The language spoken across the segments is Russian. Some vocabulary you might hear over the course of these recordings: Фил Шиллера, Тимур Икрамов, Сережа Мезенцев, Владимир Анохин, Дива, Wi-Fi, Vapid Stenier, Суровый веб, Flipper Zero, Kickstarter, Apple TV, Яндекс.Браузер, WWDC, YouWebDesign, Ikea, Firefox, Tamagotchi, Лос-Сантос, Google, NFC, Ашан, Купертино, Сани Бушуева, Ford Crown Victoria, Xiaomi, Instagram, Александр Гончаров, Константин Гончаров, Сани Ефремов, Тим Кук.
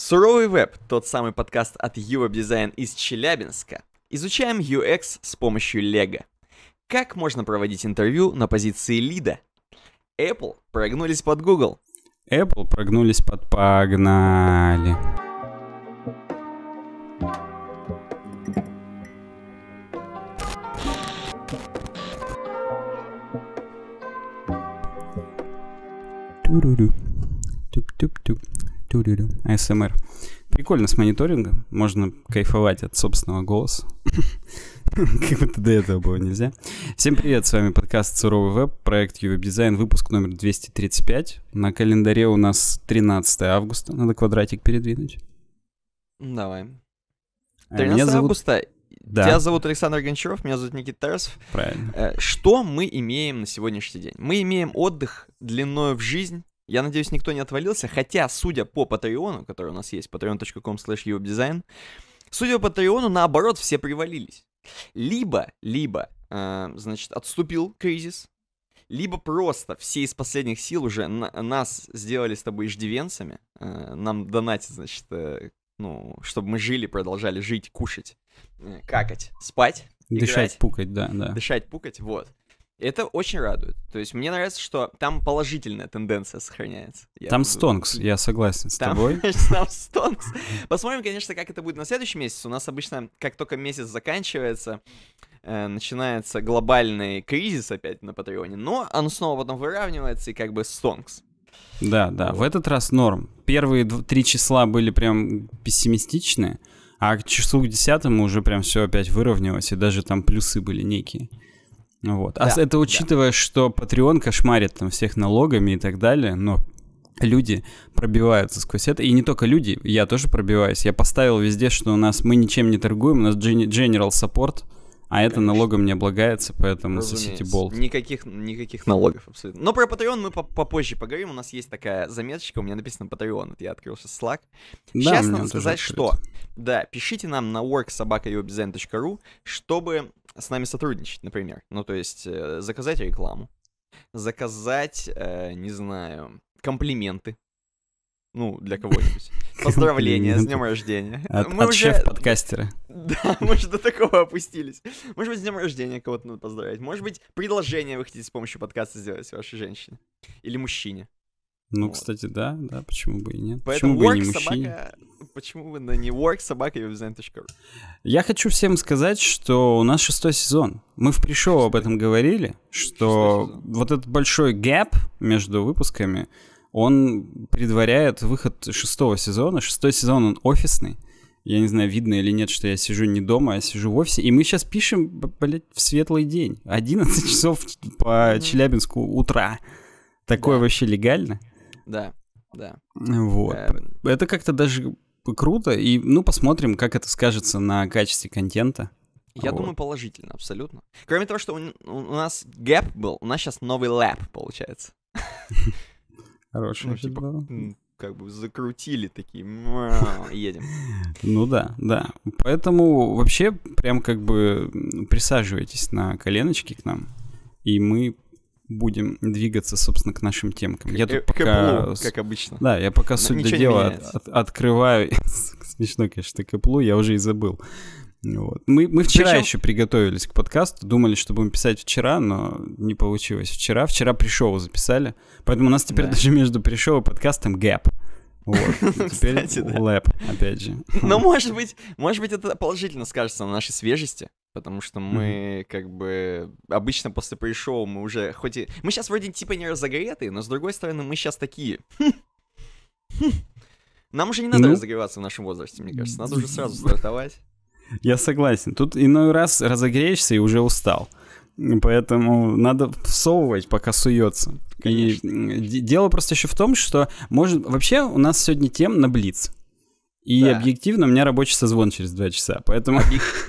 Суровый веб, тот самый подкаст от YouWebDesign из Челябинска. Изучаем UX с помощью LEGO. Как можно проводить интервью на позиции лида? Apple прогнулись под Google. Apple прогнулись под погнали. Ту-ру-ру. Туп-туп-туп. ASMR. Прикольно с мониторингом. Можно кайфовать от собственного голоса. Как будто до этого было нельзя. Всем привет, с вами подкаст «Суровый веб», проект YouWebDesign, выпуск номер 235. На календаре у нас 13 августа. Надо квадратик передвинуть. Давай. 13 августа. Тебя зовут Александр Гончаров, меня зовут Никита Тарасов. Правильно. Что мы имеем на сегодняшний день? Мы имеем отдых длиною в жизнь. Я надеюсь, никто не отвалился, хотя, судя по Патреону, который у нас есть, patreon.com/YouWebDesign, судя по Патреону, наоборот, все привалились. Либо, значит, отступил кризис, либо просто все из последних сил уже нас сделали с тобой иждивенцами, нам донатят, значит, чтобы мы жили, продолжали жить, кушать, какать, спать, дышать, играть, пукать, да. Дышать, пукать, вот. Это очень радует. То есть мне нравится, что там положительная тенденция сохраняется. Там стонкс, я согласен с тобой. Там стонкс. Посмотрим, конечно, как это будет на следующий месяц. У нас обычно, как только месяц заканчивается, начинается глобальный кризис опять на Патреоне, но он снова потом выравнивается и как бы стонкс. Да, в этот раз норм. Первые 3 числа были прям пессимистичные, а к числу к 10-му уже прям все опять выровнялось, и даже там плюсы были некие. Вот. А да, это учитывая, да, что Patreon кошмарит там всех налогами и так далее, но люди пробиваются сквозь это. И не только люди, я тоже пробиваюсь. Я поставил везде, что у нас мы ничем не торгуем, у нас General Support, а это конечно, налогом не облагается, поэтому сосите болт. Никаких налогов абсолютно. Но про Patreon мы попозже поговорим. У нас есть такая заметочка, у меня написано Patreon. Я открыл сейчас Slack. Да, сейчас надо сказать, что... Да, пишите нам на work@youwebdesign.ru, чтобы с нами сотрудничать, например. Ну, то есть заказать рекламу, заказать, не знаю, комплименты. Ну, для кого-нибудь. Поздравления с днем рождения. От шеф-подкастера. Да, мы же до такого опустились. Может быть, с днем рождения кого-то надо поздравить. Может быть, предложение вы хотите с помощью подкаста сделать вашей женщине или мужчине. Ну, вот, кстати, да, почему бы и нет. Поэтому почему бы и не мужчине? Почему бы не work@youwebdesign.ru? Я хочу всем сказать, что у нас 6-й сезон. Мы в пришоу об этом говорили, что вот этот большой гэп между выпусками, он предваряет выход 6-го сезона. 6-й сезон, он офисный. Я не знаю, видно или нет, что я сижу не дома, а сижу в офисе. И мы сейчас пишем, блядь, в светлый день. 11 часов по Челябинску утра. Такое вообще легально? Да. Вот. Это как-то даже круто. И, ну, посмотрим, как это скажется на качестве контента. Я думаю, положительно, абсолютно. Кроме того, что у нас гэп был, у нас сейчас новый лэп, получается. Хороший. Ну, типа, как бы закрутили такие, едем. Ну да. Поэтому вообще прям как бы присаживайтесь на коленочки к нам, и мы будем двигаться, собственно, к нашим темкам. Я тут пока... К Apple, как обычно. Да, я пока, суть до дела, открываю... Смешно, конечно, к Apple, я уже и забыл. Вот. Мы вчера еще приготовились к подкасту, думали, что будем писать вчера, но не получилось вчера. Вчера пришоу записали, поэтому у нас теперь даже между пришоу и подкастом гэп. Вот, теперь лэп, опять же. Но может быть, это положительно скажется на нашей свежести, потому что мы как бы обычно после пришоу мы уже хоть и... Мы сейчас вроде типа не разогретые, но с другой стороны мы сейчас такие... Нам уже не надо разогреваться в нашем возрасте, мне кажется, надо уже сразу стартовать. Я согласен. Тут иной раз разогреешься и уже устал. Поэтому надо всовывать, пока суется. И дело просто еще в том, что может... Вообще у нас сегодня тем на блиц. И объективно у меня рабочий созвон через 2 часа. Поэтому...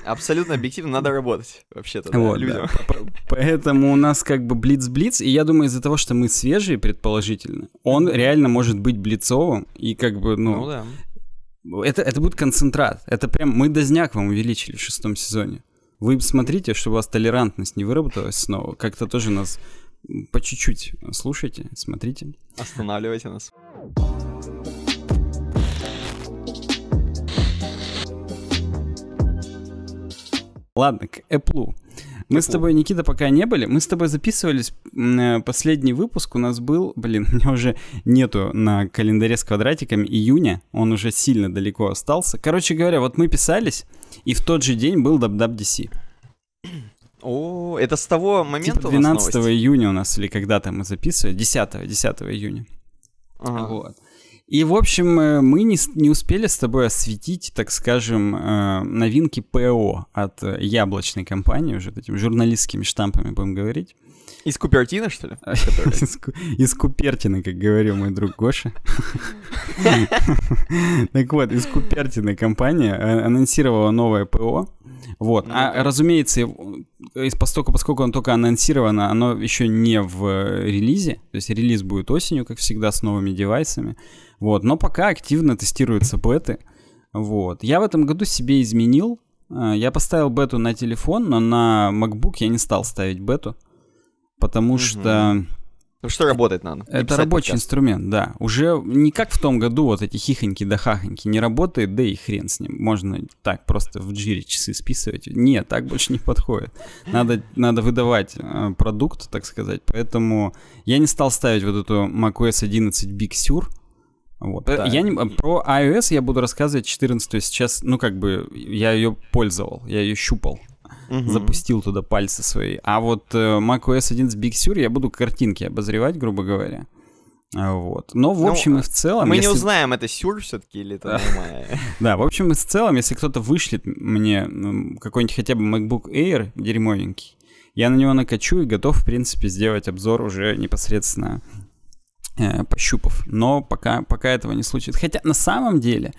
Абсолютно объективно надо работать вообще-то. Вот, да. Поэтому у нас как бы блиц-блиц. И я думаю, из-за того, что мы свежие, предположительно, он реально может быть блицовым. И как бы, ну... Это будет концентрат. Это прям мы дозняк вам увеличили в 6-м сезоне. Вы смотрите, чтобы у вас толерантность не выработалась снова. Как-то тоже нас по чуть-чуть слушайте, смотрите. Останавливайте нас. Ладно, к Apple. Мы с тобой, Никита, пока не были. Мы с тобой записывались. Последний выпуск у нас был... Блин, у меня уже нету на календаре с квадратиками июня. Он уже сильно далеко остался. Короче говоря, вот мы писались, и в тот же день был WWDC. О, это с того момента типа 12 июня у нас, или когда-то мы записывали. 10 июня. Ага. Вот. И, в общем, мы не успели с тобой осветить, так скажем, новинки ПО от яблочной компании, уже такими журналистскими штампами будем говорить. Из Купертино, что ли? Из Купертино, как говорил мой друг Гоша. Так вот, из Купертино компания анонсировала новое ПО. Вот, а разумеется, поскольку оно только анонсировано, оно еще не в релизе, то есть релиз будет осенью, как всегда, с новыми девайсами, вот, но пока активно тестируются беты, вот. Я в этом году себе изменил, я поставил бету на телефон, но на MacBook я не стал ставить бету, потому что... Ну что работать надо? Это рабочий инструмент, да. Уже не как в том году вот эти хихоньки да хахоньки не работает, да и хрен с ним. Можно так просто в джире часы списывать. Нет, так больше не подходит. Надо выдавать продукт, так сказать. Поэтому я не стал ставить вот эту macOS 11 Big Sur. Вот. Да. Про iOS я буду рассказывать 14-ю сейчас. Ну как бы я ее пользовал, я ее щупал. Запустил туда пальцы свои. А вот macOS 11 Big Sur я буду картинки обозревать, грубо говоря. Вот. Но в общем и в целом... Мы не узнаем, это Sur все-таки или это нормально. Да, в общем и в целом, если кто-то вышлет мне какой-нибудь хотя бы MacBook Air дерьмовенький, я на него накачу и готов, в принципе, сделать обзор уже непосредственно пощупав. Но пока этого не случится. Хотя на самом деле...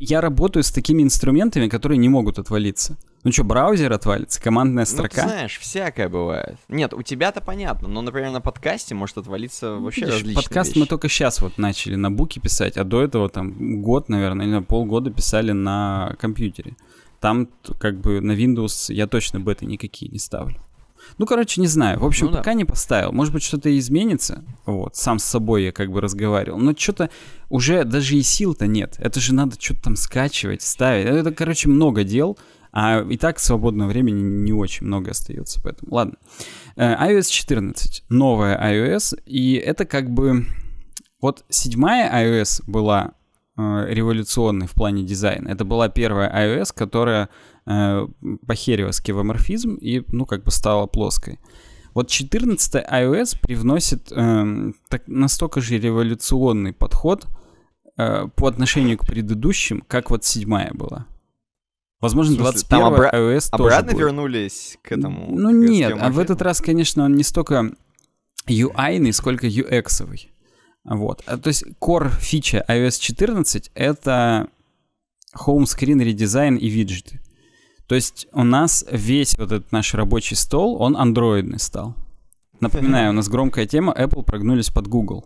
Я работаю с такими инструментами, которые не могут отвалиться. Ну что, браузер отвалится, командная строка? Ну, ты знаешь, всякое бывает. Нет, у тебя-то понятно, но, например, на подкасте может отвалиться вообще различные вещи. Мы только сейчас вот начали на буке писать, а до этого там год, наверное, или полгода писали на компьютере. Там как бы на Windows я точно беты никакие не ставлю. Ну, короче, не знаю. В общем, пока не поставил. Может быть, что-то изменится. Вот, сам с собой я как бы разговаривал. Но что-то уже даже и сил-то нет. Это же надо что-то там скачивать, ставить. Это, короче, много дел. А и так свободного времени не очень много остается. Поэтому, ладно. iOS 14. Новая iOS. И это как бы... Вот 7-я iOS была революционной в плане дизайна. Это была первая iOS, которая... похерила скевоморфизм и, ну, как бы стала плоской. Вот 14-й iOS привносит настолько же революционный подход по отношению к предыдущим, как вот 7-я была. Возможно, 21-я iOS тоже обратно вернулись к этому? Ну нет, а в этот раз, конечно, он не столько UI-ный, сколько UX-овый. Вот. То есть core фича iOS 14 — это хоум-скрин, редизайн и виджеты. То есть у нас весь вот этот наш рабочий стол, он андроидный стал. Напоминаю, у нас громкая тема, Apple прогнулись под Google.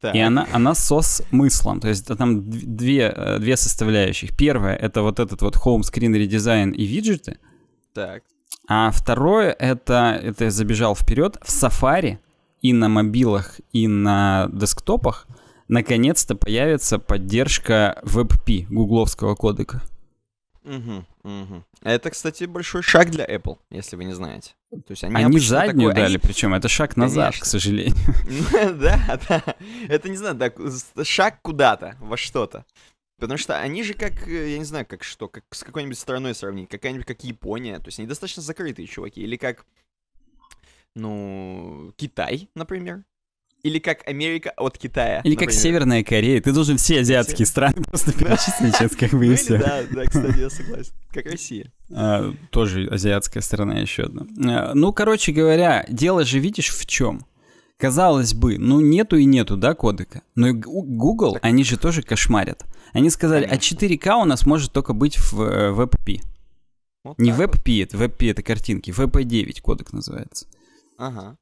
Так. И она со смыслом. То есть там две составляющих. Первая — это вот этот вот хоум-скрин, редизайн и виджеты. Так. А второе — это я забежал вперед, в Safari и на мобилах, и на десктопах наконец-то появится поддержка WebP, гугловского кодека. Угу. Это, кстати, большой шаг для Apple, если вы не знаете. То есть они заднюю дали, причем это шаг назад, к сожалению. Да. Это, не знаю, шаг куда-то, во что-то. Потому что они же как, я не знаю, как что, как с какой-нибудь страной сравнить, какая-нибудь как Япония, то есть они достаточно закрытые чуваки, или как, ну, Китай, например. Или как Америка от Китая. Или например, как Северная Корея. Ты должен все азиатские страны просто перечислить сейчас, как бы и все. Да, кстати, я согласен. Как Россия. Тоже азиатская страна еще одна. Ну, короче говоря, дело же видишь в чем. Казалось бы, ну нету и нету, да, кодека. Но и Google, они же тоже кошмарят. Они сказали, а 4К у нас может только быть в WebP. Не WebP, это WebP, это картинки. WP9 кодек называется. Ага.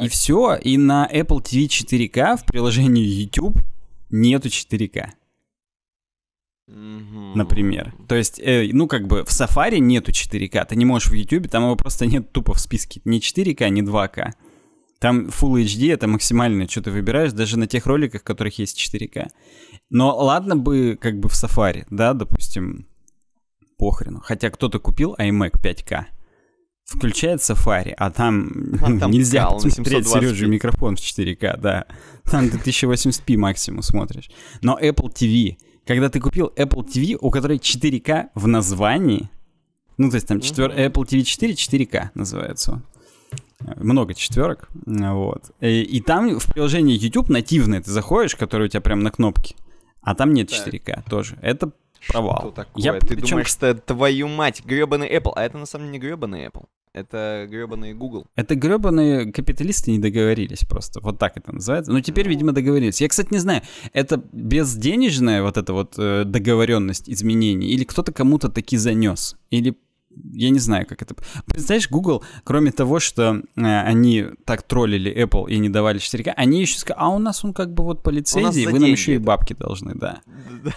И все, и на Apple TV 4К в приложении YouTube нету 4К, например. То есть, ну как бы в Safari нету 4К, ты не можешь в YouTube, там его просто нет тупо в списке. Ни 4К, ни 2К. Там Full HD, это максимально, что ты выбираешь, даже на тех роликах, в которых есть 4К. Но ладно бы как бы в Safari, да, допустим... похрену. Хотя кто-то купил iMac 5K, включает Safari, а там нельзя смотреть, Сережа, микрофон в 4К, да. Там ты 1080p максимум смотришь. Но Apple TV, когда ты купил Apple TV, у которой 4К в названии, ну, то есть там Apple TV 4, 4К называется. Много четверок, вот. И там в приложении YouTube нативное ты заходишь, которое у тебя прям на кнопке, а там нет 4К тоже. Это провал. Что такое? Ты думаешь, что твою мать, гребаный Apple, а это на самом деле не гребаный Apple, это гребаный Google. Это гребаные капиталисты не договорились просто, вот так это называется. Но теперь, видимо, договорились. Я, кстати, не знаю, это безденежная вот эта вот договоренность изменений, или кто-то кому-то таки занес, или... Я не знаю, как это... Представляешь, Google, кроме того, что они так троллили Apple и не давали 4К, они еще сказали, а у нас он как бы вот по лицензии, вы нам еще и бабки должны, да.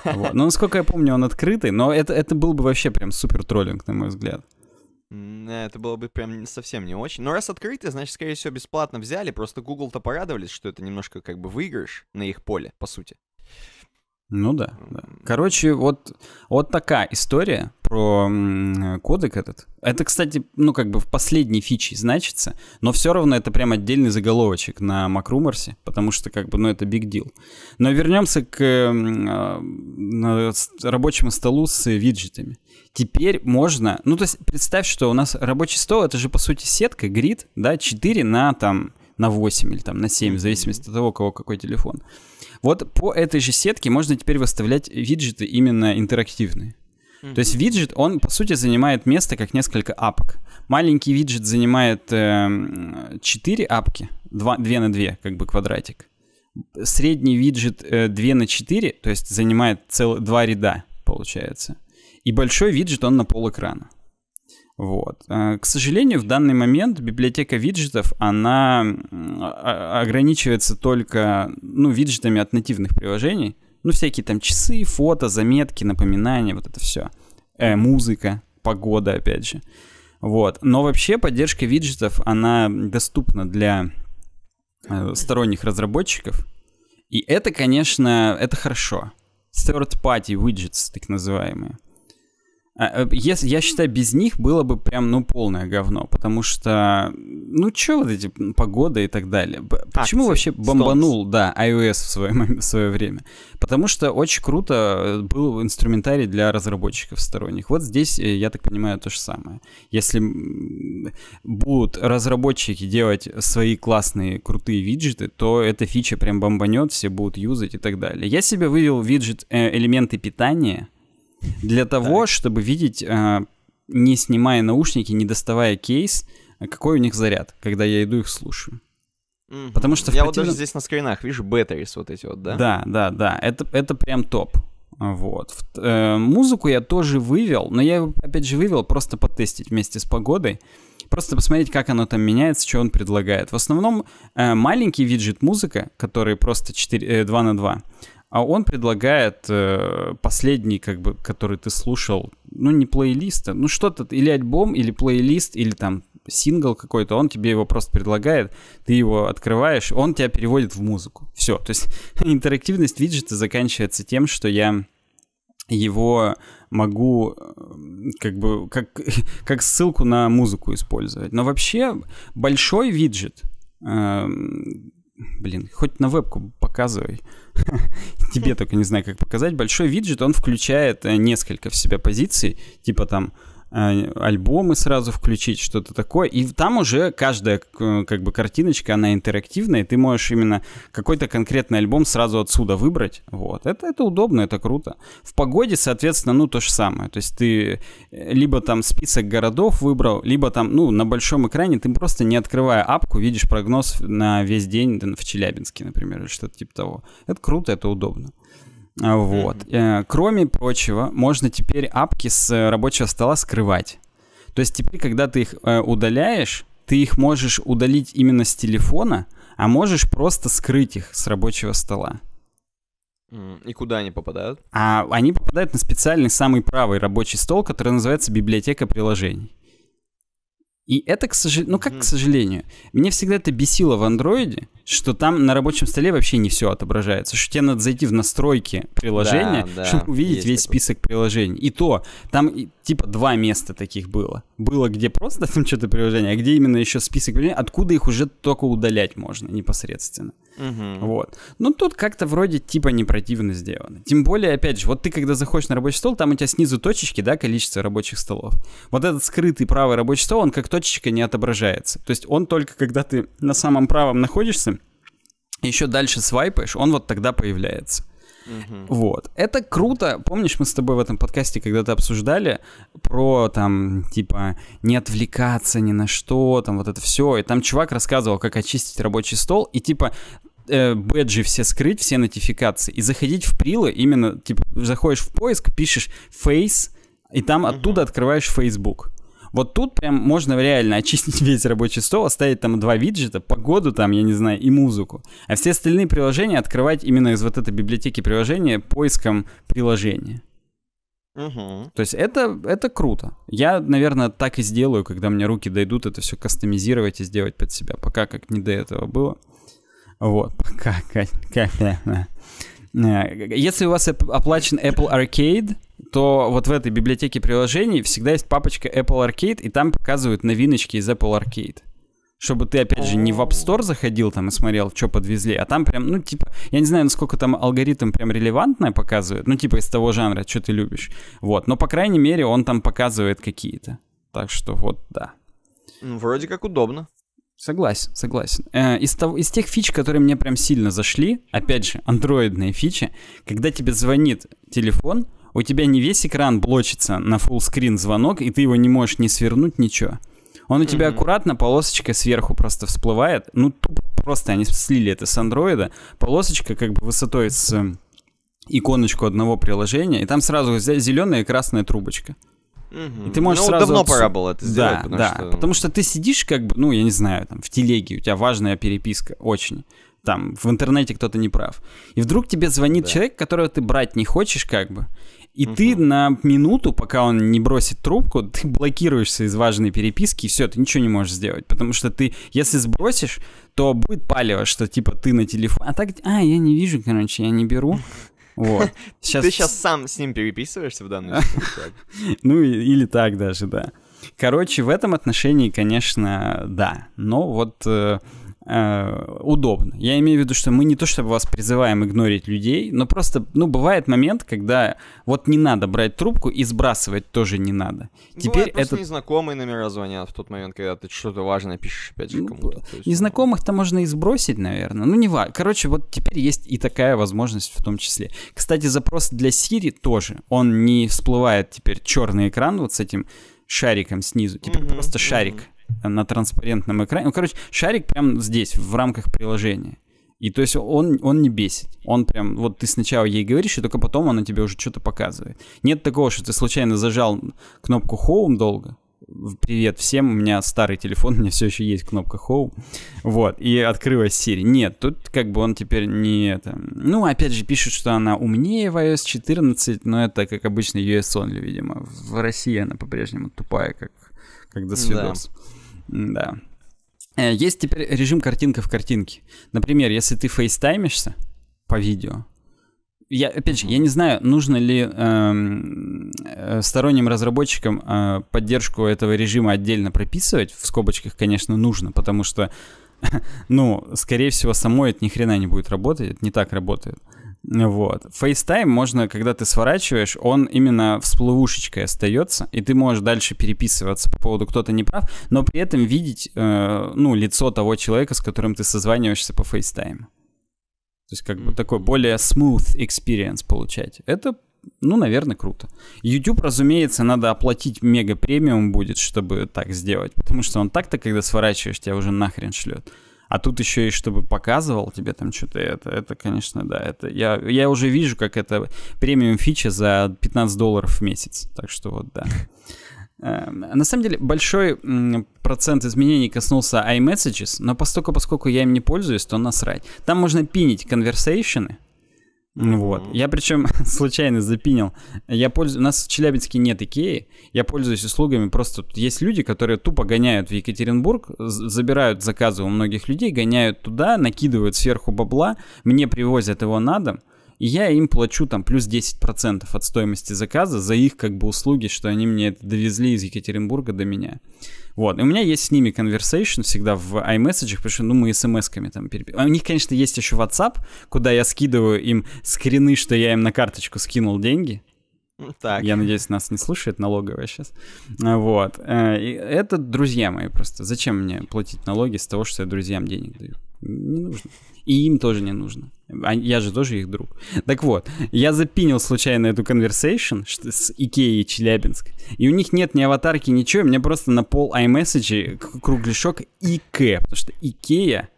Вот. Но, насколько я помню, он открытый, но это был бы вообще прям супер троллинг, на мой взгляд. Это было бы прям совсем не очень. Но раз открытый, значит, скорее всего, бесплатно взяли, просто Google-то порадовались, что это немножко как бы выигрыш на их поле, по сути. Ну да, да. Короче, вот такая история про кодек этот. Это, кстати, ну как бы в последней фиче значится, но все равно это прям отдельный заголовочек на MacRumors, потому что как бы, ну это big deal. Но вернемся к рабочему столу с виджетами. Теперь можно, ну то есть представь, что у нас рабочий стол, это же по сути сетка, грид, да, 4 на там... на 8 или там на 7, в зависимости от того, у кого какой телефон. Вот по этой же сетке можно теперь выставлять виджеты именно интерактивные. То есть виджет, он, по сути, занимает место как несколько апок. Маленький виджет занимает 4 апки, 2 на 2, как бы квадратик. Средний виджет 2 на 4, то есть занимает целых 2 ряда, получается. И большой виджет, он на полэкрана. Вот. К сожалению, в данный момент библиотека виджетов, она ограничивается только, ну, виджетами от нативных приложений. Ну, всякие там часы, фото, заметки, напоминания, вот это все. Музыка, погода, опять же. Вот. Но вообще поддержка виджетов, она доступна для сторонних разработчиков. И это, конечно, это хорошо. Third-party widgets, так называемые. Если, я считаю, без них было бы прям, ну, полное говно, потому что, ну, чё вот эти погода и так далее. Почему вообще бомбанул, да, iOS в своё время? Потому что очень круто был инструментарий для разработчиков сторонних. Вот здесь, я так понимаю, то же самое. Если будут разработчики делать свои классные, крутые виджеты, то эта фича прям бомбанет, все будут юзать и так далее. Я себе вывел виджет элементы питания, для того, чтобы видеть, не снимая наушники, не доставая кейс, какой у них заряд, когда я иду их слушаю. Потому что я вот даже здесь на скринах вижу batteries вот эти вот, да? Да, да, да. Это прям топ. Вот. Музыку я тоже вывел, но я его, опять же, вывел просто потестить вместе с погодой. Просто посмотреть, как оно там меняется, что он предлагает. В основном маленький виджет музыка, который просто 2 на 2. А он предлагает последний, как бы, который ты слушал, ну, не плейлиста, ну, что-то, или альбом, или плейлист, или там сингл какой-то, он тебе его просто предлагает, ты его открываешь, он тебя переводит в музыку. Все, то есть интерактивность виджета заканчивается тем, что я его могу как бы как ссылку на музыку использовать. Но вообще большой виджет... Блин, хоть на вебку показывай. Тебе только не знаю, как показать. Большой виджет, он включает несколько в себя позиций. Типа там альбомы сразу включить, что-то такое. И там уже каждая как бы картиночка, она интерактивная. И ты можешь именно какой-то конкретный альбом сразу отсюда выбрать. Вот. Это удобно, это круто. В погоде, соответственно, ну то же самое. То есть ты либо там список городов выбрал, либо там, ну, на большом экране ты просто не открывая апку, видишь прогноз на весь день в Челябинске, например, или что-то типа того. Это круто, это удобно. Вот. Кроме прочего, можно теперь апки с рабочего стола скрывать. То есть теперь, когда ты их удаляешь, ты их можешь удалить именно с телефона, а можешь просто скрыть их с рабочего стола. И куда они попадают? А они попадают на специальный самый правый рабочий стол, который называется библиотека приложений. И это, к сожалению, ну как к сожалению, меня всегда это бесило в андроиде, что там на рабочем столе вообще не все отображается, что тебе надо зайти в настройки приложения, да, чтобы увидеть весь список приложений. И то, там типа два места таких было. Было где просто там что-то приложение, а где именно еще список приложений, откуда их уже только удалять можно непосредственно. Вот. Ну тут как-то вроде типа не противно сделано. Тем более, опять же, вот ты когда заходишь на рабочий стол, там у тебя снизу точечки, да, количество рабочих столов. Вот этот скрытый правый рабочий стол, он как точечка не отображается. То есть он только когда ты на самом правом находишься, еще дальше свайпаешь, он вот тогда появляется. Вот. Это круто. Помнишь, мы с тобой в этом подкасте когда-то обсуждали про там, типа, не отвлекаться ни на что, там вот это все. И там чувак рассказывал, как очистить рабочий стол и типа бэджи все скрыть, все нотификации и заходить в прилы, именно, типа, заходишь в поиск, пишешь Face и там оттуда открываешь Facebook. Вот тут прям можно реально очистить весь рабочий стол, оставить там два виджета, погоду там, я не знаю, и музыку. А все остальные приложения открывать именно из вот этой библиотеки приложения поиском приложения. То есть это круто. Я, наверное, так и сделаю, когда мне руки дойдут это все кастомизировать и сделать под себя. Пока как не до этого было. Вот, пока. Если у вас оплачен Apple Arcade, то вот в этой библиотеке приложений всегда есть папочка Apple Arcade, и там показывают новиночки из Apple Arcade. Чтобы ты, опять же, не в App Store заходил там и смотрел, что подвезли, а там прям, ну, типа, я не знаю, насколько там алгоритм прям релевантное показывает, ну, типа, из того жанра, что ты любишь. Вот, но, по крайней мере, он там показывает какие-то. Так что вот, да. Ну, вроде как удобно. Согласен, согласен. Из тех фич, которые мне прям сильно зашли, опять же, андроидные фичи, когда тебе звонит телефон, у тебя не весь экран блочится на фуллскрин звонок, и ты его не можешь ни свернуть, ничего. Он у тебя аккуратно, полосочка сверху просто всплывает. Ну, тупо просто они слили это с андроида. Полосочка как бы высотой с иконочку одного приложения, и там сразу зеленая и красная трубочка. И ты можешь сразу давно пора было это сделать, да, потому что ты сидишь как бы, ну, я не знаю, там, в телеге, у тебя важная переписка, очень. Там, в интернете кто-то не прав. И вдруг тебе звонит человек, которого ты брать не хочешь как бы, и ты на минуту, пока он не бросит трубку, ты блокируешься из важной переписки, и все, ты ничего не можешь сделать. Потому что ты, если сбросишь, то будет палево, что типа ты на телефон. А так, я не вижу, короче, я не беру. Вот. Ты сейчас сам с ним переписываешься в данный момент? Ну, или так даже, да. Короче, в этом отношении, конечно, да. Но вот удобно. Я имею в виду, что мы не то чтобы вас призываем игнорить людей, но просто, ну, бывает момент, когда вот не надо брать трубку и сбрасывать тоже не надо. Теперь это незнакомые номера звонят в тот момент, когда ты что-то важное пишешь опять же кому-то. Незнакомых-то можно и сбросить, наверное. Ну, не важно. Короче, вот теперь есть и такая возможность в том числе. Кстати, запрос для Siri тоже. Он не всплывает теперь черный экран вот с этим шариком снизу. Теперь просто шарик на транспарентном экране. Ну, короче, шарик прям здесь, в рамках приложения. И то есть он не бесит. Он прям, вот ты сначала ей говоришь, и только потом она тебе уже что-то показывает. Нет такого, что ты случайно зажал кнопку Home долго. Привет всем, у меня старый телефон, у меня все еще есть кнопка Home. Вот, и открылась Siri. Нет, тут как бы он теперь не это... Ну, опять же, пишут, что она умнее в iOS 14, но это, как обычно, US only, видимо. В России она по-прежнему тупая, как досвидос. Да. Есть теперь режим картинка в картинке. Например, если ты фейстаймишься по видео, опять же, я не знаю, нужно ли сторонним разработчикам поддержку этого режима отдельно прописывать. В скобочках, конечно, нужно, потому что, ну, скорее всего, само это ни хрена не будет работать, это не так работает. Вот. FaceTime можно, когда ты сворачиваешь, он именно всплывушечкой остается, и ты можешь дальше переписываться по поводу кто-то не прав, но при этом видеть, ну, лицо того человека, с которым ты созваниваешься по FaceTime. То есть как бы такой более smooth experience получать. Это, ну, наверное, круто. YouTube, разумеется, надо оплатить мега премиум будет, чтобы так сделать, потому что он так-то, когда сворачиваешь, тебя уже нахрен шлет. А тут еще и чтобы показывал тебе там что-то это, конечно, да, это я уже вижу, как это премиум фича за $15 в месяц, так что вот, да. На самом деле большой процент изменений коснулся iMessages, но поскольку я им не пользуюсь, то насрать. Там можно пинить конверсейшены, Вот. Я причем случайно запинил. У нас в Челябинске нет Икеи. Я пользуюсь услугами. Просто есть люди, которые тупо гоняют в Екатеринбург, забирают заказы у многих людей, гоняют туда, накидывают сверху бабла, мне привозят его на дом, и я им плачу там плюс 10% от стоимости заказа за их как бы услуги, что они мне это довезли из Екатеринбурга до меня. Вот, и у меня есть с ними conversation всегда в iMessages, потому что, ну, мы смс-ками там переписываем. У них, конечно, есть еще WhatsApp, куда я скидываю им скрины, что я им на карточку скинул деньги. Так. Я надеюсь, нас не слушает налоговая сейчас. Вот. И это друзья мои просто. Зачем мне платить налоги с того, что я друзьям денег даю? Не нужно. И им тоже не нужно. Я же тоже их друг. Так вот, я запинил случайно эту conversation с Икеей Челябинск. И у них нет ни аватарки, ничего. Мне просто на пол iMessage кругляшок Икея. Потому что Икея...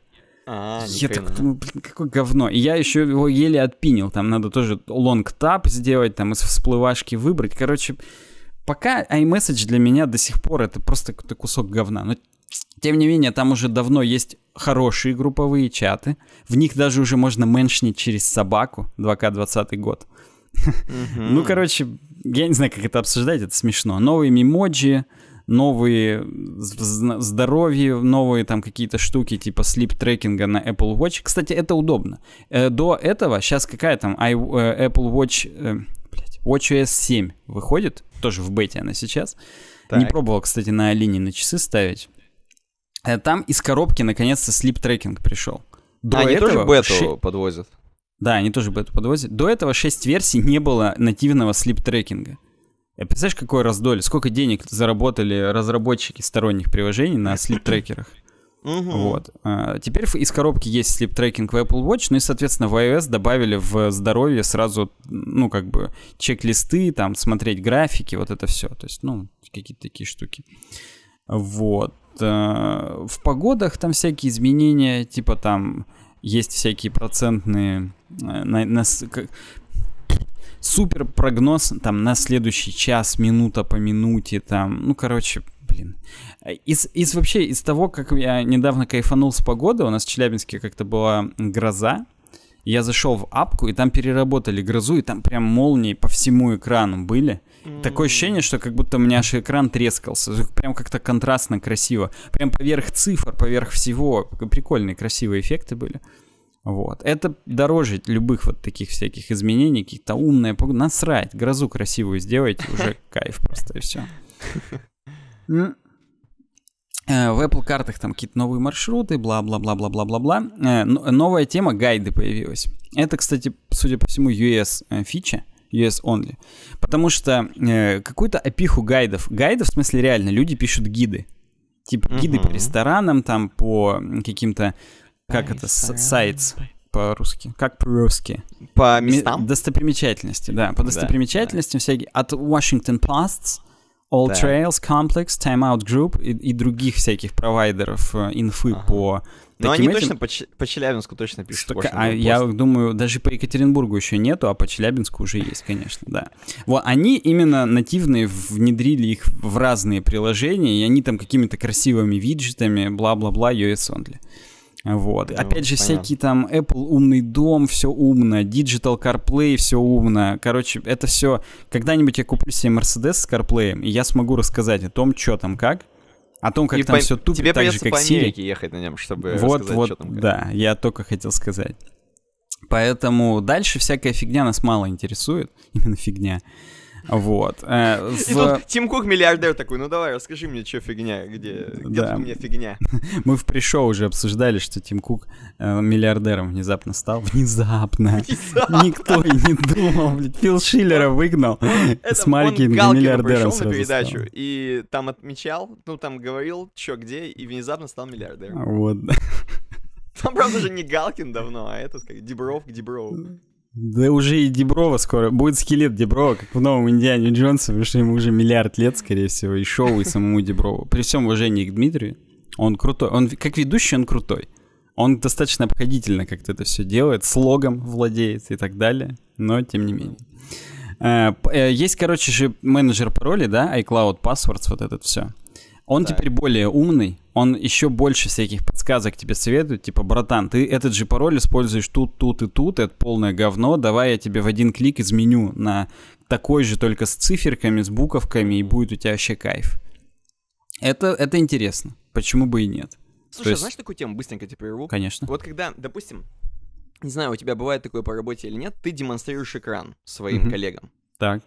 я так думаю, блин, какое говно. И я еще его еле отпинил. Там надо тоже лонгтап сделать, там из всплывашки выбрать. Короче, пока iMessage для меня до сих пор это просто какой-то кусок говна. Но тем не менее, там уже давно есть хорошие групповые чаты. В них даже уже можно меншнить через собаку. 2К20 год. Ну, короче, я не знаю, как это обсуждать, это смешно. Новые мемоджи, новые здоровье, новые там какие-то штуки типа слип-трекинга на Apple Watch. Кстати, это удобно. До этого сейчас какая там Apple Watch... WatchOS 7 выходит. Тоже в бете она сейчас. Так. Не пробовал, кстати, на Алине на часы ставить. Там из коробки наконец-то слип-трекинг пришел. До они этого тоже бету подвозят. Да, они тоже бету подвозят. До этого 6 версий не было нативного слип-трекинга. Представляешь, какой раздоль? Сколько денег заработали разработчики сторонних приложений на слип-трекерах? Вот. Теперь из коробки есть слип-трекинг в Apple Watch, ну и, соответственно, в iOS добавили в здоровье сразу, ну, как бы, чек-листы, там, смотреть графики, вот это все. То есть, ну, какие-то такие штуки. Вот. В погодах там всякие изменения, типа там есть всякие процентные... супер прогноз там на следующий час, минута по минуте, там, ну, короче, блин. Из того, как я недавно кайфанул с погоды, у нас в Челябинске как-то была гроза, я зашел в апку, и там переработали грозу, и там прям молнии по всему экрану были. Такое ощущение, что как будто у меня аж экран трескался. Прям как-то контрастно, красиво. Прям поверх цифр, поверх всего. Прикольные, красивые эффекты были. Вот. Это дороже любых вот таких всяких изменений, каких-то умные... Насрать, грозу красивую сделайте, уже кайф просто, и все. В Apple картах там какие-то новые маршруты, бла-бла-бла-бла-бла-бла-бла. Новая тема — гайды появилась. Это, кстати, судя по всему, US фича, US only. Потому что какую-то опиху гайдов в смысле реально, люди пишут гиды. Типа гиды по ресторанам, там по каким-то, как это, сайтс по-русски, как по-русски. По местам? Достопримечательности, да, по достопримечательностям всякие. От Washington Posts, All Trails, Complex, Time Out Group и других всяких провайдеров инфы по... Но они этим... точно по Челябинску точно пишут. Я думаю, даже по Екатеринбургу еще нету, а по Челябинску уже есть, конечно, да. Вот, они именно нативные, внедрили их в разные приложения, и они там какими-то красивыми виджетами, бла-бла-бла, US only. Вот. Опять же, всякие там Apple умный дом, все умно, Digital CarPlay, все умно. Короче, это все. Когда-нибудь я куплю себе Mercedes с CarPlay, и я смогу рассказать о том, что там как. О том, как и там все тупит, тебе так же, как Siri. Ехать на нем, чтобы рассказать, что там как. Да, я только хотел сказать. Поэтому дальше всякая фигня нас мало интересует. Именно фигня. Вот. И тут Тим Кук миллиардер такой, ну давай, расскажи мне, что фигня, где тут у меня фигня. Мы в пришоу уже обсуждали, что Тим Кук миллиардером внезапно стал. Внезапно. Никто и не думал, блядь. Фил Шиллера выгнал с маленьким миллиардером. Он пришел на передачу и там отмечал, ну там говорил, что где, и внезапно стал миллиардером. Вот. Там, правда, уже не Галкин давно, а этот как Дибров. Да уже и Диброва скоро. Будет скелет Диброва, как в новом Индиане Джонсе, потому что ему уже миллиард лет, скорее всего, и шоу, и самому Диброву. При всем уважении к Дмитрию, он крутой. Он как ведущий, он крутой. Он достаточно обходительно как-то это все делает, слогом владеет и так далее, но тем не менее. Есть, короче же, менеджер паролей, да, iCloud Passwords, вот это все. Он теперь более умный, он еще больше всяких подсказок тебе советует, типа, братан, ты этот же пароль используешь тут, тут и тут, это полное говно, давай я тебе в один клик изменю на такой же, только с циферками, с буковками, и будет у тебя вообще кайф. Это интересно, почему бы и нет. Слушай, знаешь такую тему, быстренько тебе прерву? Конечно. Вот когда, допустим, не знаю, у тебя бывает такое по работе или нет, ты демонстрируешь экран своим коллегам. Так.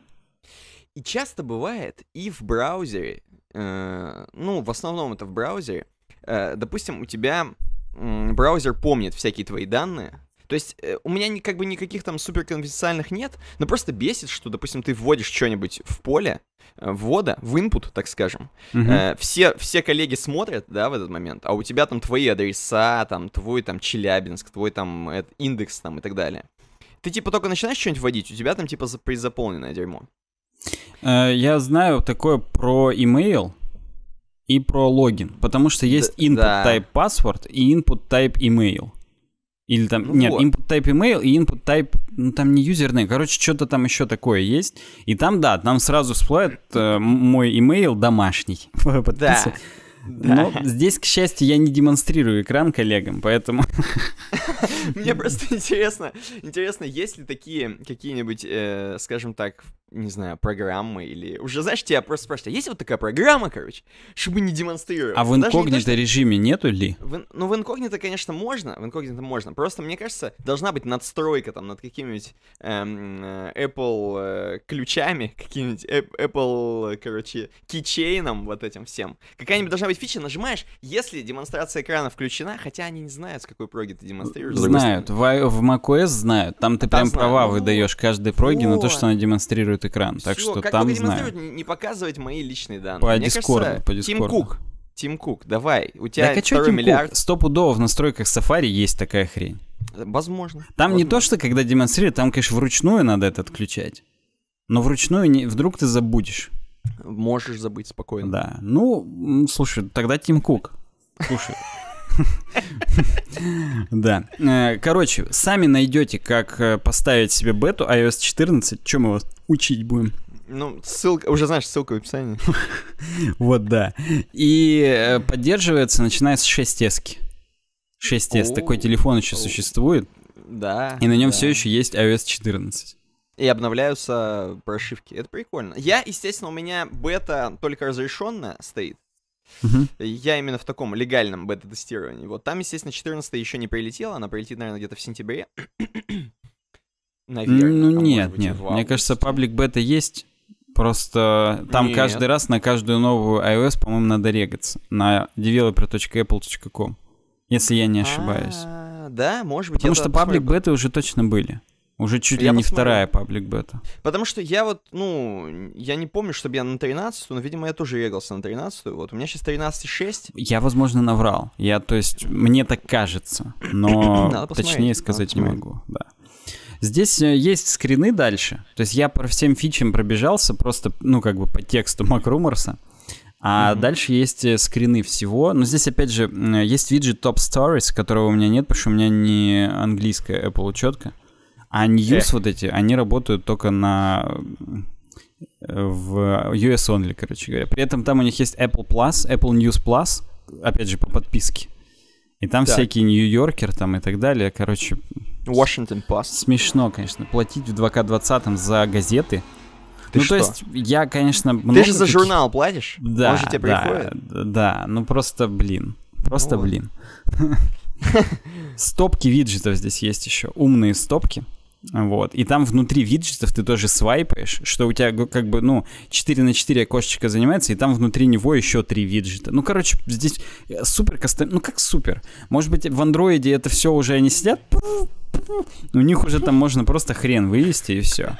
И часто бывает и в браузере, ну, в основном это в браузере, допустим, у тебя браузер помнит всякие твои данные, то есть у меня как бы никаких там суперконфиденциальных нет, но просто бесит, что, допустим, ты вводишь что-нибудь в поле ввода, в input, так скажем, все коллеги смотрят, да, в этот момент, а у тебя там твои адреса, там, твой там Челябинск, твой там индекс там и так далее. Ты типа только начинаешь что-нибудь вводить, у тебя там типа призаполненное дерьмо. Я знаю такое про email и про логин, потому что есть input type password и input type email. Или там, ну, нет, input type email и input type, ну там не юзерный, короче, что-то там еще такое есть. И там, да, нам сразу всплывает мой email домашний. Да. Но здесь, к счастью, я не демонстрирую экран коллегам, поэтому... Мне просто интересно, есть ли такие какие-нибудь, скажем так, не знаю, программы или... Уже, знаешь, тебя просто спрашивают, есть вот такая программа, короче, чтобы не демонстрировать? А в инкогнито режиме нету ли? Ну, в инкогнито, конечно, можно, просто, мне кажется, должна быть надстройка там над какими-нибудь Apple ключами, какими-нибудь Apple, короче, кичейном, вот этим всем. Какая-нибудь должна быть фича, нажимаешь, если демонстрация экрана включена, хотя они не знают, с какой проги ты демонстрируешь. Знают, в macOS знают, там ты прям права выдаешь каждой проги на то, что она демонстрирует экран, так что там знаю. Не показывать мои личные данные. По Дискорду, по Дискорду. Тим Кук, давай, у тебя 2 миллиард. Стопудово в настройках Safari есть такая хрень. Возможно. Там не то, что когда демонстрируют, там, конечно, вручную надо это отключать. Но вручную вдруг ты забудешь. Можешь забыть спокойно. Да, ну, слушай, тогда Тим Кук. Слушай. Да. Короче, сами найдете, как поставить себе бету iOS 14. Чем мы вас учить будем? Ну, ссылка, уже знаешь, ссылка в описании. Вот, да. И поддерживается, начиная с 6S. 6S. Такой телефон еще существует. Да. И на нем все еще есть iOS 14. И обновляются прошивки. Это прикольно. Я, естественно, у меня бета только разрешенная стоит. Я именно в таком легальном бета-тестировании. Вот там, естественно, 14-я еще не прилетела. Она прилетит, наверное, где-то в сентябре. Наверное, ну, нет. Мне кажется, паблик бета есть. Просто там каждый раз на каждую новую iOS, по-моему, надо регаться. На developer.apple.com. Если я не ошибаюсь. Да, может быть. Потому что паблик бета уже точно были. Уже чуть ли не вторая паблик бета. Потому что я вот, ну, я не помню, чтобы я на 13-ю, но, видимо, я тоже регался на 13-ю. Вот, у меня сейчас 13.6. Я, возможно, наврал. Я, то есть, мне так кажется, но точнее сказать не могу. Да. Здесь есть скрины дальше. То есть я по всем фичам пробежался, просто, ну, как бы по тексту MacRumors. А дальше есть скрины всего. Но здесь, опять же, есть виджет Top Stories, которого у меня нет, потому что у меня не английская Apple учетка. А news вот эти, они работают только на... в US only, короче говоря. При этом там у них есть Apple Plus, Apple News Plus, опять же, по подписке. И там всякие Нью-Йоркер там и так далее, короче... Washington Post. Смешно, конечно, платить в 2К20 за газеты. Ты ну, что? То есть, я, конечно... Ты же за журнал платишь? Да, может, тебе приходит? Да, ну просто, блин, просто, вот. Блин. Стопки виджетов здесь есть еще, умные стопки. Вот, и там внутри виджетов ты тоже свайпаешь, что у тебя как бы, ну, 4×4 окошечко занимается, и там внутри него еще 3 виджета. Ну, короче, здесь супер кастом... Ну, как супер? Может быть, в андроиде это все уже они сидят? У них уже там можно просто хрен вывести, и все.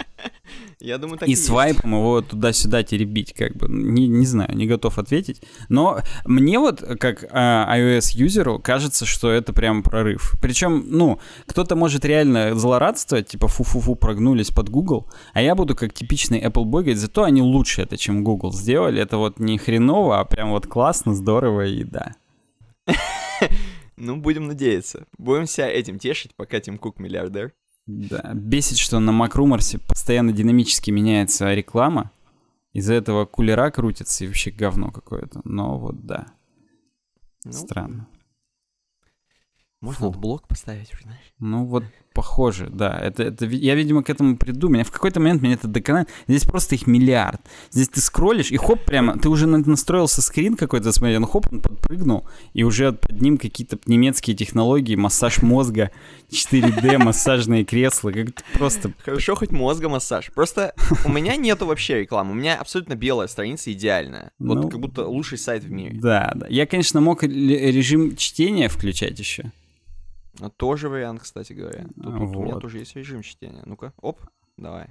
Я думаю, так и свайпом его туда-сюда теребить, как бы. Не знаю, не готов ответить. Но мне вот, как iOS-юзеру, кажется, что это прям прорыв. Причем, ну, кто-то может реально злорадствовать, типа, фу-фу-фу, прогнулись под Google, а я буду как типичный Apple Boy говорить, зато они лучше это, чем Google сделали. Это вот не хреново, а прям вот классно, здорово и да. Ну, будем надеяться. Будем себя этим тешить, пока Тим Кук миллиардер. Да, бесит, что на MacRumors постоянно динамически меняется реклама. Из-за этого кулера крутится и вообще говно какое-то. Но вот да. Ну, странно. Можно блок поставить, уже, знаешь? Ну вот, похоже, да. Это, я, видимо, к этому приду. Меня в какой-то момент меня это доконает. Здесь просто их миллиард. Здесь ты скроллишь, и хоп, прямо, ты уже настроился скрин какой-то, смотри, ну хоп, он подпрыгнул, и уже под ним какие-то немецкие технологии, массаж мозга, 4D, массажные кресла, как-то просто... Хорошо, хоть мозга массаж. Просто у меня нету вообще рекламы. У меня абсолютно белая страница, идеальная. Вот как будто лучший сайт в мире. Да, да. Я, конечно, мог режим чтения включать еще. Тоже вариант, кстати говоря. Тут у меня тоже есть режим чтения. Ну-ка, оп, давай.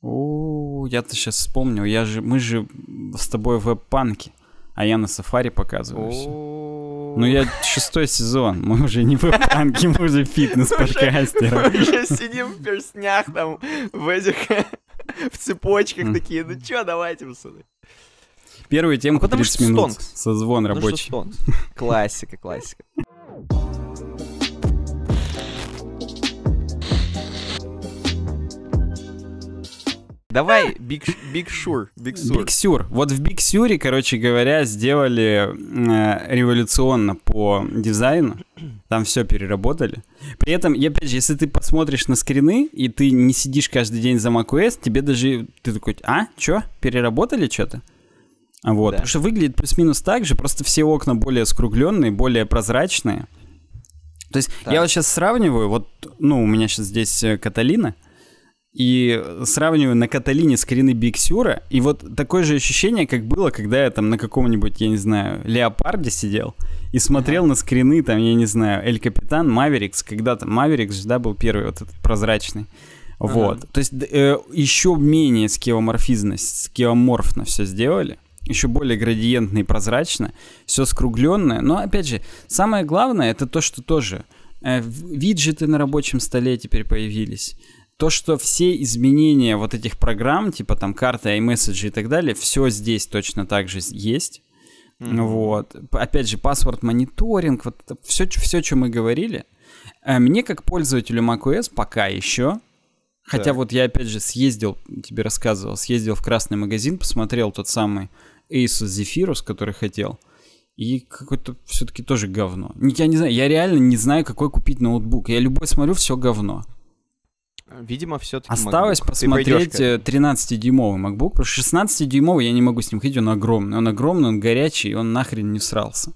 О, я-то сейчас вспомнил. Мы же с тобой в веб-панке, а я на Safari показываю все. Ну, я 6-й сезон, мы уже не в веб-панке, мы уже фитнес-подкастеры. Мы уже сидим в перстнях там, в этих, в цепочках такие, ну чё, давайте, пацаны. Первую темку 30 минут, созвон рабочий. Классика, классика. Давай Биг Сур. Вот в Биг Сюре, короче говоря, сделали революционно по дизайну. Там все переработали. При этом, и опять же, если ты посмотришь на скрины, и ты не сидишь каждый день за macOS, тебе даже... Ты такой, а, чё, переработали что-то? Вот. Да. Потому что выглядит плюс-минус так же, просто все окна более скругленные, более прозрачные. То есть так. Я вот сейчас сравниваю, вот, ну, у меня сейчас здесь Каталина, и сравниваю на Каталине скрины Биг Сюра, и вот такое же ощущение, как было, когда я там на каком-нибудь, я не знаю, Леопарде сидел и смотрел на скрины, там, я не знаю, Эль Капитан, Маверикс, когда-то Маверикс, да, был первый вот этот прозрачный. Вот. То есть еще менее скеоморфно все сделали. Еще более градиентно и прозрачно, все скругленное. Но, опять же, самое главное, это то, что тоже виджеты на рабочем столе теперь появились. То, что все изменения вот этих программ, типа там карты, iMessages и так далее, все здесь точно так же есть. Вот. Опять же, паспорт-мониторинг, вот это все, что мы говорили. Мне, как пользователю macOS, пока еще... Хотя вот я, опять же, съездил, тебе рассказывал, съездил в красный магазин, посмотрел тот самый Asus Zephyrus, который хотел, и какое-то все-таки тоже говно. Я не знаю, я реально не знаю, какой купить ноутбук. Я любой смотрю, все говно. Видимо, все-таки осталось MacBook. Посмотреть 13-дюймовый MacBook, потому что 16-дюймовый я не могу с ним ходить, он огромный. Он огромный, он горячий, он нахрен не всрался.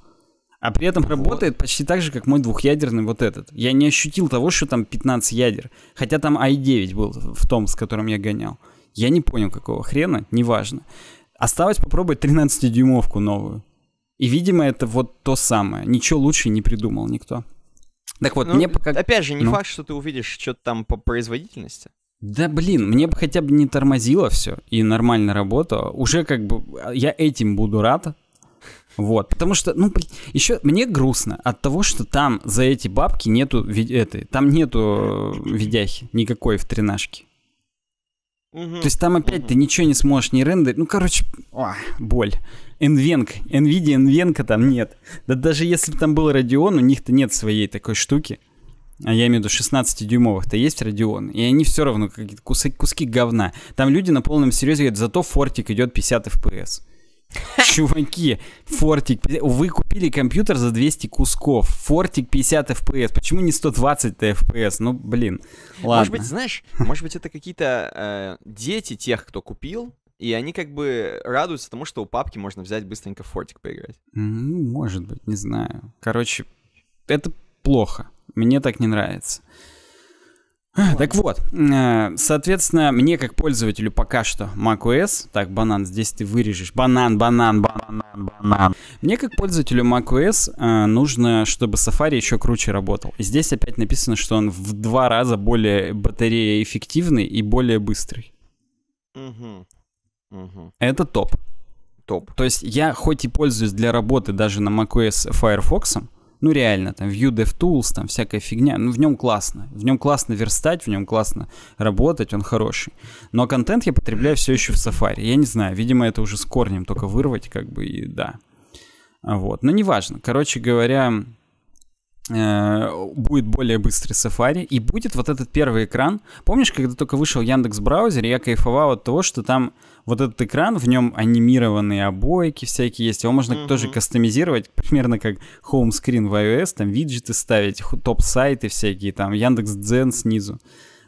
А при этом работает почти так же, как мой двухъядерный вот этот. Я не ощутил того, что там 15 ядер. Хотя там i9 был в том, с которым я гонял. Я не понял, какого хрена, неважно. Осталось попробовать 13-дюймовку новую. И, видимо, это вот то самое. Ничего лучше не придумал никто. Так вот, ну, мне пока... Опять же, не факт, что ты увидишь что-то там по производительности. Да, блин, мне бы хотя бы не тормозило все и нормально работало. Уже как бы я этим буду рад. Вот, потому что, ну, еще мне грустно от того, что там за эти бабки нету, там нету видяхи никакой в тринашке. То есть там опять ты ничего не сможешь, не рендерить, ну, короче, боль. NVENC, NVIDIA NVENC там нет. Да даже если бы там был Radeon, у них-то нет своей такой штуки. А я имею в виду 16-дюймовых-то есть Radeon, и они все равно какие-то куски говна. Там люди на полном серьезе говорят, зато фортик идет 50 FPS. Чуваки, фортик, вы купили компьютер за 200 кусков, фортик 50 FPS, почему не 120-то FPS? Ну, блин, ладно. Может быть, знаешь, может быть, это какие-то дети тех, кто купил, и они как бы радуются тому, что у папки можно взять быстренько в фортик поиграть. Ну, может быть, не знаю. Короче, это плохо, мне так не нравится. Так вот, соответственно, мне как пользователю пока что macOS, так, банан, здесь ты вырежешь, банан. Мне как пользователю macOS нужно, чтобы Safari еще круче работал. И здесь опять написано, что он в 2 раза более батареяэффективный и более быстрый. Это топ. То есть я хоть и пользуюсь для работы даже на macOS Firefox'ом, ну реально, там View DevTools, там всякая фигня, ну в нем классно верстать, в нем классно работать, он хороший. Но контент я потребляю все еще в Safari, я не знаю, видимо это уже с корнем только вырвать, как бы, и да. Вот, но неважно, короче говоря, будет более быстрый Safari, и будет вот этот первый экран. Помнишь, когда только вышел Яндекс.Браузер, я кайфовал от того, что там вот этот экран, в нем анимированные обойки всякие есть, его можно тоже кастомизировать, примерно как хоумскрин в iOS, там виджеты ставить, топ-сайты всякие, там Яндекс.Дзен снизу.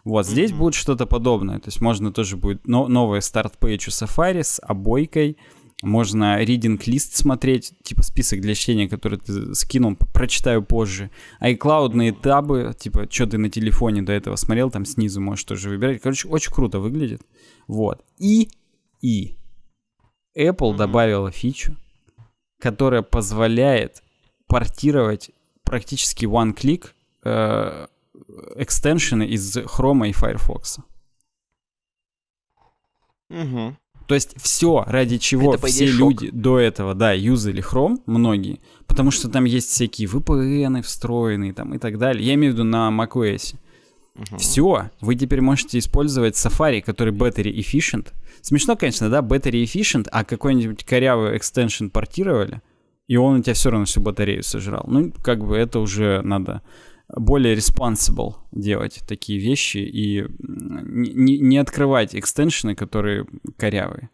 Вот, здесь будет что-то подобное, то есть можно тоже будет новое старт-пейдж у Safari с обойкой. Можно reading лист смотреть, типа список для чтения, который ты скинул, прочитаю позже. iCloud-ные табы, типа, что ты на телефоне до этого смотрел, там снизу можешь тоже выбирать. Короче, очень круто выглядит. Вот. И Apple добавила фичу, которая позволяет портировать практически one-click экстеншены из Chrome и Firefox. То есть все, ради чего все люди до этого, да, юзали Chrome, многие, потому что там есть всякие VPN встроенные там и так далее. Я имею в виду на macOS. Все, вы теперь можете использовать Safari, который battery efficient. Смешно, конечно, да, battery efficient, а какой-нибудь корявый экстеншн портировали, и он у тебя все равно всю батарею сожрал. Ну, как бы это уже надо более responsible делать такие вещи и не открывать экстеншены, которые корявые.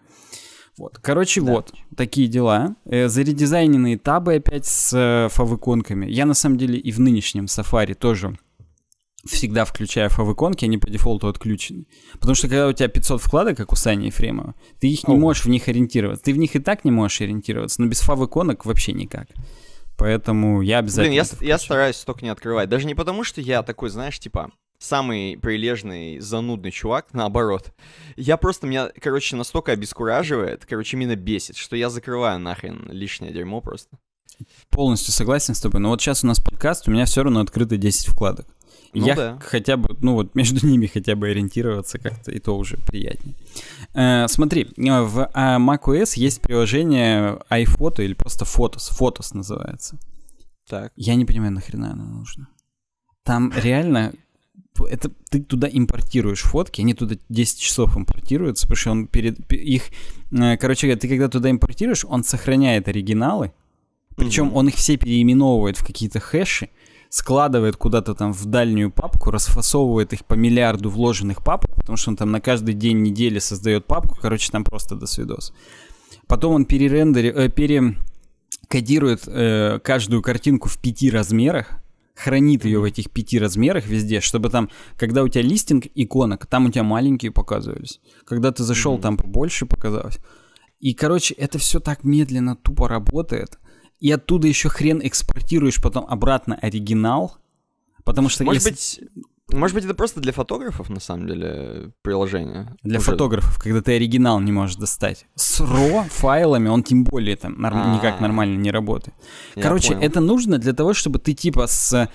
Вот. Короче, да. Вот такие дела. Заредизайненные табы опять с фав-иконками. Я на самом деле и в нынешнем Safari тоже всегда включаю фав-иконки, они по дефолту отключены. Потому что когда у тебя 500 вкладок, как у Сани Ефремова, ты их не можешь в них ориентироваться. Ты в них и так не можешь ориентироваться, но без фав-иконок вообще никак. Поэтому я обязательно... Блин, я стараюсь столько не открывать. Даже не потому, что я такой, знаешь, типа, самый прилежный, занудный чувак, наоборот. Я просто, меня, короче, настолько обескураживает, короче, именно бесит, что я закрываю нахрен лишнее дерьмо просто. Полностью согласен с тобой. Но вот сейчас у нас подкаст, у меня все равно открыто 10 вкладок. Ну, я хотя бы, ну вот между ними хотя бы ориентироваться как-то, и то уже приятнее. Смотри, в macOS есть приложение iPhoto или просто Photos, Photos называется. Так. Я не понимаю, нахрена оно нужно. Там реально, это ты туда импортируешь фотки, они туда 10 часов импортируются, потому что он короче говоря, ты когда туда импортируешь, он сохраняет оригиналы, причем он их все переименовывает в какие-то хэши, складывает куда-то там в дальнюю папку, расфасовывает их по миллиарду вложенных папок, потому что он там на каждый день недели создает папку, короче, там просто досвидос. Потом он перекодирует каждую картинку в 5 размерах, хранит ее в этих 5 размерах везде, чтобы там, когда у тебя листинг иконок, там у тебя маленькие показывались. Когда ты зашел, там побольше показалось. И, короче, это все так медленно, тупо работает. И оттуда еще хрен экспортируешь потом обратно оригинал, потому что... Может быть, это просто для фотографов, на самом деле, приложение? Для фотографов, когда ты оригинал не можешь достать. С RAW-файлами он тем более там никак нормально не работает. Короче, это нужно для того, чтобы ты типа с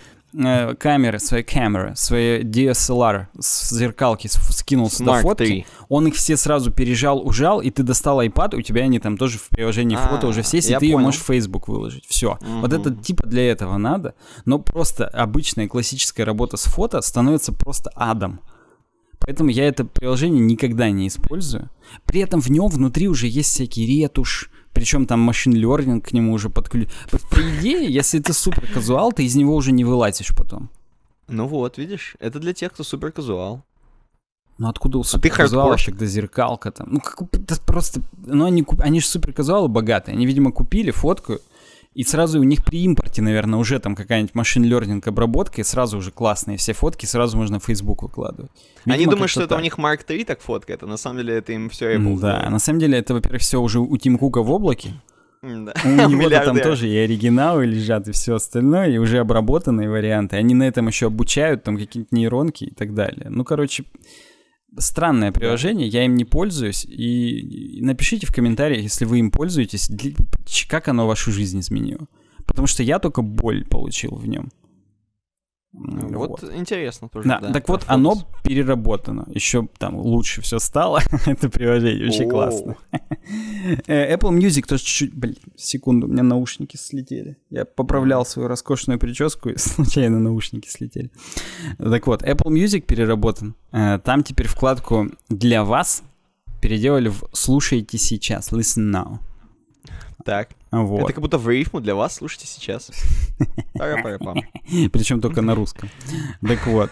камеры, своей камеры, своей DSLR, с зеркалки скинул сюда фотки, он их все сразу пережал, ужал, и ты достал iPad, у тебя они там тоже в приложении фото уже все есть, и ты ее можешь в Facebook выложить. Все. Вот это типа для этого надо, но просто обычная классическая работа с фото становится просто адом. Поэтому я это приложение никогда не использую. При этом в нем внутри уже есть всякий ретушь, причем там машин лернинг к нему уже подключен. По идее, если ты супер казуал, ты из него уже не вылазишь потом. Ну вот, видишь, это для тех, кто супер казуал. Ну откуда у супер казуала тогда зеркалка там? Ну как, это просто, ну они же супер казуалы богатые, они, видимо, купили фотку, и сразу у них при импорте, наверное, уже там какая-нибудь машин лернинг обработка, и сразу уже классные все фотки, сразу можно в Facebook выкладывать. Видимо, они думают, что это у них Mark III так фотка, это на самом деле это им все Apple. Да, на самом деле это, во-первых, все уже у Тим Кука в облаке. У него там тоже и оригиналы лежат, и все остальное, и уже обработанные варианты. Они на этом еще обучают, там какие-то нейронки и так далее. Ну, короче, странное приложение, я им не пользуюсь, и напишите в комментариях, если вы им пользуетесь, как оно вашу жизнь изменило. Потому что я только боль получил в нем. Вот интересно тоже. Да, так вот, оно переработано. Еще там лучше все стало. Это приложение очень классно. Apple Music тоже чуть-чуть... Блин, секунду, у меня наушники слетели. Я поправлял свою роскошную прическу, и случайно наушники слетели. Так вот, Apple Music переработан. Там теперь вкладку «Для вас» переделали в «Слушайте сейчас», «Listen now». Так. Вот. Это как будто в рифму для вас, слушайте сейчас. Причем только на русском. Так вот,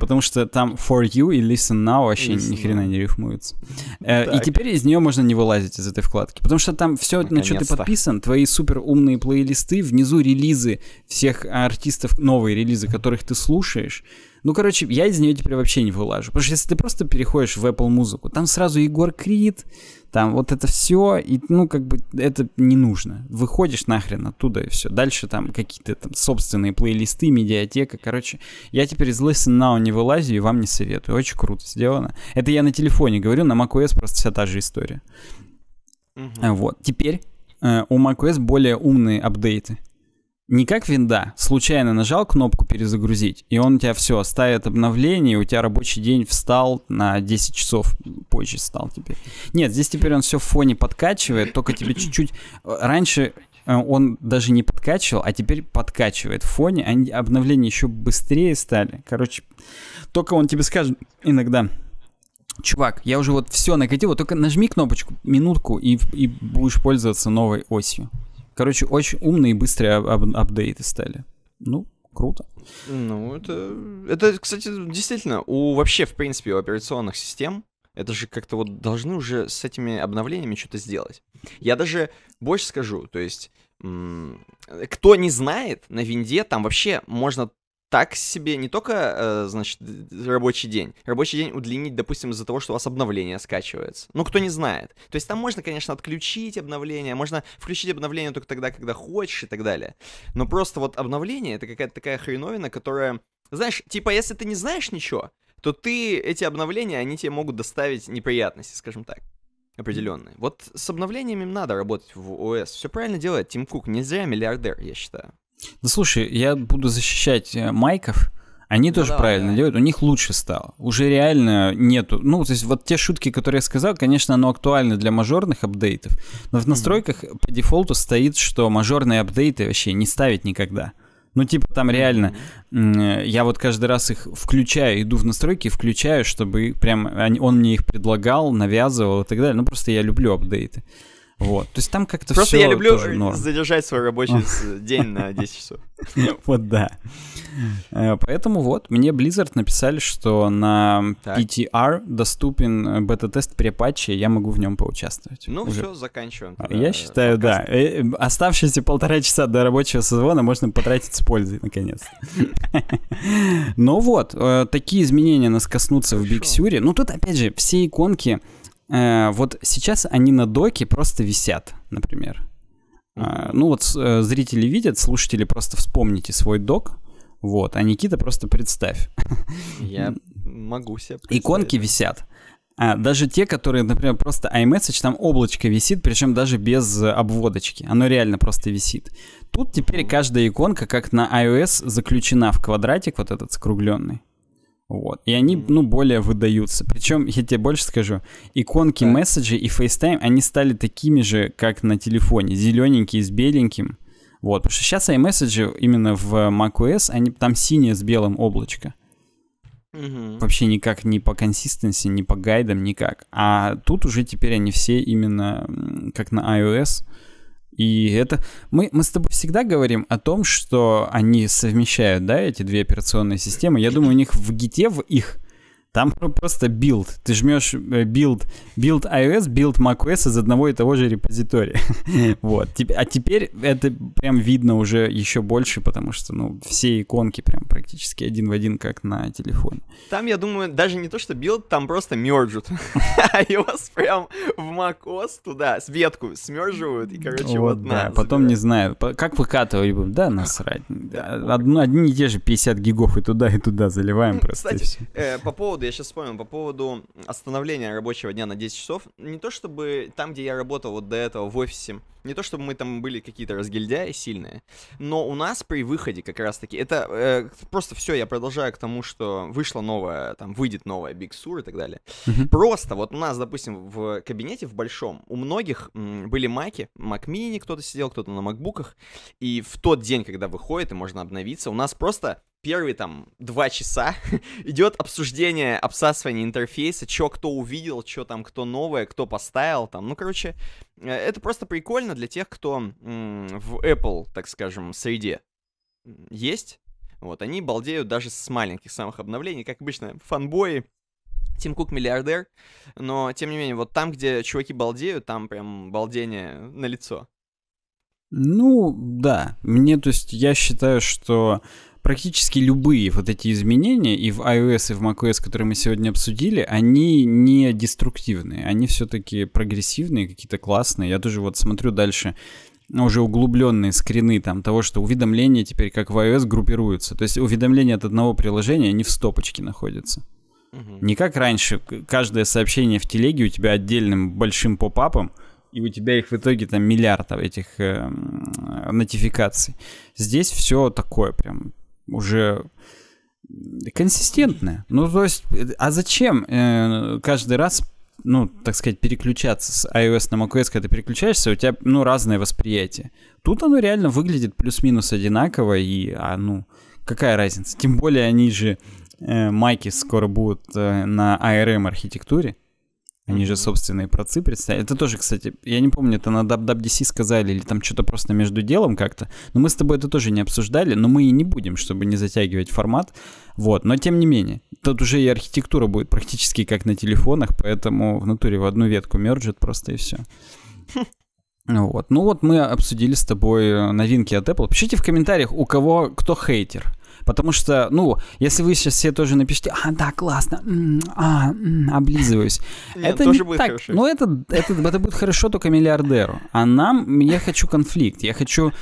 потому что там for you и listen now вообще ни хрена не рифмуется. И теперь из нее можно не вылазить, из этой вкладки. Потому что там все, на что ты подписан, твои супер умные плейлисты, внизу релизы всех артистов, новые релизы, которых ты слушаешь. Ну, короче, я из нее теперь вообще не вылажу. Потому что если ты просто переходишь в Apple Music, там сразу Егор Крид, там вот это все, и, ну, как бы это не нужно. Выходишь нахрен оттуда, и все. Дальше там какие-то там собственные плейлисты, медиатека, короче. Я теперь из Listen Now не вылазю и вам не советую. Очень круто сделано. Это я на телефоне говорю, на macOS просто вся та же история. Угу. Вот. Теперь у macOS более умные апдейты. Не как винда, случайно нажал кнопку перезагрузить, и он у тебя все, ставит обновление, и у тебя рабочий день встал на 10 часов, позже встал теперь. Нет, здесь теперь он все в фоне подкачивает, только тебе чуть-чуть... Раньше он даже не подкачивал, а теперь подкачивает в фоне, они обновления еще быстрее стали. Короче, только он тебе скажет иногда... Чувак, я уже вот все накатил, вот только нажми кнопочку, минутку, и будешь пользоваться новой осью. Короче, очень умные и быстрые апдейты стали. Ну, круто. Ну, это, кстати, действительно, вообще, в принципе, у операционных систем, это же как-то вот должны уже с этими обновлениями что-то сделать. Я даже больше скажу, то есть, кто не знает, на винде там вообще можно... Так себе не только, значит, рабочий день. Рабочий день удлинить, допустим, из-за того, что у вас обновление скачивается. Ну, кто не знает. То есть там можно, конечно, отключить обновление, можно включить обновление только тогда, когда хочешь и так далее. Но просто вот обновление — это какая-то такая хреновина, которая... Знаешь, типа, если ты не знаешь ничего, то ты эти обновления, они тебе могут доставить неприятности, скажем так, определенные. Вот с обновлениями надо работать в ОС. Все правильно делает Тим Кук. Не зря миллиардер, я считаю. Да слушай, я буду защищать майков, они тоже правильно делают, у них лучше стало. Уже реально нету, ну, то есть вот те шутки, которые я сказал, конечно, оно актуально для мажорных апдейтов, но в настройках по дефолту стоит, что мажорные апдейты вообще не ставить никогда. Ну, типа, там реально, я вот каждый раз их включаю, иду в настройки, включаю, чтобы прям он мне их предлагал, навязывал и так далее, ну, просто я люблю апдейты. Вот, то есть там как-то все. Просто я люблю задержать свой рабочий день на 10 часов. Вот, да. Поэтому вот, мне Blizzard написали, что на PTR доступен бета-тест при патче, я могу в нем поучаствовать. Ну все, заканчиваем. Я считаю, да. Оставшиеся 1,5 часа до рабочего созвона можно потратить с пользой, наконец. Ну вот, такие изменения нас коснутся в Big Sur. Ну тут, опять же, все иконки... вот сейчас они на доке просто висят, например. Ну вот зрители видят, слушатели просто вспомните свой док. Вот, а Никита просто представь. Я могу себе представить. Иконки висят. Даже те, которые, например, просто iMessage, там облачко висит, причем даже без обводочки. Оно реально просто висит. Тут теперь каждая иконка, как на iOS, заключена в квадратик вот этот скругленный. Вот. И они, ну, более выдаются. Причем, я тебе больше скажу, иконки месседжей и FaceTime, они стали такими же, как на телефоне. Зелененькие с беленьким. Вот. Потому что сейчас iMessages именно в macOS, они там синие с белым облачко. Вообще никак ни по консистенции, ни по гайдам, никак. А тут уже теперь они все именно как на iOS. И это... Мы с тобой всегда говорим о том, что они совмещают, да, эти две операционные системы. Я думаю, у них в гите, в их, там просто build. Ты жмешь build iOS, build macOS из одного и того же репозитория. Вот. А теперь это прям видно уже еще больше, потому что, ну, все иконки прям практически один в один, как на телефоне. Там, я думаю, даже не то, что build, там просто мерджут. iOS прям в macOS туда, с ветку смерживают, и, короче, вот на. Потом не знаю, как выкатывать будем, да, насрать. Одни и те же 50 гигов и туда заливаем просто. Кстати, по поводу, я сейчас вспомнил, по поводу остановления рабочего дня на 10 часов. Не то чтобы там, где я работал вот до этого в офисе, не то чтобы мы там были какие-то разгильдяи сильные, но у нас при выходе как раз-таки, это просто все, я продолжаю к тому, что вышло новое, там выйдет новое Big Sur и так далее. Просто вот у нас, допустим, в кабинете в большом у многих были маки, Mac Mini кто-то сидел, кто-то на MacBook'ах, и в тот день, когда выходит и можно обновиться, у нас просто первые, там, 2 часа идет обсуждение, обсасывание интерфейса, чё кто увидел, чё там, кто новое, кто поставил, там, ну, короче, это просто прикольно для тех, кто в Apple, так скажем, среде есть, вот, они балдеют даже с маленьких самых обновлений, как обычно, фанбои. Тим Кук миллиардер, но, тем не менее, вот там, где чуваки балдеют, там прям балдение налицо. Ну, да. Мне, то есть, я считаю, что практически любые вот эти изменения и в iOS, и в macOS, которые мы сегодня обсудили, они не деструктивные, они все-таки прогрессивные, какие-то классные. Я тоже вот смотрю дальше уже углубленные скрины там того, что уведомления теперь как в iOS группируются. То есть уведомления от одного приложения, они в стопочке находятся. Не как раньше, каждое сообщение в телеге у тебя отдельным большим поп-апом, и у тебя их в итоге там миллиард этих нотификаций. Здесь все такое прям уже консистентное. Ну, то есть, а зачем каждый раз, ну, так сказать, переключаться с iOS на macOS, когда ты переключаешься, у тебя, ну, разное восприятие. Тут оно реально выглядит плюс-минус одинаково, и, ну, какая разница? Тем более они же... Майки скоро будут на ARM-архитектуре. Они же собственные процы представили. Это тоже, кстати, я не помню, это на WWDC сказали или там что-то просто между делом как-то. Но мы с тобой это тоже не обсуждали, но мы и не будем, чтобы не затягивать формат. Вот, но тем не менее. Тут уже и архитектура будет практически как на телефонах, поэтому в натуре в одну ветку мерджит просто и все. Вот, ну вот мы обсудили с тобой новинки от Apple. Пишите в комментариях, у кого кто хейтер. Потому что, ну, если вы сейчас все тоже напишите, да, классно, облизываюсь. Это тоже будет хорошо. Ну, это будет хорошо только миллиардеру. А нам, я хочу конфликт, я хочу,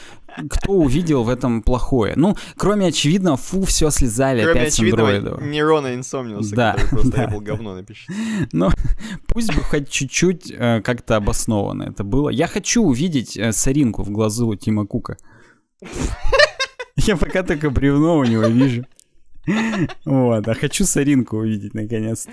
кто увидел в этом плохое. Ну, кроме очевидного, фу, все слезали опять с Андроидова. Нейрона Инсомниуса, который просто Apple говно напишет. Ну, пусть бы хоть чуть-чуть как-то обоснованно это было. Я хочу увидеть соринку в глазу Тима Кука. Я пока только бревно у него вижу. Вот, а хочу соринку увидеть наконец-то.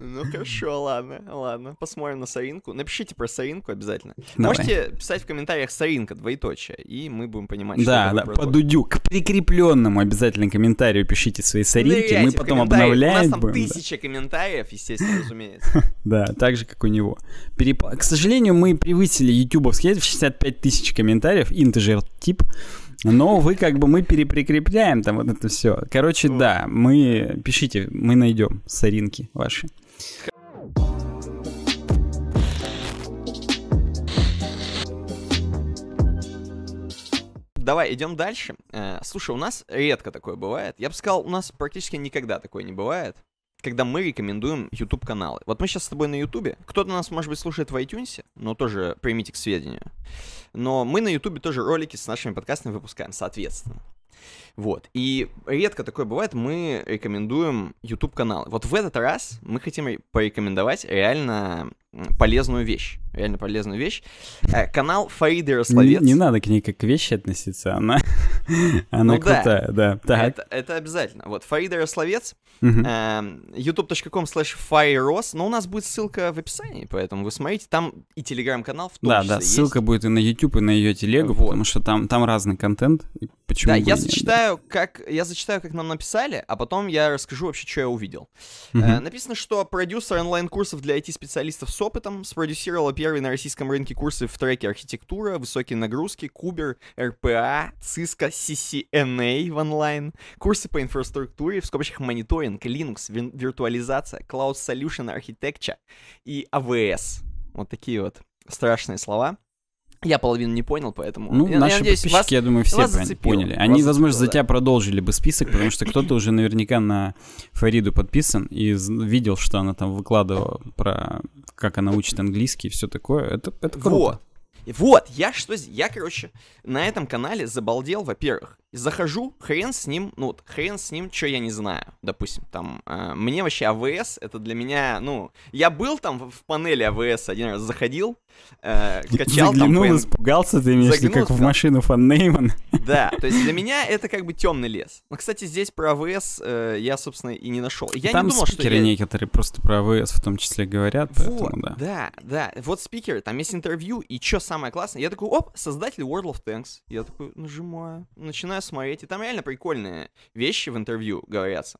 Ну хорошо, ладно, ладно, посмотрим на соринку. Напишите про соринку обязательно. Давай. Можете писать в комментариях соринка, двоеточие, и мы будем понимать, что да, да, по дудю, к прикрепленному обязательно комментарию пишите свои соринки, ныряйте, мы потом обновляем. У нас там будем, 1000 комментариев, естественно, разумеется. Да, так же, как у него. К сожалению, мы превысили ютубовский, 65 000 комментариев, интежер тип. Но вы как бы, мы переприкрепляем там вот это все. Короче, вот. Да, мы, пишите, мы найдем соринки ваши. Давай, идем дальше. Слушай, у нас редко такое бывает. Я бы сказал, у нас практически никогда такое не бывает, когда мы рекомендуем YouTube-каналы. Вот мы сейчас с тобой на YouTube. Кто-то нас, может быть, слушает в iTunes, но тоже примите к сведению. Но мы на YouTube тоже ролики с нашими подкастами выпускаем, соответственно. Вот. И редко такое бывает, мы рекомендуем YouTube-каналы. Вот в этот раз мы хотим порекомендовать реально полезную вещь. Реально полезную вещь. Канал Фариды Рословец. Не надо к ней как к вещи относиться, она крутая, да. Это обязательно. Вот, Фарида Рословец, youtube.com/fariros, но у нас будет ссылка в описании, поэтому вы смотрите, там и телеграм-канал в том числе. Да, да, ссылка будет и на YouTube, и на ее телегу, потому что там разный контент. Да, я зачитаю, как нам написали, а потом я расскажу вообще, что я увидел. Написано, что продюсер онлайн-курсов для IT-специалистов с опытом спродюсировала первые на российском рынке курсы в треке архитектура, высокие нагрузки, кубер, РПА, Cisco, CCNA в онлайн, курсы по инфраструктуре, в скобочках мониторинг, Linux, виртуализация, Cloud Solution Architecture и AWS. Вот такие вот страшные слова. Я половину не понял, поэтому... Ну, наши подписчики, я думаю, все поняли. Они, возможно, за тебя продолжили бы список, потому что кто-то уже наверняка на Фариду подписан и видел, что она там выкладывала про... как она учит английский и все такое. Это круто. Вот, я, короче, на этом канале забалдел, во-первых. Захожу, хрен с ним, ну вот, хрен с ним, что я не знаю, допустим, там, мне вообще АВС, это для меня, ну, я был там в панели АВС один раз, заходил, качал заглянул, там... испугался ты, если как в машину Фан Нейман. Да, то есть для меня это как бы темный лес. Но, кстати, здесь про АВС я, собственно, и не нашел. Я там не думал, спикеры некоторые просто про АВС в том числе говорят, поэтому, да. Да, вот спикеры, там есть интервью, и что самое классное, я такой, оп, создатель World of Tanks, я такой нажимаю, начинаю смотреть, и там реально прикольные вещи в интервью говорятся.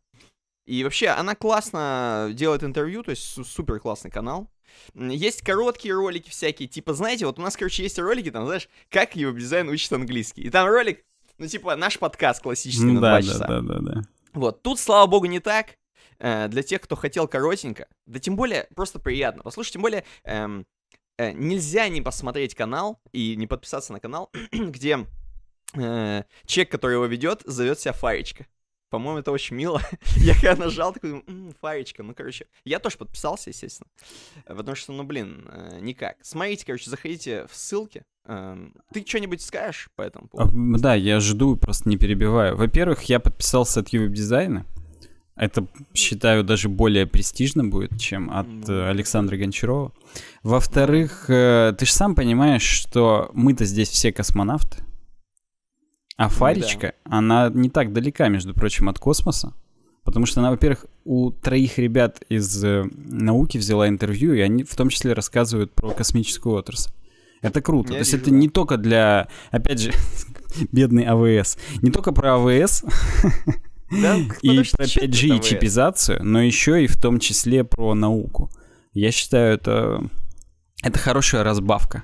И вообще, она классно делает интервью, то есть супер классный канал. Есть короткие ролики всякие, типа, знаете, вот у нас, короче, есть ролики, там, знаешь, как YouWebDesign учит английский. И там ролик, ну, типа, наш подкаст классический на 2 часа. Да. Вот, тут, слава богу, не так. Для тех, кто хотел коротенько. Да тем более, просто приятно послушать, тем более... нельзя не посмотреть канал и не подписаться на канал, где человек, который его ведет, зовет себя Фаречка. По-моему, это очень мило. Я когда нажал, такой, Фаречка, ну, короче. Я тоже подписался, естественно. Потому что, ну, блин, никак. Смотрите, короче, заходите в ссылки. Ты что-нибудь скажешь по этому поводу? Да, я жду, просто не перебиваю. Во-первых, я подписался от YouWebDesign. Это, считаю, даже более престижно будет, чем от Александра Гончарова. Во-вторых, ты же сам понимаешь, что мы-то здесь все космонавты. А Фаречка, да, она не так далека, между прочим, от космоса. Потому что она, во-первых, у 3 ребят из науки взяла интервью, и они в том числе рассказывают про космическую отрасль. Это круто. Я вижу, это не только для... Опять же, бедный АВС. Не только про АВС... Да, и про 5G и чипизацию, но еще и в том числе про науку. Я считаю, это хорошая разбавка.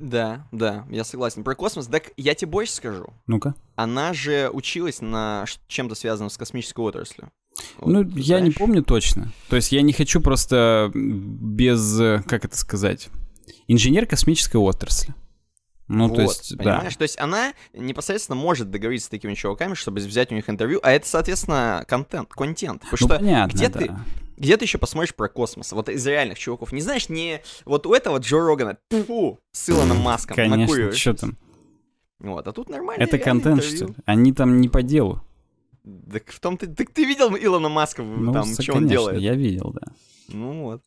Да, да, я согласен. Про космос, так я тебе больше скажу. Ну-ка. Она же училась на чем-то связанном с космической отраслью. Вот, ну, я не помню точно. То есть я не хочу просто без, как это сказать, инженер космической отрасли. Ну, вот, то есть, понимаешь? Да. То есть она непосредственно может договориться с такими чуваками, чтобы взять у них интервью, а это, соответственно, контент. Потому что понятно, где ты еще посмотришь про космос? Вот из реальных чуваков. Не знаешь, не вот у этого Джо Рогана, с Илоном Маском. Конечно, что там. Вот, а тут нормально. Это контент, что ли? Они там не по делу. Так в том-то... Так ты видел Илона Маска, ну, там, что он делает? Я видел, да. Ну вот.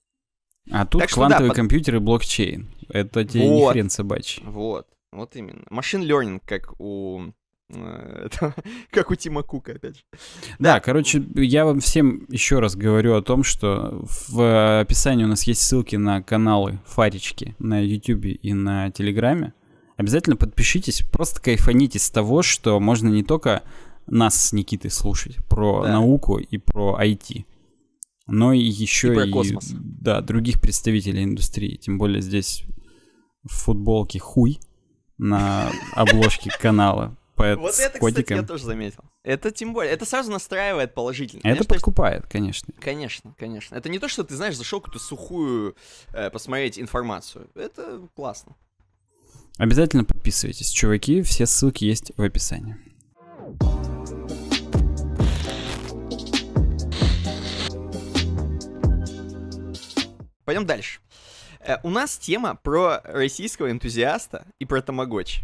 А тут квантовый компьютер и блокчейн. Это тебе не хрен собачий. Вот именно. Машин лёрнинг, как у... как у Тима Кука, опять же. Да, короче, я вам всем еще раз говорю о том, что в описании у нас есть ссылки на каналы Фаречки на YouTube и на Телеграме. Обязательно подпишитесь, просто кайфанитесь с того, что можно не только нас с Никитой слушать про науку и про IT, но и еще и космос. Да, других представителей индустрии. Тем более здесь в футболке хуй на обложке канала. Вот это, кстати, я тоже заметил. Это тем более, это сразу настраивает положительно. Это подкупает, конечно. Конечно, конечно. Это не то, что ты, знаешь, зашел какую-то сухую посмотреть информацию. Это классно. Обязательно подписывайтесь, чуваки. Все ссылки есть в описании. Пойдем дальше. У нас тема про российского энтузиаста и про тамагочи.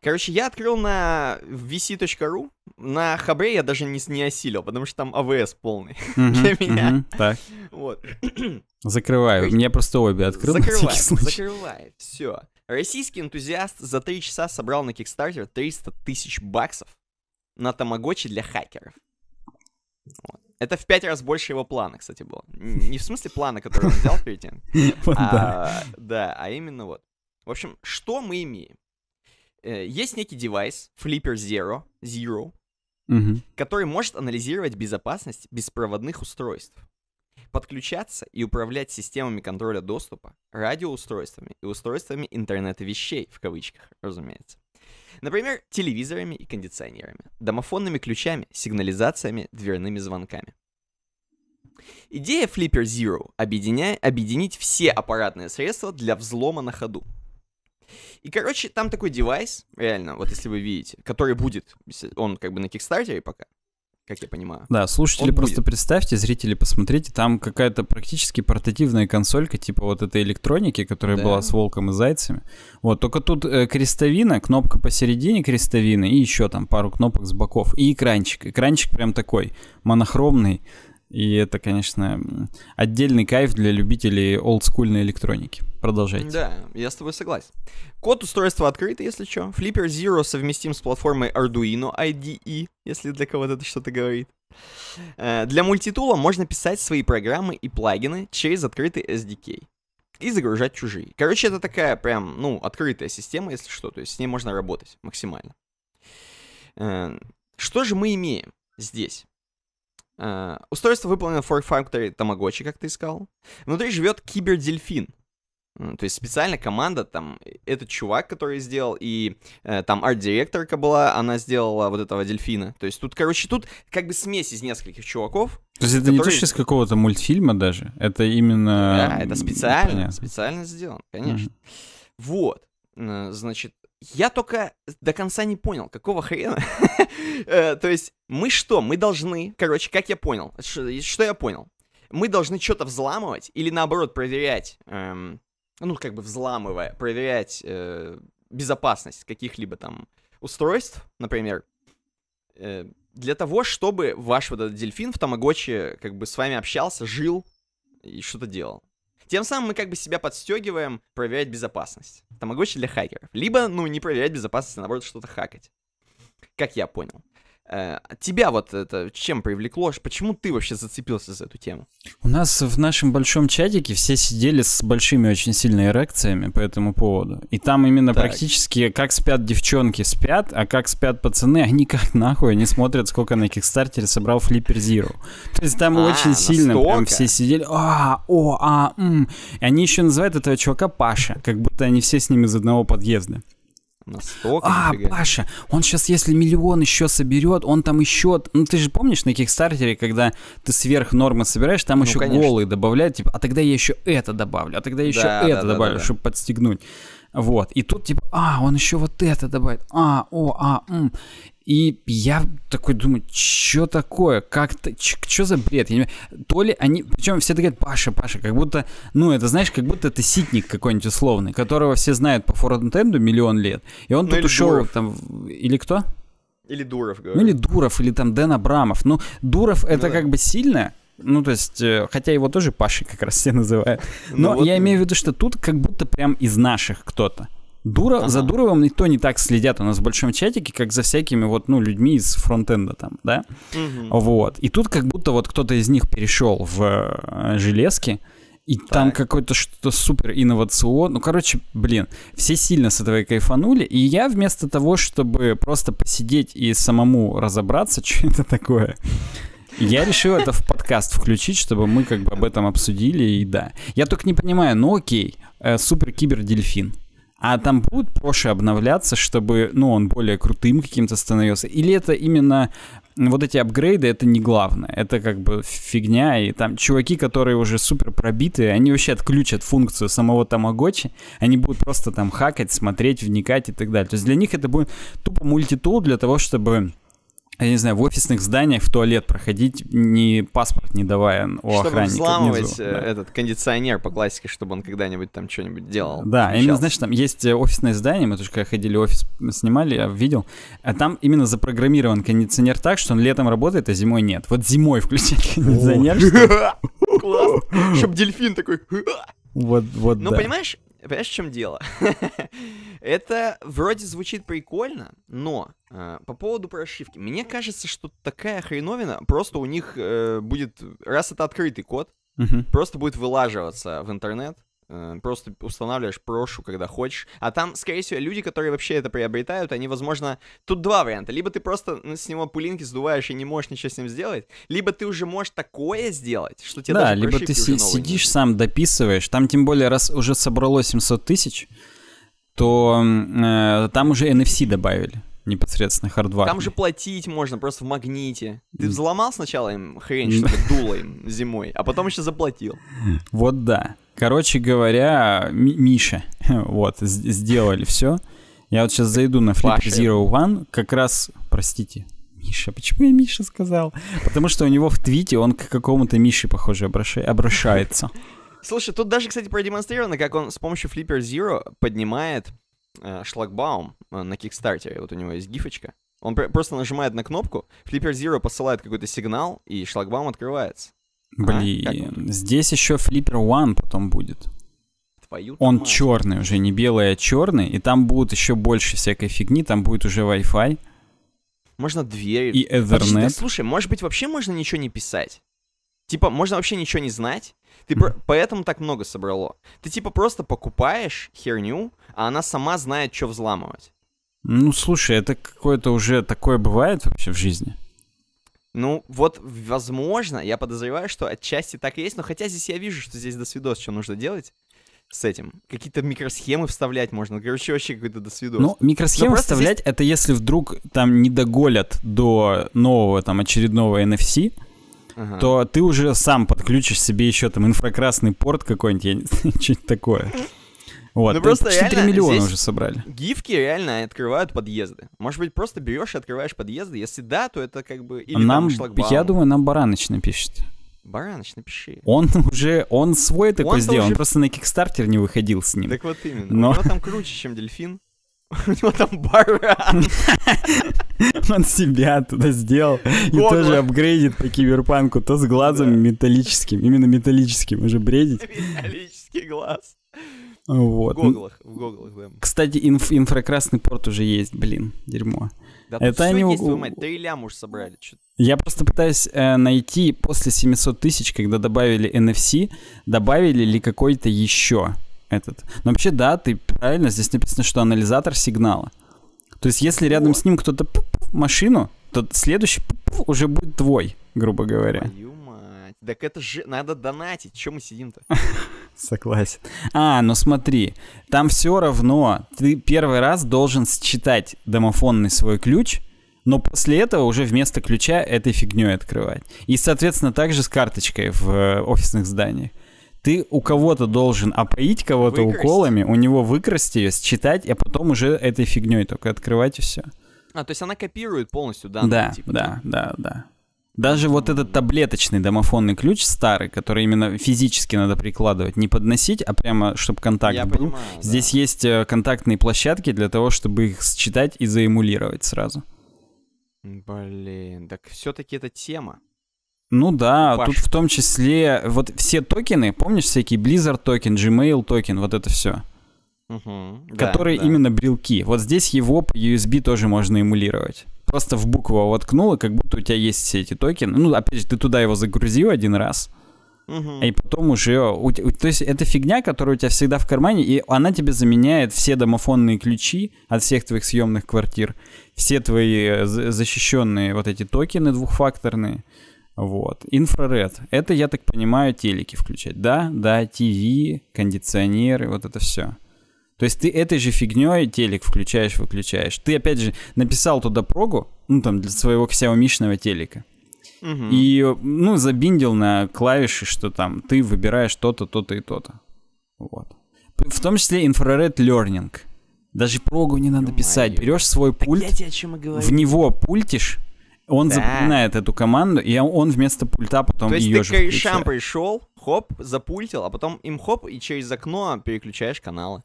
Короче, я открыл на vc.ru, на Хабре я даже не осилил, потому что там АВС полный для меня. Так. Вот. Закрываю, меня просто обе открыл. Закрывай, все. Российский энтузиаст за 3 часа собрал на Kickstarter 300 тысяч баксов на тамагочи для хакеров. Вот. Это в 5 раз больше его плана, кстати, было. Не в смысле плана, который он взял перед тем. Да, а именно вот. В общем, что мы имеем? Есть некий девайс, Flipper Zero, который может анализировать безопасность беспроводных устройств, подключаться и управлять системами контроля доступа, радиоустройствами и устройствами интернета вещей, в кавычках, разумеется. Например, телевизорами и кондиционерами, домофонными ключами, сигнализациями, дверными звонками. Идея Flipper Zero — объединить все аппаратные средства для взлома на ходу. И, короче, там такой девайс, реально, вот если вы видите, который будет, он как бы на Kickstarter пока, как я понимаю. Да, слушатели просто представьте, зрители посмотрите, там какая-то практически портативная консолька, типа вот этой электроники, которая была с волком и зайцами. Вот, только тут крестовина, кнопка посередине крестовины и еще там пару кнопок с боков. И экранчик. Экранчик прям такой, монохромный. И это, конечно, отдельный кайф для любителей олдскульной электроники. Продолжайте. Да, я с тобой согласен. Код устройства открыт, если что. Flipper Zero совместим с платформой Arduino IDE, если для кого-то это что-то говорит. Для мультитула можно писать свои программы и плагины через открытый SDK и загружать чужие. Короче, это такая прям, ну, открытая система, если что. То есть с ней можно работать максимально. Что же мы имеем здесь? Устройство выполнено в Fork-Factory Тамагочи, как ты искал. Внутри живет кибердельфин. То есть специально команда, там, этот чувак, который сделал, и там арт-директорка была, она сделала вот этого дельфина. То есть тут, короче, тут как бы смесь из нескольких чуваков. То есть это которые... не то, что из какого-то мультфильма даже, это именно... Да, это специально, понятно, специально сделано, конечно. Mm-hmm. Вот, значит, я только до конца не понял, какого хрена. То есть мы что, мы должны, короче, как я понял, что я понял? Мы должны что-то взламывать или наоборот проверять... ну, как бы взламывая, проверять безопасность каких-либо там устройств, например, для того, чтобы ваш вот этот дельфин в тамагочи как бы с вами общался, жил и что-то делал. Тем самым мы как бы себя подстегиваем проверять безопасность. Тамагочи для хакеров. Либо, ну, не проверять безопасность, а наоборот что-то хакать. Как я понял. Тебя вот это чем привлекло? Почему ты вообще зацепился за эту тему? У нас в нашем большом чатике все сидели с большими очень сильными эрекциями по этому поводу. И там именно так. Практически как спят девчонки, спят, а как спят пацаны, они как нахуй не смотрят, сколько на Кикстартере собрал Flipper Zero. То есть там очень сильно прям все сидели. И они еще называют этого чувака Паша, как будто они все с ним из одного подъезда. Настолько, Паша, он сейчас, если миллион еще соберет, он там еще... Ну, ты же помнишь на Кикстартере, когда ты сверх нормы собираешь, там еще голые добавляют, типа, а тогда я еще это добавлю, а тогда я еще это добавлю, чтобы подстегнуть. Вот, и тут типа, он еще вот это добавит, И я такой думаю, что такое, как-то, что за бред, я не понимаю. То ли они, причем все говорят, Паша, Паша, как будто, ну это знаешь, как будто это ситник какой-нибудь условный, которого все знают по фронтенду миллион лет, и он тут ушел там, или кто? Или Дуров, говорю. Ну или Дуров, или там Дэн Абрамов, ну Дуров это как бы сильно... Ну, то есть, хотя его тоже Пашей как раз все называют. Но ну, вот я имею в виду, что тут как будто прям из наших кто-то. За Дуровым никто не так следят у нас в большом чатике, как за всякими вот, ну, людьми из фронтенда там, да? Вот. И тут как будто вот кто-то из них перешел в железки, и там какое-то что-то супер инновационное. Ну, короче, блин, все сильно с этого кайфанули. И я вместо того, чтобы просто посидеть и самому разобраться, что это такое... Я решил это в подкаст включить, чтобы мы как бы об этом обсудили, и да. Я только не понимаю, ну окей, супер кибердельфин. А там будут проще обновляться, чтобы, ну, он более крутым каким-то становился? Или это именно вот эти апгрейды, это не главное? Это как бы фигня, и там чуваки, которые уже супер пробитые, они вообще отключат функцию самого тамагочи, они будут просто там хакать, смотреть, вникать и так далее. То есть для них это будет тупо мультитул для того, чтобы... Я не знаю, в офисных зданиях в туалет проходить, не паспорт не давая у охранника. Чтобы взламывать этот кондиционер по классике, чтобы он когда-нибудь там что-нибудь делал. Да, именно, знаешь, там есть офисное здание, мы тоже когда ходили, офис снимали, я видел, а там именно запрограммирован кондиционер так, что он летом работает, а зимой нет. Вот зимой включать кондиционер. Класс, чтобы дельфин такой... Вот. Ну, понимаешь, в чем дело? Это вроде звучит прикольно, но по поводу прошивки. Мне кажется, что такая хреновина просто у них будет, раз это открытый код, просто будет вылаживаться в интернет. Просто устанавливаешь прошу, когда хочешь. А там, скорее всего, люди, которые вообще это приобретают, они, возможно... Тут два варианта. Либо ты просто с него пылинки сдуваешь и не можешь ничего с ним сделать, либо ты уже можешь такое сделать, что тебе даже прошивки уже новые. Да, либо ты сидишь, сам дописываешь. Там, тем более, раз уже собрало 700 тысяч, то там уже NFC добавили. Непосредственно хардвар. Там же платить можно просто в магните. Ты взломал сначала им хрень, чтобы дуло им зимой, а потом еще заплатил. Вот да. Короче говоря, Миша, вот, сделали все. Я вот сейчас зайду на Flipper Zero One, как раз, простите, Миша, почему я Миша сказал? Потому что у него в твите он к какому-то Мише, похоже, обращается. Слушай, тут даже, кстати, продемонстрировано, как он с помощью Flipper Zero поднимает шлагбаум на Кикстартере. Вот у него есть гифочка. Он просто нажимает на кнопку, Flipper Zero посылает какой-то сигнал, и шлагбаум открывается. Блин, здесь еще Flipper One потом будет. Он черный уже, не белый, а черный. И там будет еще больше всякой фигни. Там будет уже Wi-Fi. Можно дверь. И Ethernet. Слушай, может быть вообще можно ничего не писать? Типа, можно вообще ничего не знать? Ты поэтому так много собрало. Ты типа просто покупаешь херню, а она сама знает, что взламывать. Ну, слушай, это какое-то уже такое бывает вообще в жизни? Ну, вот, возможно, я подозреваю, что отчасти так и есть, но хотя здесь я вижу, что здесь досвидос, что нужно делать с этим. Какие-то микросхемы вставлять можно, короче, вообще какой-то досвидос. Ну, микросхемы вставлять, здесь... это если вдруг там не доголят до нового, там, очередного NFC, ага, то ты уже сам подключишь себе еще там инфракрасный порт какой-нибудь, что-то такое. Вот, ну, просто 4 миллиона уже собрали. Гифки реально открывают подъезды. Может быть, просто берешь и открываешь подъезды. Если да, то это как бы... Или нам, я думаю, нам Бараныч напишет. Бараныч, напиши. Он уже, он свой такой сделал, он просто на Кикстартер не выходил с ним. Так вот именно. Но... У него там круче, чем дельфин. У него там баран. Он себя туда сделал и тоже апгрейдит по киберпанку. То с глазом металлическим, именно металлическим уже бредить. Металлический глаз. Вот. В гоглах, да. Кстати, инфракрасный порт уже есть, блин, дерьмо. Да, это они... Есть, твою мать, 3 ляма уж собрали. Я просто пытаюсь найти после 700 тысяч, когда добавили NFC, добавили ли какой-то еще этот. Но вообще, да, ты правильно, здесь написано, что анализатор сигнала. То есть, если рядом с ним кто-то машину, то следующий уже будет твой, грубо говоря. Так это же надо донатить, чё мы сидим-то? Согласен. А, ну смотри, там все равно ты первый раз должен считать домофонный свой ключ, но после этого уже вместо ключа этой фигней открывать. И, соответственно, также с карточкой в офисных зданиях. Ты у кого-то должен опоить кого-то уколами, у него выкрасть ее, считать, а потом уже этой фигней только открывать и все. А, то есть она копирует полностью данные? Да, типа, да. Даже вот этот таблеточный домофонный ключ старый, который именно физически надо прикладывать, не подносить, а прямо, чтобы контакт был. Понимаю, здесь есть контактные площадки для того, чтобы их считать и заэмулировать сразу. Блин, так все-таки это тема. Ну да, тут в том числе вот все токены, помнишь, всякие Blizzard токен, Gmail токен, вот это все. Угу, которые именно брелки. Вот здесь его по USB тоже можно эмулировать. Просто в букву воткнуло, как будто у тебя есть все эти токены. Ну, опять же, ты туда его загрузил один раз, и потом уже... То есть это фигня, которая у тебя всегда в кармане, и она тебе заменяет все домофонные ключи от всех твоих съемных квартир, все твои защищенные вот эти токены двухфакторные. Вот. Инфраред. Это, я так понимаю, телеки включать. Да, ТВ, кондиционеры, вот это все. То есть ты этой же фигней телек включаешь, выключаешь. Ты, опять же, написал туда прогу, ну, там, для своего ксяомишного телека. И, ну, забиндил на клавиши, что там ты выбираешь то-то, то-то и то-то. Вот. В том числе infrared learning. Даже прогу не надо писать. Берешь свой пульт, в него пультишь, он запоминает эту команду, и он вместо пульта потом ее же включает. То есть ты к корешам пришел, хоп, запультил, а потом им хоп, и через окно переключаешь каналы.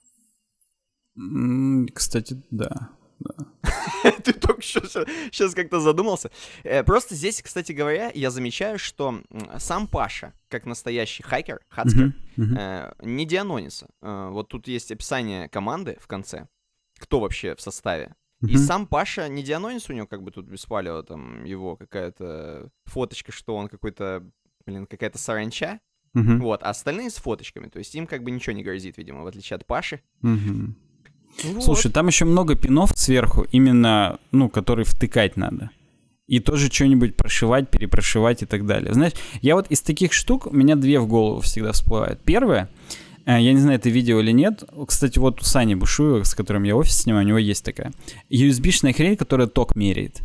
Кстати, да. Ты только что сейчас как-то задумался. Просто здесь, кстати говоря, я замечаю, что сам Паша, как настоящий хацкер, не дианонится. Вот тут есть описание команды в конце, кто вообще в составе. И сам Паша не дианонец, у него как бы тут беспалево там его какая-то фоточка, что он какой-то, блин, какая-то саранча. Вот, а остальные с фоточками, то есть им как бы ничего не грозит, видимо, в отличие от Паши. Вот. Слушай, там еще много пинов сверху, именно, ну, которые втыкать надо. И тоже что-нибудь прошивать, перепрошивать и так далее. Знаешь, я вот из таких штук, у меня две в голову всегда всплывают. Первое, я не знаю, это видео или нет. Кстати, вот у Сани Бушуева, с которым я офис снимаю, у него есть такая USB-шная хрень, которая ток меряет.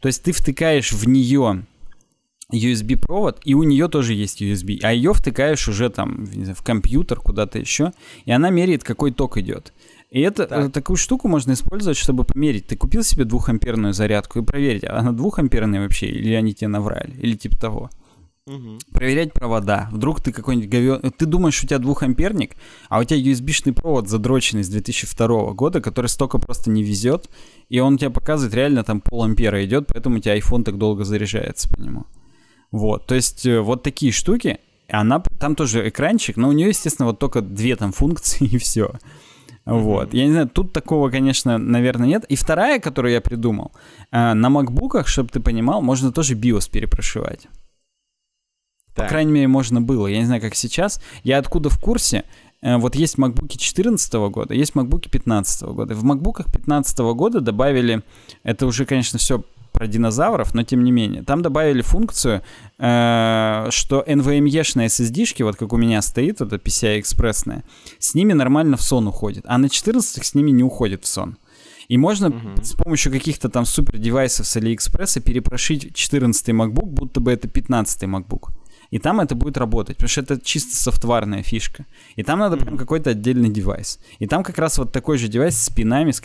То есть ты втыкаешь в нее USB-провод, и у нее тоже есть USB, а ее втыкаешь уже там в компьютер, куда-то еще, и она меряет, какой ток идет. И это, такую штуку можно использовать, чтобы померить. Ты купил себе 2-амперную зарядку и проверить, а она 2-амперная вообще, или они тебе наврали, или типа того. Проверять провода. Вдруг ты какой-нибудь ты думаешь, у тебя 2-амперник, а у тебя USB-шный провод задроченный с 2002 года, который столько просто не везет, и он тебе показывает, реально там пол-ампера идет, поэтому у тебя iPhone так долго заряжается по нему. Вот, то есть вот такие штуки. Она, там тоже экранчик, но у нее, естественно, вот только 2 там функции и все. Вот, я не знаю, тут такого, конечно, наверное, нет. И вторая, которую я придумал, на макбуках, чтобы ты понимал, можно тоже BIOS перепрошивать. По крайней мере, можно было, я не знаю, как сейчас. Я откуда в курсе, Вот есть MacBook 14 года, есть MacBook 15 года. В MacBook 15 года добавили, это уже, конечно, все про динозавров, но тем не менее, там добавили функцию, что NVMe-шные SSD-шки, вот как у меня стоит, это PCI-экспрессная, с ними нормально в сон уходит, а на 14-х с ними не уходит в сон. И можно с помощью каких-то там супер девайсов с Алиэкспресса перепрошить 14-й MacBook, будто бы это 15-й MacBook. И там это будет работать, потому что это чисто софтварная фишка. И там надо прям какой-то отдельный девайс. И там как раз вот такой же девайс с пинами, с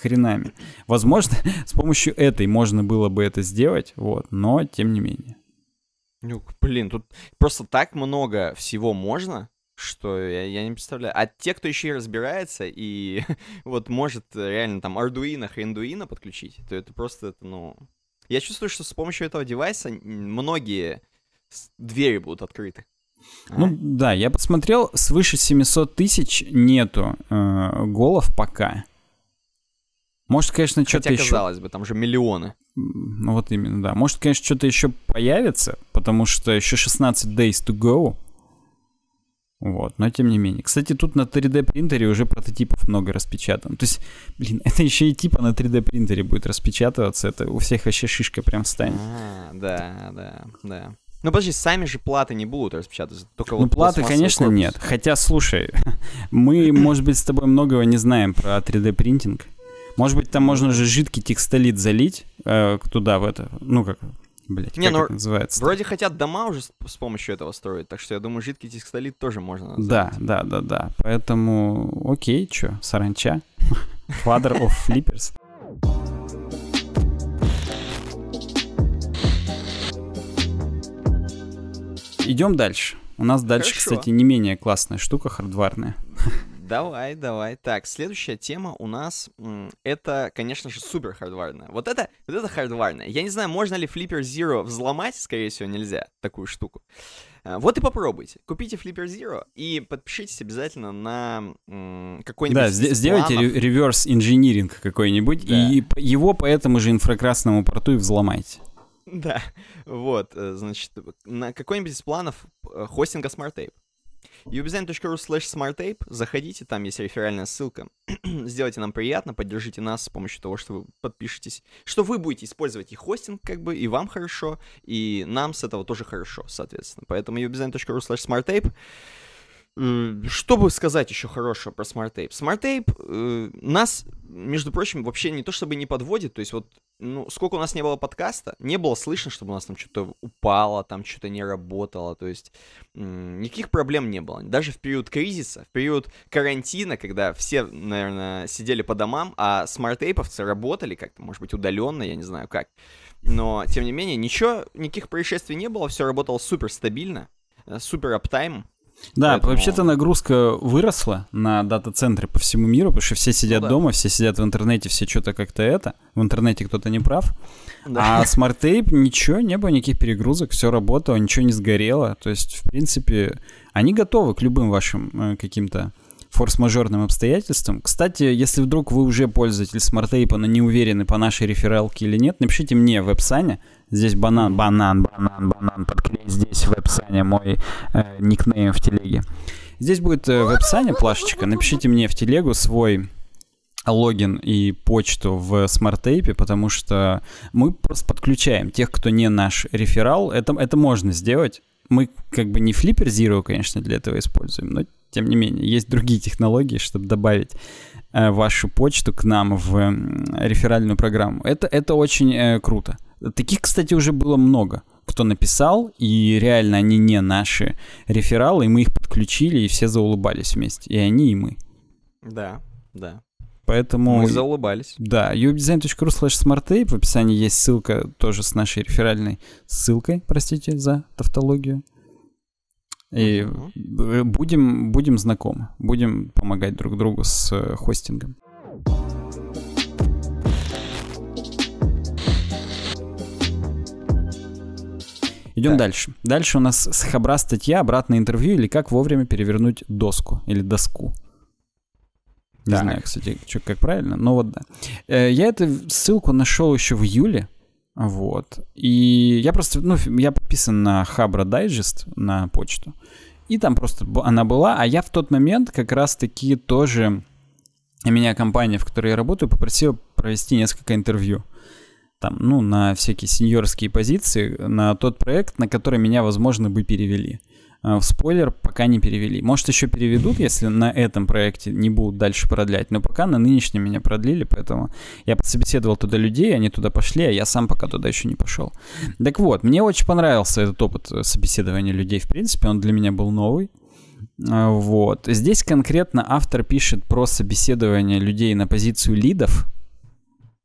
хренами. Возможно, с помощью этой можно было бы это сделать, вот, но тем не менее. Блин, тут просто так много всего можно, что я не представляю. А те, кто еще и разбирается, и вот может реально там Arduino, Хрендуино подключить, то это просто, это, ну... Я чувствую, что с помощью этого девайса многие двери будут открыты. Да, я посмотрел, свыше 700 тысяч нету голов пока. Может, конечно, что-то еще... Хотя, казалось бы, там же миллионы. Ну, вот именно, да. Может, конечно, что-то еще появится, потому что еще 16 days to go. Вот, но тем не менее. Кстати, тут на 3D принтере уже прототипов много распечатано. То есть, блин, это еще и типа на 3D принтере будет распечатываться. Это у всех вообще шишка прям встанет. Да. Ну подожди, сами же платы не будут распечатываться. Только вот платы, конечно, корпус. Нет. Хотя, слушай, мы, может быть, с тобой многого не знаем про 3D принтинг. Может быть, там можно же жидкий текстолит залить туда, в это, ну как... Блять, не, ну, называется. Вроде хотят дома уже с помощью этого строить, так что я думаю, жидкий текстолит тоже можно. Да. Поэтому, окей, чё, саранча. Father of Flippers. Идем дальше. У нас дальше, кстати, не менее классная штука, хардварная. Давай. Так, следующая тема у нас, это, конечно же, супер хардварная. Вот это хардварная. Я не знаю, можно ли Flipper Zero взломать, скорее всего, нельзя, такую штуку. Вот и попробуйте. Купите Flipper Zero и подпишитесь обязательно на какой-нибудь... Да, сделайте реверс инжиниринг какой-нибудь, да. И его по этому же инфракрасному порту и взломайте. Да, вот, значит, на какой-нибудь из планов хостинга SmartApe. youwebdesign.ru/smartape, заходите, там есть реферальная ссылка. Сделайте нам приятно, поддержите нас с помощью того, что вы подпишетесь, что вы будете использовать и хостинг, как бы, и вам хорошо, и нам с этого тоже хорошо, соответственно. Поэтому youwebdesign.ru/smartape. Что бы сказать еще хорошего про SmartApe? SmartApe нас, между прочим, вообще не то чтобы не подводит, то есть вот, ну, сколько у нас не было подкаста, не было слышно, чтобы у нас там что-то упало, там что-то не работало, то есть никаких проблем не было. Даже в период кризиса, в период карантина, когда все, наверное, сидели по домам, а смарт-эйповцы работали как-то, может быть, удаленно, я не знаю как, но, тем не менее, ничего, никаких происшествий не было, все работало супер стабильно, супер аптайм. Да, поэтому... вообще-то нагрузка выросла на дата-центры по всему миру, потому что все сидят дома, все сидят в интернете, все что-то как-то это, в интернете кто-то не прав, а SmartApe ничего, не было никаких перегрузок, все работало, ничего не сгорело, то есть, в принципе, они готовы к любым вашим каким-то форс-мажорным обстоятельствам. Кстати, если вдруг вы уже пользователь SmartApe, но не уверены, по нашей рефералке или нет, напишите мне в веб-сане. Здесь банан, подклей здесь веб-сане, мой никнейм в телеге. Здесь будет веб-сане плашечка. Напишите мне в телегу свой логин и почту в SmartApe, потому что мы просто подключаем тех, кто не наш реферал. Это можно сделать. Мы как бы не Flipper Zero, конечно, для этого используем, но тем не менее, есть другие технологии, чтобы добавить вашу почту к нам в реферальную программу. Это очень круто. Таких, кстати, уже было много, кто написал, и реально они не наши рефералы, и мы их подключили, и все заулыбались вместе. И они, и мы. Да. Поэтому... Мы заулыбались. Да, youwebdesign.ru/smartape, в описании есть ссылка тоже с нашей реферальной ссылкой, простите за тавтологию. И будем знакомы, будем помогать друг другу с хостингом. Идем дальше. Дальше у нас с Хабра статья «Обратное интервью» или «Как вовремя перевернуть доску» или «Доску». Не знаю, кстати, как правильно, но вот да. Я эту ссылку нашел еще в июле. Вот. И я просто, я подписан на Хабра Дайджест на почту. И там просто она была. А я в тот момент как раз-таки тоже... Меня компания, в которой я работаю, попросила провести несколько интервью. Там, ну, на всякие сеньорские позиции, на тот проект, на который меня, возможно, бы перевели. В спойлер, пока не перевели. Может, еще переведут, если на этом проекте не будут дальше продлять. Но пока на нынешнем меня продлили, поэтому я подсобеседовал туда людей, они туда пошли, а я сам пока туда еще не пошел. Так вот, мне очень понравился этот опыт собеседования людей, в принципе. Он для меня был новый. Вот. Здесь конкретно автор пишет про собеседование людей на позицию лидов.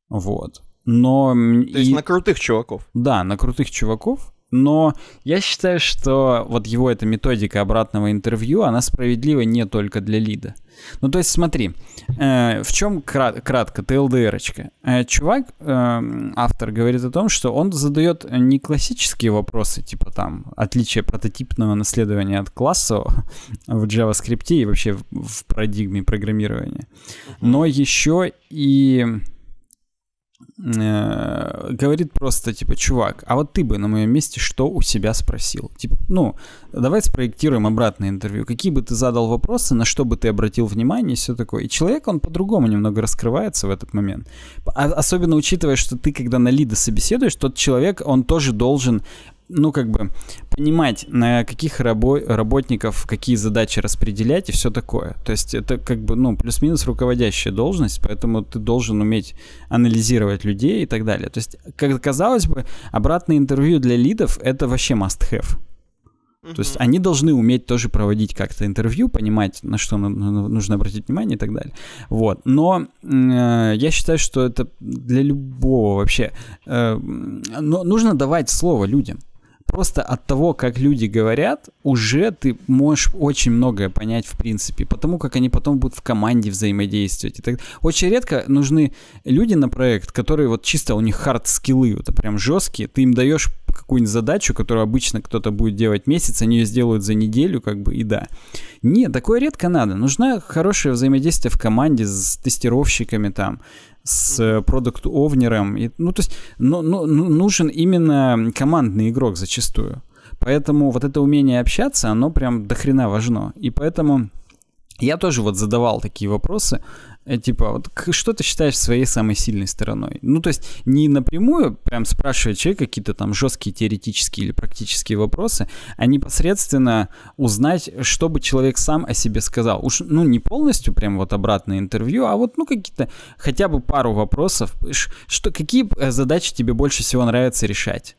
Вот. Но... То есть на крутых чуваков. Да, на крутых чуваков. Но я считаю, что вот его эта методика обратного интервью, она справедлива не только для лида. Ну, то есть смотри, в чем кратко ТЛДРочка. Чувак, автор, говорит о том, что он задает не классические вопросы, типа там отличие прототипного наследования от классового в JavaScript и вообще в парадигме программирования, но еще и... говорит просто, типа, чувак, а вот ты бы на моем месте что у себя спросил? Типа, ну, давай спроектируем обратное интервью. Какие бы ты задал вопросы, на что бы ты обратил внимание и все такое. И человек, он по-другому немного раскрывается в этот момент. Особенно учитывая, что ты, когда на лида собеседуешь, тот человек, он тоже должен... ну, как бы, понимать, на каких работников какие задачи распределять и все такое. То есть это, как бы, ну, плюс-минус руководящая должность, поэтому ты должен уметь анализировать людей и так далее. То есть, как казалось бы, обратное интервью для лидов — это вообще must-have. То есть они должны уметь тоже проводить как-то интервью, понимать, на что нужно обратить внимание и так далее. Вот. Но я считаю, что это для любого вообще... но нужно давать слово людям. Просто от того, как люди говорят, уже ты можешь очень многое понять, в принципе, потому как они потом будут в команде взаимодействовать. Очень редко нужны люди на проект, которые вот чисто у них хард-скиллы, вот, прям жесткие. Ты им даешь какую-нибудь задачу, которую обычно кто-то будет делать месяц, они ее сделают за неделю, как бы, и да. Нет, такое редко надо. Нужно хорошее взаимодействие в команде с тестировщиками там, с продукт-овнером. Ну, то есть нужен именно командный игрок зачастую. Поэтому вот это умение общаться, оно прям дохрена важно. И поэтому я тоже вот задавал такие вопросы, типа, вот что ты считаешь своей самой сильной стороной? Ну, то есть не напрямую прям спрашивая человека какие-то там жесткие теоретические или практические вопросы, а непосредственно узнать, что бы человек сам о себе сказал. Уж, ну, не полностью прям вот обратное интервью, а вот, ну, какие-то хотя бы пару вопросов. Какие задачи тебе больше всего нравится решать?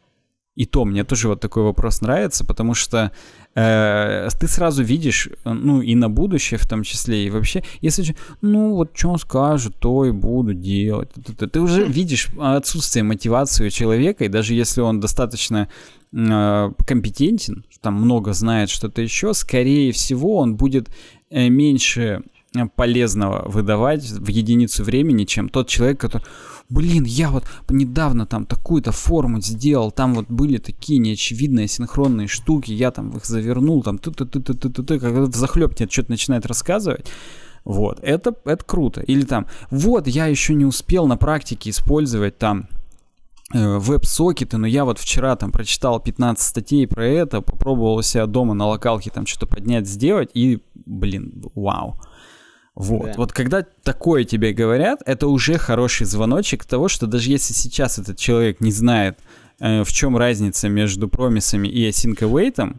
И то, мне тоже вот такой вопрос нравится, потому что ты сразу видишь, ну, и на будущее в том числе, и вообще, если, ну, вот что он скажет, то и буду делать. Ты уже видишь отсутствие мотивации у человека, и даже если он достаточно компетентен, там много знает что-то еще, скорее всего, он будет меньше полезного выдавать в единицу времени, чем тот человек, который... Блин, я вот недавно там такую-то форму сделал, там вот были такие неочевидные синхронные штуки, я там их завернул, там ты-ты-ты-ты-ты-ты, когда взахлеб тебе что-то начинает рассказывать. Вот, это круто. Или там, вот, я еще не успел на практике использовать там веб-сокеты, но я вот вчера там прочитал 15 статей про это, попробовал у себя дома на локалке там что-то поднять, сделать, и, блин, вау. Вот. Да. Вот когда такое тебе говорят, это уже хороший звоночек того, что даже если сейчас этот человек не знает, в чем разница между промисами и async await,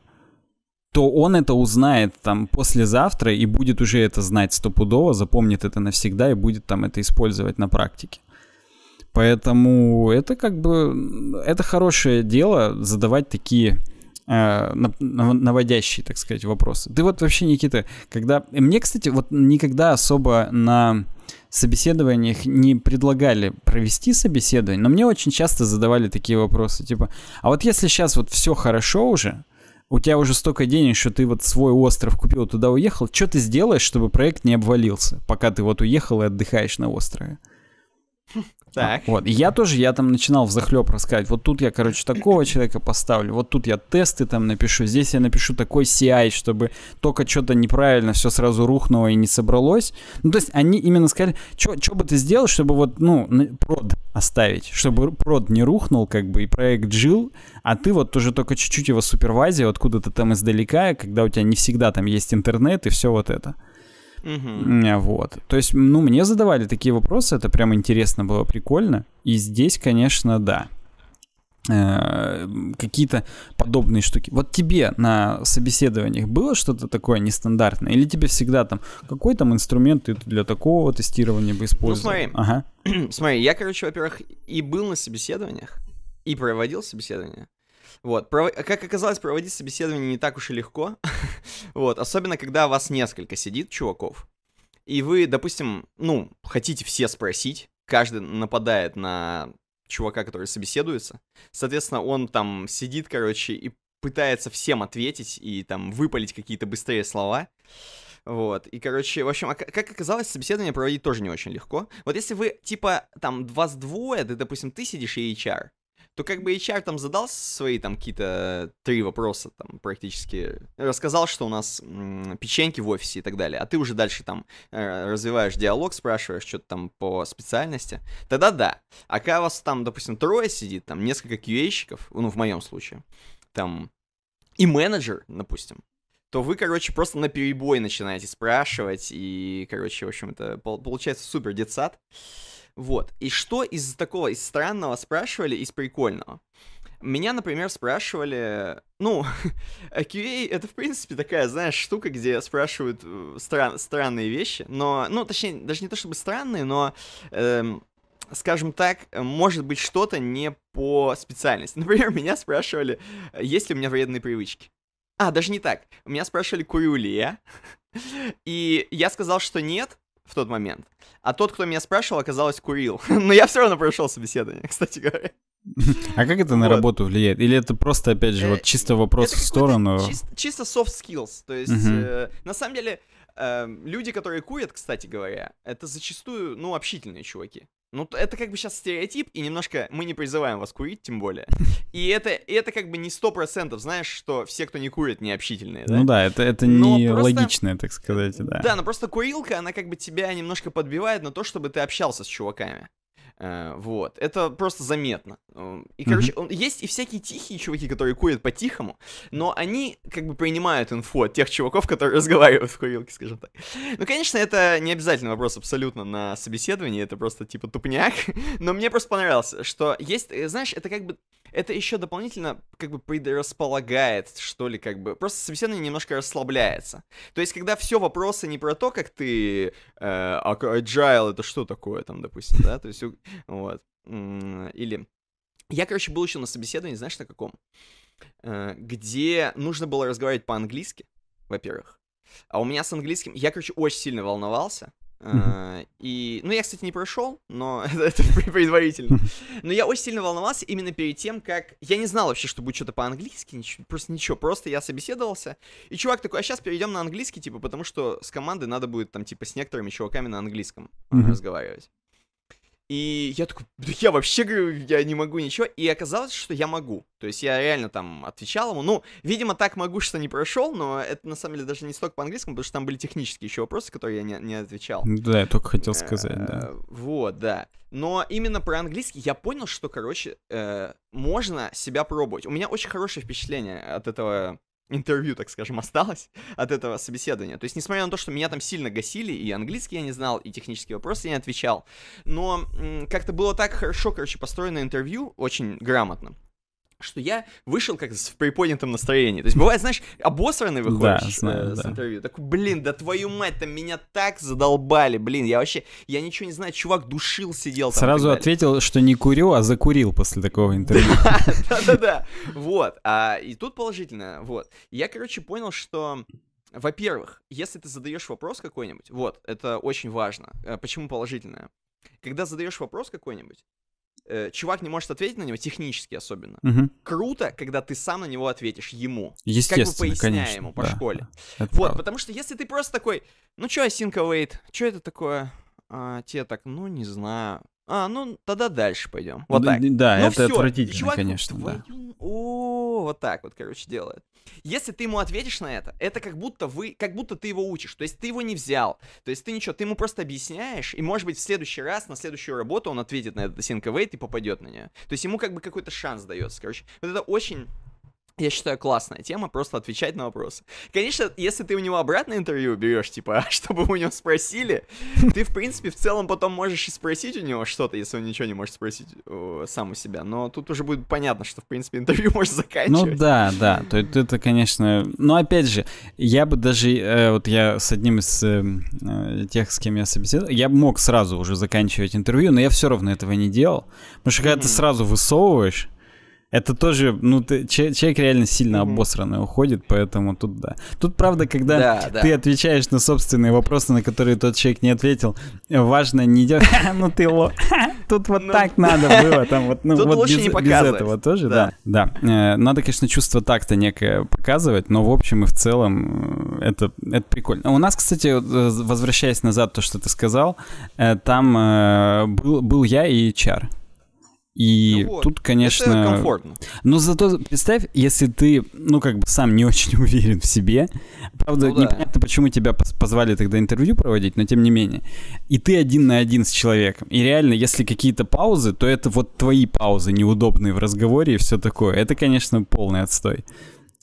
то он это узнает там послезавтра и будет уже это знать стопудово, запомнит это навсегда и будет там это использовать на практике. Поэтому это как бы... Это хорошее дело задавать такие... наводящие, так сказать, вопросы. Ты вот вообще, Никита, когда... Мне, кстати, вот никогда особо на собеседованиях не предлагали провести собеседование, но мне очень часто задавали такие вопросы, типа, а вот если сейчас вот все хорошо уже, у тебя уже столько денег, что ты вот свой остров купил, туда уехал, что ты сделаешь, чтобы проект не обвалился, пока ты вот уехал и отдыхаешь на острове? Так. Вот. И я тоже, я там начинал взахлеб рассказывать. Вот тут я, короче, такого человека поставлю, вот тут я тесты там напишу, здесь я напишу такой CI, чтобы только что-то неправильно все сразу рухнуло и не собралось. Ну, то есть они именно сказали, что бы ты сделал, чтобы вот, ну, прод оставить, чтобы прод не рухнул, как бы, и проект жил, а ты вот тоже только чуть-чуть его супервайзил откуда-то там издалека, когда у тебя не всегда там есть интернет и все вот это. Угу. Вот. То есть, ну, мне задавали такие вопросы, это прям интересно было, прикольно. И здесь, конечно, да, какие-то подобные штуки. Вот тебе на собеседованиях было что-то такое нестандартное? Или тебе всегда там, какой там инструмент ты для такого тестирования бы использовал? Ну, смотри, ага. Смотри, я, короче, во-первых, и был на собеседованиях, и проводил собеседования. Вот, как оказалось, проводить собеседование не так уж и легко, вот, особенно когда вас несколько сидит чуваков, и вы, допустим, ну, хотите все спросить, каждый нападает на чувака, который собеседуется, соответственно, он там сидит, короче, и пытается всем ответить, и там выпалить какие-то быстрее слова, вот, и, короче, в общем, как оказалось, собеседование проводить тоже не очень легко. Вот если вы, типа, там, вас двое, да, допустим, ты сидишь и HR, то как бы HR там задал свои там какие-то 3 вопроса там практически, рассказал, что у нас печеньки в офисе и так далее, а ты уже дальше там развиваешь диалог, спрашиваешь что-то там по специальности, тогда да. А когда вас там, допустим, 3 сидит, там несколько QA-щиков, ну в моем случае, там и менеджер, допустим, то вы, короче, просто наперебой начинаете спрашивать и, короче, в общем, это получается супер детсад. Вот, и что из такого, из странного спрашивали, из прикольного? Меня, например, спрашивали, ну, QA это, в принципе, такая, знаешь, штука, где спрашивают странные вещи, но, ну, точнее, даже не то чтобы странные, но, скажем так, может быть, что-то не по специальности. Например, меня спрашивали, есть ли у меня вредные привычки. А, даже не так, меня спрашивали, курю ли я, и я сказал, что нет, в тот момент. А тот, кто меня спрашивал, оказалось, курил. Но я все равно прошел собеседование, кстати говоря. А как это на работу влияет? Или это просто, опять же, вот чисто вопрос в сторону? Чисто soft skills. То есть, на самом деле, люди, которые курят, кстати говоря, это зачастую, ну, общительные чуваки. Ну, это как бы сейчас стереотип, и немножко мы не призываем вас курить, тем более. И это как бы не 100%, знаешь, что все, кто не курит, не общительные, да? Ну да, это не логичное, так сказать, да. Да, но просто курилка, она как бы тебя немножко подбивает на то, чтобы ты общался с чуваками. Вот, это просто заметно. И, короче, есть и всякие тихие чуваки, которые курят по-тихому, но они как бы принимают инфу от тех чуваков, которые разговаривают в курилке, скажем так. Ну, конечно, это не обязательный вопрос абсолютно на собеседовании, это просто типа тупняк, но мне просто понравилось, что есть, знаешь, это как бы, это еще дополнительно как бы предрасполагает, что ли, как бы, просто собеседование немножко расслабляется. То есть, когда все вопросы не про то, как ты, agile, это что такое там, допустим, да, то есть... Вот. Или... Я, короче, был еще на собеседовании, знаешь, на каком? Где нужно было разговаривать по-английски, во-первых. А у меня с английским... Я, короче, очень сильно волновался. И... Ну, я, кстати, не прошел, но это предварительно. Но я очень сильно волновался именно перед тем, как... Я не знал вообще, что будет что-то по-английски, просто я собеседовался. И чувак такой, а сейчас перейдем на английский, типа, потому что с командой надо будет, там, типа, с некоторыми чуваками на английском разговаривать. И я такой, да я вообще, говорю, я не могу ничего. И оказалось, что я могу. То есть я реально там отвечал ему. Ну, видимо, так могу, что не прошел, но это на самом деле даже не столько по-английскому, потому что там были технические еще вопросы, которые я не отвечал. Да, я только хотел сказать, да. Вот, да. Но именно про английский я понял, что, короче, можно себя пробовать. У меня очень хорошее впечатление от этого... интервью, так скажем, осталось от этого собеседования. То есть, несмотря на то, что меня там сильно гасили, и английский я не знал, и технические вопросы я не отвечал, но как-то было так хорошо, короче, построено интервью, очень грамотно, что я вышел как-то в приподнятом настроении. То есть, бывает, знаешь, обосранный выходишь с интервью, такой, блин, да твою мать, там меня так задолбали, блин, я вообще, я ничего не знаю, чувак душил, сидел там. Сразу ответил, что не курю, а закурил после такого интервью. Да-да-да, вот, и тут положительно, вот. Я, короче, понял, что... Во-первых, если ты задаешь вопрос какой-нибудь, вот, это очень важно. Почему положительное? Когда задаешь вопрос какой-нибудь, чувак не может ответить на него, технически особенно. Круто, когда ты сам на него ответишь ему. Естественно, как бы поясняя, конечно, ему по школе. Это вот, правда. Потому что если ты просто такой, ну чё, async await, чё это такое? Тебе так, ну не знаю. А, ну тогда дальше пойдем. Вот так. Да, это отвратительно, конечно. О, вот так вот, короче, делает. Если ты ему ответишь на это как будто вы, как будто ты его учишь. То есть ты его не взял. То есть ты ничего, ты ему просто объясняешь, и может быть в следующий раз, на следующую работу он ответит на этот SyncAwait и попадет на нее. То есть ему как бы какой-то шанс дается, короче. Вот это очень... Я считаю, классная тема, просто отвечать на вопросы. Конечно, если ты у него обратное интервью берешь, типа, чтобы у него спросили, ты, в принципе, в целом потом можешь и спросить у него что-то, если он ничего не может спросить сам у себя. Но тут уже будет понятно, что, в принципе, интервью можешь заканчивать. Ну да, да, то есть это, конечно... Но опять же, я бы даже... вот я с одним из тех, с кем я собеседовал, я мог сразу уже заканчивать интервью, но я все равно этого не делал. Потому что когда ты сразу высовываешь... Это тоже, ну, человек реально сильно обосранный уходит, поэтому тут да. Тут, правда, когда ты отвечаешь на собственные вопросы, на которые тот человек не ответил, важно не делать... Ну ты лох. Тут вот так надо было. Тут лучше не показывать. Без этого тоже, да. Да. Надо, конечно, чувство такта некое показывать, но в общем и в целом это прикольно. У нас, кстати, возвращаясь назад, то, что ты сказал, там был я и HR. И ну вот, тут, конечно... Это комфортно. Но зато, представь, если ты, ну, как бы сам не очень уверен в себе, правда, ну, непонятно, почему тебя позвали тогда интервью проводить, но тем не менее, и ты один на один с человеком, и реально, если какие-то паузы, то это вот твои паузы неудобные в разговоре и все такое. Это, конечно, полный отстой.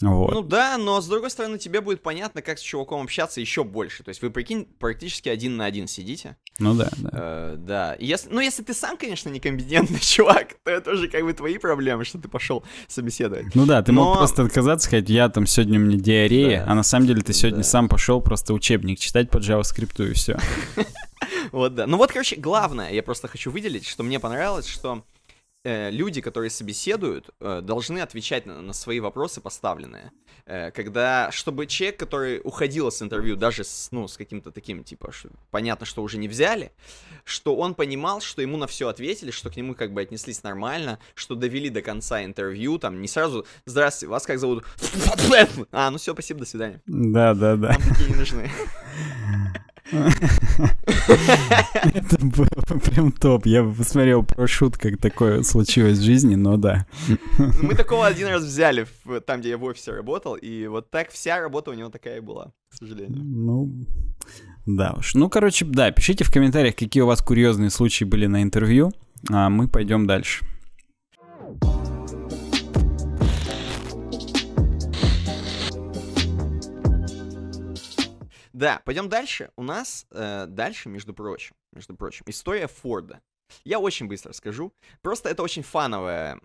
Вот. Ну да, но с другой стороны тебе будет понятно, как с чуваком общаться еще больше. То есть вы, прикинь, практически один на один сидите. Ну да, да. Да. Если, ну если ты сам, конечно, некомпетентный чувак, то это уже как бы твои проблемы, что ты пошел собеседовать. Ну да, ты мог просто отказаться, сказать, я там сегодня у меня диарея, а на самом деле ты сегодня сам пошел просто учебник читать по JavaScript и все. Вот да. Ну вот, короче, главное, я просто хочу выделить, что мне понравилось, что... люди, которые собеседуют, должны отвечать на свои вопросы поставленные. Когда, чтобы человек, который уходил с интервью, даже с, ну, с каким-то таким, типа, что, понятно, что уже не взяли, что он понимал, что ему на все ответили, что к нему как бы отнеслись нормально, что довели до конца интервью, там, не сразу, здравствуйте, вас как зовут? А, ну все, спасибо, до свидания. Да-да-да. Нам такие не нужны. Это было прям топ. Я посмотрел про шут, как такое случилось в жизни, но да. Мы такого один раз взяли там, где я в офисе работал, и вот так вся работа у него такая и была, к сожалению. Ну, да уж. Ну, короче, да, пишите в комментариях, какие у вас курьезные случаи были на интервью, а мы пойдем дальше. Да, пойдем дальше. У нас дальше, между прочим, история Форда. Я очень быстро скажу. Просто это очень фановая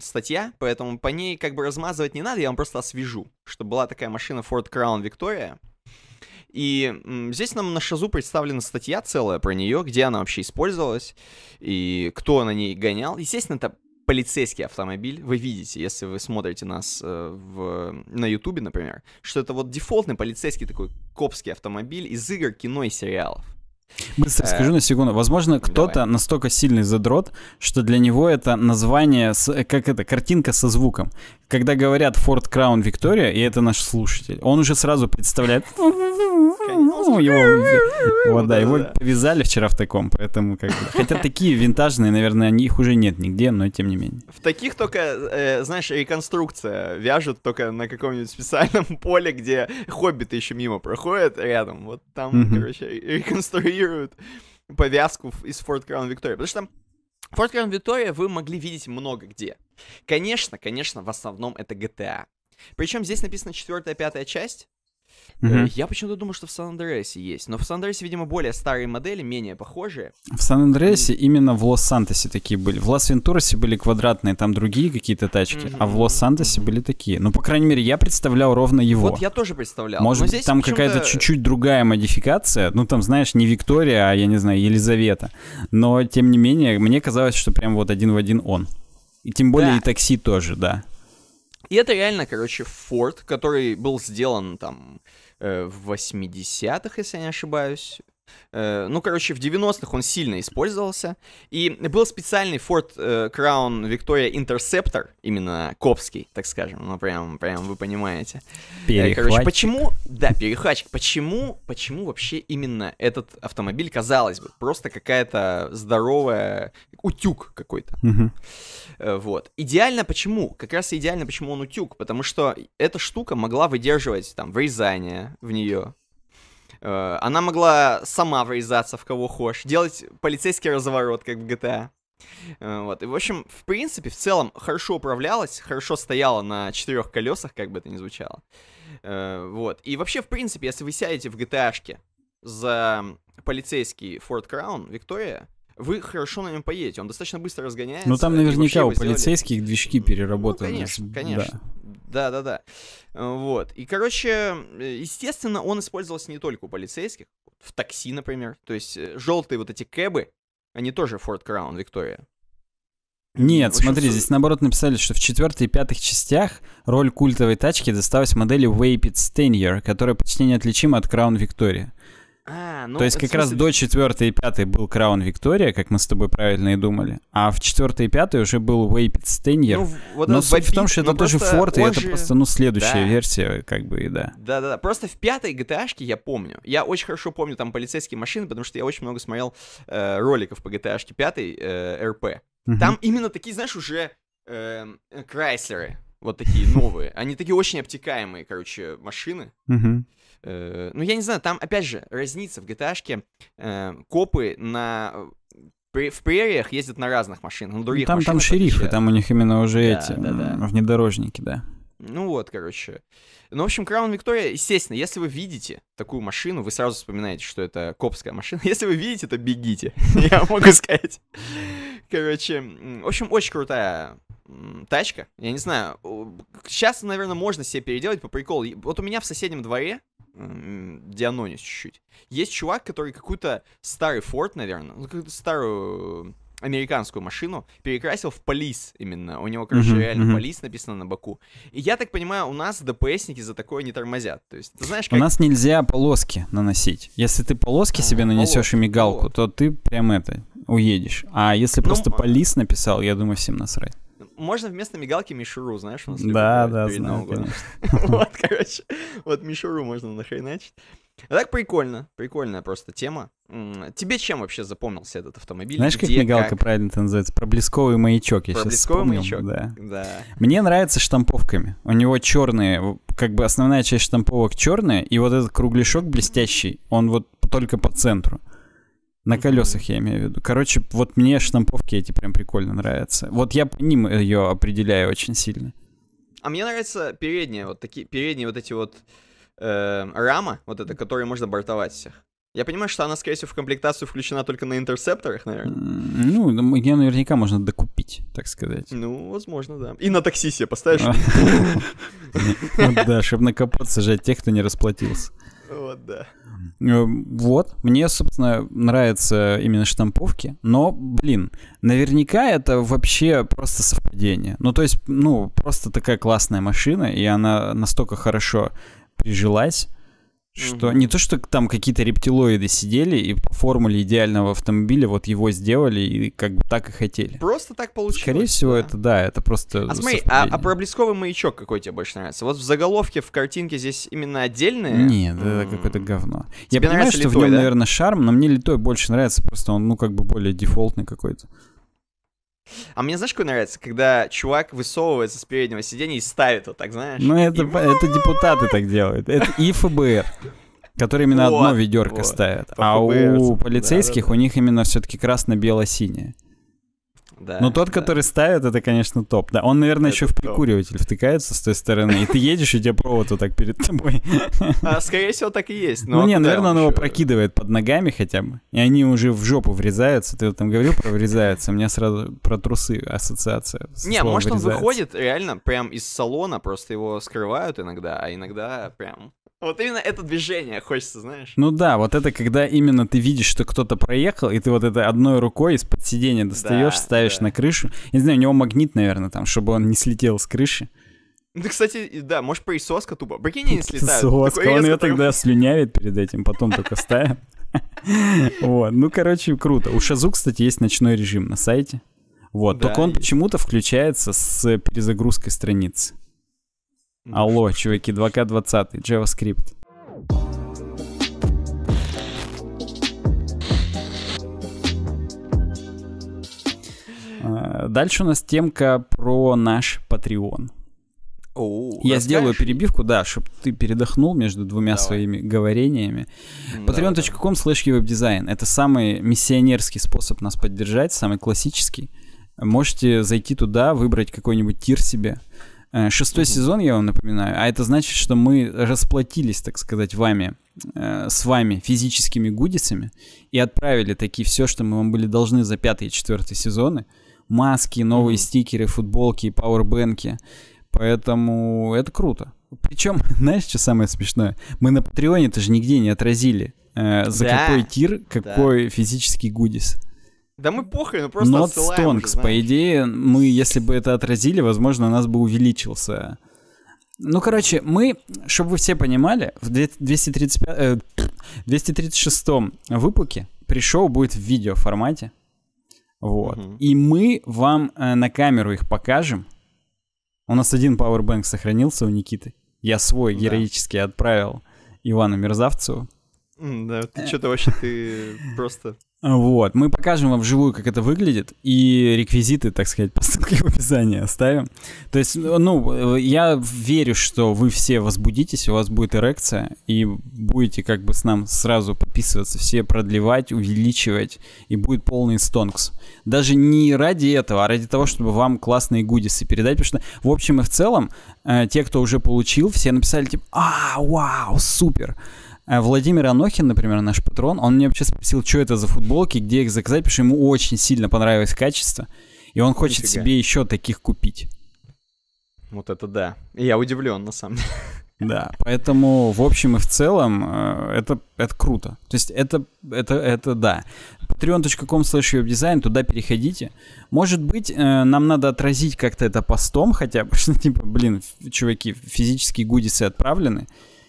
статья, поэтому по ней как бы размазывать не надо, я вам просто освежу, что была такая машина Ford Crown Victoria. И здесь нам на Шазу представлена статья целая про нее, где она вообще использовалась, и кто на ней гонял. Естественно, это полицейский автомобиль. Вы видите, если вы смотрите нас на YouTube, например, что это вот дефолтный полицейский такой копский автомобиль из игр, кино и сериалов. Быстро скажу на секунду. Возможно, кто-то настолько сильный задрот, что для него это название, как это, картинка со звуком. Когда говорят Ford Crown Victoria, и это наш слушатель, он уже сразу представляет... Вот, да, его повязали вчера в таком, поэтому как бы... Хотя такие винтажные, наверное, их уже нет нигде, но тем не менее. В таких только, знаешь, реконструкция вяжут только на каком-нибудь специальном поле, где хоббиты еще мимо проходят рядом. Вот там, короче, реконструируют повязку из Ford Crown Victoria. Потому что Ford Crown Victoria вы могли видеть много где. Конечно, конечно, в основном это GTA. Причем здесь написано 4-5 часть. Я почему-то думал, что в Сан-Андреасе есть. Но в Сан-Андреасе, видимо, более старые модели, менее похожие. В Сан-Андреасе именно в Лос-Сантосе такие были. В Лас-Вентурасе были квадратные, там другие какие-то тачки. А в Лос-Сантосе были такие. Ну, по крайней мере, я представлял ровно его. Вот я тоже представлял. Может быть, там какая-то чуть-чуть другая модификация. Ну, там, знаешь, не Виктория, а, я не знаю, Елизавета. Но, тем не менее, мне казалось, что прям вот один в один он. И тем более и такси тоже, да. И это реально, короче, Форд, который был сделан там в 80-х, если я не ошибаюсь. ну, короче, в 90-х он сильно использовался. И был специальный Ford Crown Victoria Interceptor, именно копский, так скажем, ну, прям вы понимаете. Перехватчик. Короче, почему... Да, перехватчик. Почему вообще именно этот автомобиль, казалось бы, просто какая-то здоровая... Утюг какой-то. Угу. Вот. Идеально почему? Как раз идеально почему он утюг, потому что эта штука могла выдерживать, там, врезание в нее. Она могла сама врезаться в кого хочешь, делать полицейский разворот, как в GTA. Вот. И, в общем, в принципе, в целом хорошо управлялась, хорошо стояла на 4 колесах, как бы это ни звучало. Вот. И вообще, в принципе, если вы сядете в GTA-шке за полицейский Ford Crown Victoria, вы хорошо на нем поедете, он достаточно быстро разгоняется. Ну, там наверняка у полицейских сделали... движки переработаны. Ну, конечно. Да. Вот. И, короче, естественно, он использовался не только у полицейских, в такси, например. То есть желтые вот эти кэбы, они тоже Ford Crown Victoria. Нет, общем, смотри, здесь наоборот написали, что в 4-й и 5-й частях роль культовой тачки досталась модели Vapid Stenier, которая почти неотличима от Crown Victoria. Ну, то есть как раз до 4-й и 5-й был Crown Victoria, как мы с тобой правильно и думали, а в 4-й и 5-й уже был Vapid Stenier. Ну, вот но суть в том, что это тоже Ford, и это просто, ну, следующая версия, как бы, и да. Да-да-да, просто в 5-й GTA-шке я помню, я очень хорошо помню там полицейские машины, потому что я очень много смотрел роликов по GTA-шке 5-й, РП. Там именно такие, знаешь, уже Крайслеры, вот такие новые, они такие очень обтекаемые, короче, машины. Ну, я не знаю, там, опять же, разница в GTA-шке. Копы в прериях ездят на разных машинах, на других машинах. Там шерифы, там у них именно уже внедорожники, да. Ну вот, короче. Ну, в общем, Crown Victoria, естественно, если вы видите такую машину, вы сразу вспоминаете, что это копская машина. Если вы видите, то бегите, я могу сказать. Короче, в общем, очень крутая тачка. Я не знаю, сейчас, наверное, можно себе переделать по приколу. Вот у меня в соседнем дворе, Диононис чуть-чуть, есть чувак, который какую-то старый Ford, наверное, какую-то старую американскую машину перекрасил в полис именно. У него, короче, реально полис написано на боку. И я так понимаю, у нас ДПСники за такое не тормозят. То есть, ты знаешь, как... У нас нельзя полоски наносить. Если ты полоски себе нанесешь и мигалку, то ты прям это, уедешь. А если просто полис написал, я думаю, всем насрать. Можно вместо мигалки мишуру, знаешь, у нас любят. Вот, короче, вот мишуру можно нахреначить. А так прикольно, прикольная просто тема. Тебе чем вообще запомнился этот автомобиль? Знаешь, как мигалка правильно это называется? Проблесковый маячок, я сейчас вспомнил. Проблесковый маячок, да. Мне нравится штамповками. У него черные, как бы основная часть штамповок черная, и вот этот кругляшок блестящий, он вот только по центру. На колесах, я имею в виду. Короче, вот мне штамповки эти прям прикольно нравятся. Вот я по ним ее определяю очень сильно. А мне нравятся передние вот такие, передние вот эти вот рама, вот эта, которую можно бортовать всех. Я понимаю, что она, скорее всего, в комплектацию включена только на интерсепторах, наверное. Ну, ее наверняка можно докупить, так сказать. Ну, возможно, да. И на такси себе поставишь. Да, чтобы на капот сажать тех, кто не расплатился. Вот, да. Вот, мне, собственно, нравятся именно штамповки, но, блин, наверняка это вообще просто совпадение. Ну, то есть, ну, просто такая классная машина, и она настолько хорошо прижилась, что не то, что там какие-то рептилоиды сидели и по формуле идеального автомобиля вот его сделали и как бы так и хотели. Просто так получилось. Скорее всего, это, да, это просто совпадение. А проблесковый маячок какой тебе больше нравится? Вот в заголовке, в картинке здесь именно отдельные? Нет, это какое-то говно. Я понимаю, что в нем, наверное, шарм, но мне литой больше нравится, просто он, ну, как бы более дефолтный какой-то. А мне, знаешь, какой нравится? Когда чувак высовывается с переднего сиденья и ставит вот так, знаешь? Ну, это депутаты так делают. Это и ФБР, которые именно одно ведерко ставят. А у полицейских у них именно все-таки красно-бело-синее. Но тот, который ставит, это, конечно, топ. Да, он, наверное, еще в прикуриватель втыкается с той стороны, и ты едешь, и тебе провод вот так перед тобой. Скорее всего, так и есть. Ну, не, наверное, он его прокидывает под ногами хотя бы, и они уже в жопу врезаются. Ты вот там говорил про врезаются, у меня сразу про трусы ассоциация. Не, может, он выходит реально прям из салона, просто его скрывают иногда, а иногда прям... Вот именно это движение хочется, знаешь. Ну да, вот это когда именно ты видишь, что кто-то проехал, и ты вот это одной рукой из-под сиденья достаешь, ставишь на крышу. Я не знаю, у него магнит, наверное, там, чтобы он не слетел с крыши. Ну, кстати, да, может, присоска тупо. Прикинь, не слетает. Присоска, он ее тогда слюнявит перед этим, потом только ставит. Вот, ну, короче, круто. У Шазу, кстати, есть ночной режим на сайте. Вот, да, только он почему-то включается с перезагрузкой страницы. Алло, чуваки, 2К20, JavaScript. Дальше у нас темка про наш Patreon. Я сделаю перебивку, да, чтобы ты передохнул между двумя своими говорениями. Patreon.com/YouWebDesign. Это самый миссионерский способ нас поддержать, самый классический. Можете зайти туда, выбрать какой-нибудь тир себе. 6-й сезон, я вам напоминаю. А это значит, что мы расплатились, так сказать, с вами физическими гудисами и отправили такие все, что мы вам были должны за 5-й и 4-й сезоны. Маски, новые стикеры, футболки, пауэрбэнки. Поэтому это круто. Причем, знаешь, что самое смешное? Мы на Патреоне тоже нигде не отразили, за какой тир, какой физический гудис. Да мы похрен, просто Not отсылаем. Stonks, по идее, мы, если бы это отразили, возможно, у нас бы увеличился. Ну, короче, мы, чтобы вы все понимали, в 236-м выпуске пришел будет в видео формате. Вот. И мы вам на камеру их покажем. У нас один пауэрбэнк сохранился у Никиты. Я свой героически отправил Ивану Мерзавцеву. Да, ты что-то вообще, ты просто... Вот, мы покажем вам вживую, как это выглядит, и реквизиты, так сказать, по ссылке в описании оставим. То есть, ну, я верю, что вы все возбудитесь, у вас будет эрекция, и будете как бы с нами сразу подписываться, все продлевать, увеличивать, и будет полный стонкс. Даже не ради этого, а ради того, чтобы вам классные гудисы передать, потому что, в общем и в целом, те, кто уже получил, все написали типа «А, вау, супер!». Владимир Анохин, например, наш патрон, он меня вообще спросил, что это за футболки, где их заказать, потому что ему очень сильно понравилось качество, и он хочет себе еще таких купить. Вот это да. И я удивлен, на самом деле. Да, поэтому, в общем и в целом, это круто. То есть это да. Patreon.com/YouWebDesign, туда переходите. Может быть, нам надо отразить как-то это постом хотя бы, что типа, блин, чуваки, физические гудисы отправлены.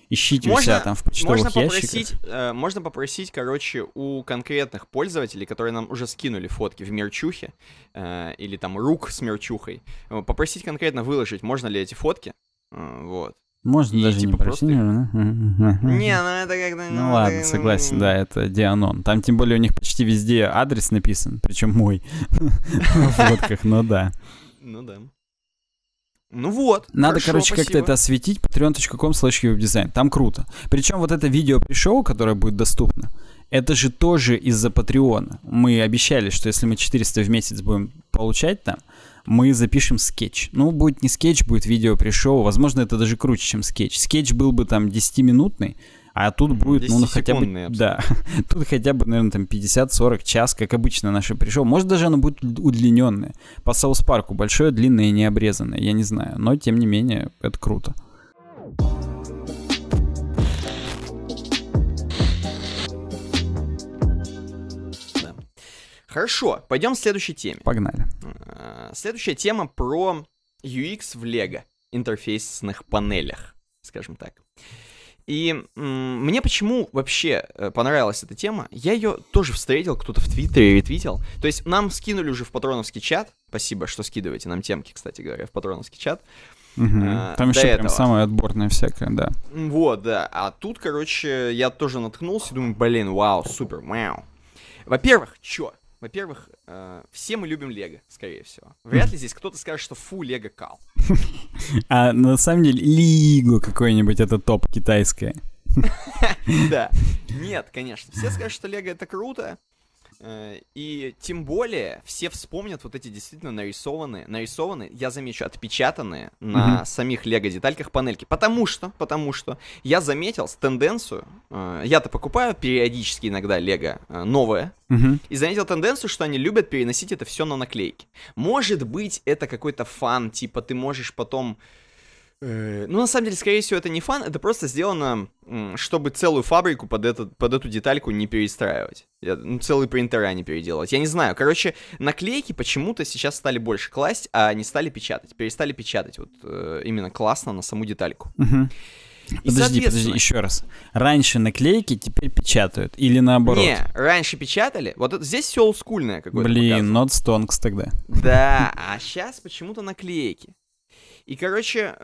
Ищите у себя там в почтовых ящиках. Можно попросить, короче, у конкретных пользователей, которые нам уже скинули фотки в мерчухе, или там рук с мерчухой, попросить конкретно выложить, можно ли эти фотки, вот. Можно и даже типа не просить, наверное. Не, ну это как-то... Ну ладно, согласен, да, это Дианон. Там тем более у них почти везде адрес написан, причем мой в фотках, ну да. Ну да. Ну вот. Надо, хорошо, короче, как-то это осветить. Patreon.com/YouWebDesign. Там круто. Причем вот это видео пришел, которое будет доступно, это же тоже из-за Патреона. Мы обещали, что если мы 400 в месяц будем получать там, мы запишем скетч. Ну, будет не скетч, будет видео пришел. Возможно, это даже круче, чем скетч. Скетч был бы там 10-минутный, а тут будет, ну, хотя бы... Да. Тут хотя бы, наверное, там 50-40 час, как обычно, наше пришел. Может, даже оно будет удлиненное. По Саус-Парку большое, длинное и необрезанное. Я не знаю. Но, тем не менее, это круто. Да. Хорошо. Пойдем к следующей теме. Погнали. Следующая тема про UX в LEGO. Интерфейсных панелях, скажем так. И мне почему вообще понравилась эта тема? Я ее тоже встретил, кто-то в Твиттере ретвитил. То есть нам скинули уже в патроновский чат. Спасибо, что скидываете нам темки, кстати говоря, в патроновский чат. Там еще прям самое отборное всякое, да. Вот, да. А тут, короче, я тоже наткнулся и думаю, блин, вау, супер, вау. Во-первых, чё? Во-первых, все мы любим Лего, скорее всего. Вряд ли здесь кто-то скажет, что фу, Лего кал. А на самом деле Лего какой-нибудь, это топ китайское. Да. Нет, конечно. Все скажут, что Лего это круто. И тем более все вспомнят вот эти действительно нарисованные, я замечу, отпечатанные на самих Лего детальках панельки. Потому что я заметил тенденцию, я-то покупаю периодически иногда Лего новое, и заметил тенденцию, что они любят переносить это все на наклейки. Может быть, это какой-то фан, типа ты можешь потом... Ну, на самом деле, скорее всего, это не фан, это просто сделано, чтобы целую фабрику под эту детальку не перестраивать. Ну, целые принтера не переделывать. Я не знаю. Короче, наклейки почему-то сейчас стали больше класть, а не стали печатать. Перестали печатать вот именно классно на саму детальку. Подожди, еще раз. Раньше наклейки, теперь печатают. Или наоборот? Не, раньше печатали. Вот здесь все олдскульное какое-то. Блин, not stonks тогда. Да, а сейчас почему-то наклейки. И, короче,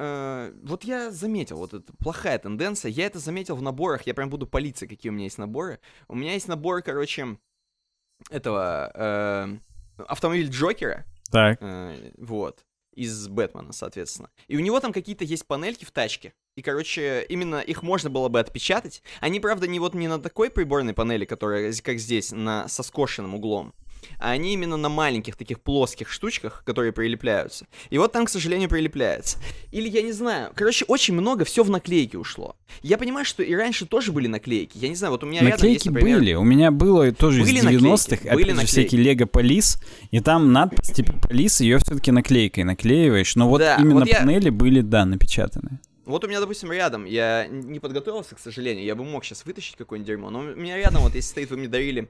вот я заметил, вот это плохая тенденция. Я это заметил в наборах. Я прям буду палиться, какие у меня есть наборы. У меня есть набор, короче, этого автомобиль Джокера. Так. Вот. Из Бэтмена, соответственно. И у него там какие-то есть панельки в тачке. И, короче, именно их можно было бы отпечатать. Они, правда, не вот не на такой приборной панели, которая, как здесь, со скошенным углом. А они именно на маленьких таких плоских штучках, которые прилепляются. И вот там, к сожалению, прилепляется. Или я не знаю. Короче, очень много все в наклейки ушло. Я понимаю, что и раньше тоже были наклейки. Я не знаю, вот у меня наклейки рядом есть, например... были. У меня было тоже были из 90-х. Опять же, всякие Лего Полис. И там надпись типа Полис, ее все-таки наклейкой наклеиваешь. Но вот да, именно вот панели были, да, напечатаны. Вот у меня, допустим, рядом, я не подготовился, к сожалению, я бы мог сейчас вытащить какое-нибудь дерьмо, но у меня рядом, вот если стоит, вы мне дарили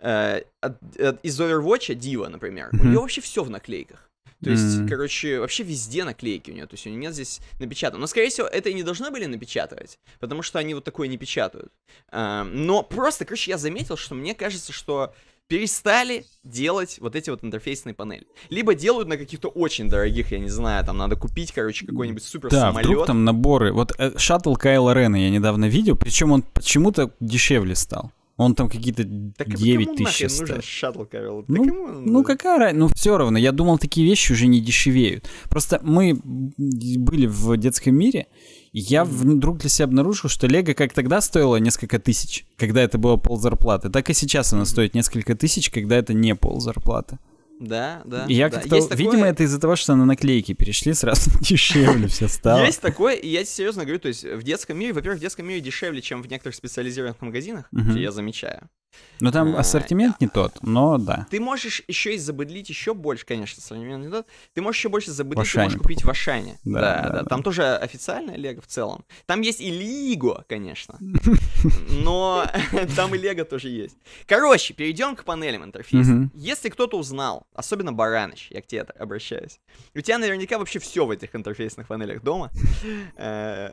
из Overwatch'а Дива, например, у нее вообще все в наклейках. То есть, короче, вообще везде наклейки у нее, то есть у нее нет здесь напечатано. Но, скорее всего, это и не должны были напечатывать, потому что они вот такое не печатают. Но просто, короче, я заметил, что мне кажется, что перестали делать вот эти вот интерфейсные панели. Либо делают на каких-то очень дорогих, я не знаю, там надо купить, короче, какой-нибудь супер самолет. Да, вдруг там наборы. Вот шаттл Кайла Рена я недавно видел, причем он почему-то дешевле стал. Он там какие-то 9000 стоит. Ну какая разница, ну все равно, я думал, такие вещи уже не дешевеют. Просто мы были в детском мире, и я вдруг для себя обнаружил, что Лего как тогда стоило несколько тысяч, когда это было ползарплаты, так и сейчас она стоит несколько тысяч, когда это не ползарплаты. Да, да. И я да. Как-то, видимо, такое... это из-за того, что на наклейки перешли, сразу дешевле все стало. Есть такое, и я серьезно говорю, то есть в детском мире, во-первых, в детском мире дешевле, чем в некоторых специализированных магазинах, где я замечаю. Но там ассортимент не тот, но да. Ты можешь еще и забыдлить еще больше, конечно, ассортимент не тот. Ты можешь еще больше забыдлить, ты можешь купить в Ашане. Да, там тоже официальное Лего в целом. Там есть и Лиго, конечно. Но там и Лего тоже есть. Короче, перейдем к панелям интерфейса. Если кто-то узнал, особенно Бараныч, я к тебе обращаюсь. У тебя наверняка вообще все в этих интерфейсных панелях дома.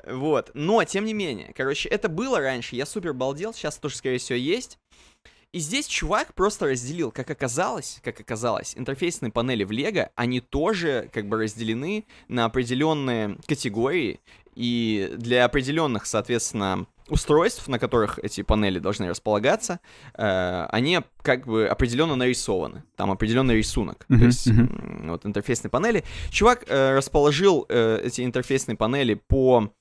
Вот. Но, тем не менее, короче, это было раньше. Я супер балдел, сейчас тоже, скорее всего, есть. И здесь чувак просто разделил, как оказалось, интерфейсные панели в Лего, они тоже как бы разделены на определенные категории, и для определенных, соответственно, устройств, на которых эти панели должны располагаться, они как бы определенно нарисованы, там определенный рисунок, то есть вот интерфейсные панели. Чувак расположил эти интерфейсные панели по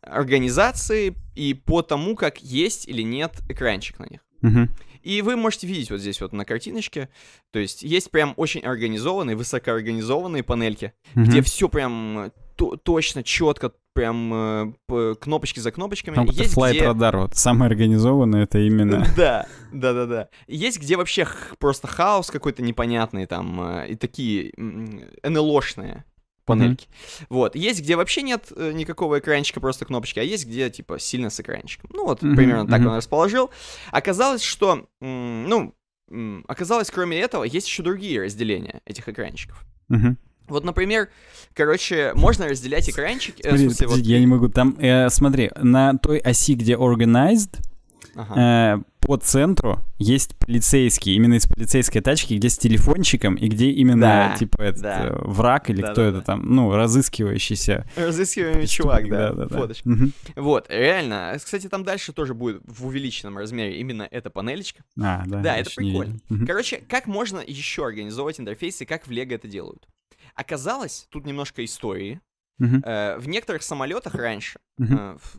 организации и по тому, как есть или нет экранчик на них. И вы можете видеть вот здесь вот на картиночке, то есть есть прям очень организованные, высокоорганизованные панельки, где все прям точно, четко, прям кнопочки за кнопочками. Там есть флайт-радар, вот самый организованный, это именно... Да. Есть где вообще просто хаос какой-то непонятный там, и такие НЛОшные панельки. Вот. Есть где вообще нет никакого экранчика, просто кнопочки, а есть где, типа, сильно с экранчиком. Ну, вот, примерно так он расположил. Оказалось, что... Оказалось, кроме этого, есть еще другие разделения этих экранчиков. Вот, например, короче, можно разделять экранчики... Я не могу. Там, смотри, на той оси, где organized, по центру есть полицейский, именно из полицейской тачки, где с телефончиком, и где именно, типа, этот враг или кто это там, ну, разыскиваемый чувак, да. Фоточка. Вот, реально. Кстати, там дальше тоже будет в увеличенном размере именно эта панелечка. Да, это прикольно. Короче, как можно еще организовать интерфейсы, как в Лего это делают? Оказалось, тут немножко истории. В некоторых самолетах раньше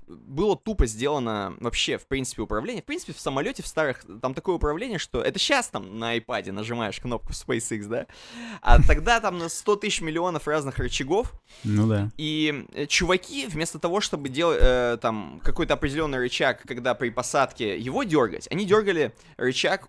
было тупо сделано вообще, в принципе, управление. В принципе, в самолете в старых там такое управление, что... Это сейчас там на iPad нажимаешь кнопку SpaceX, да? А тогда там на 100 тысяч миллионов разных рычагов. Ну да. И чуваки, вместо того, чтобы делать там какой-то определенный рычаг, когда при посадке его дергать, они дергали рычаг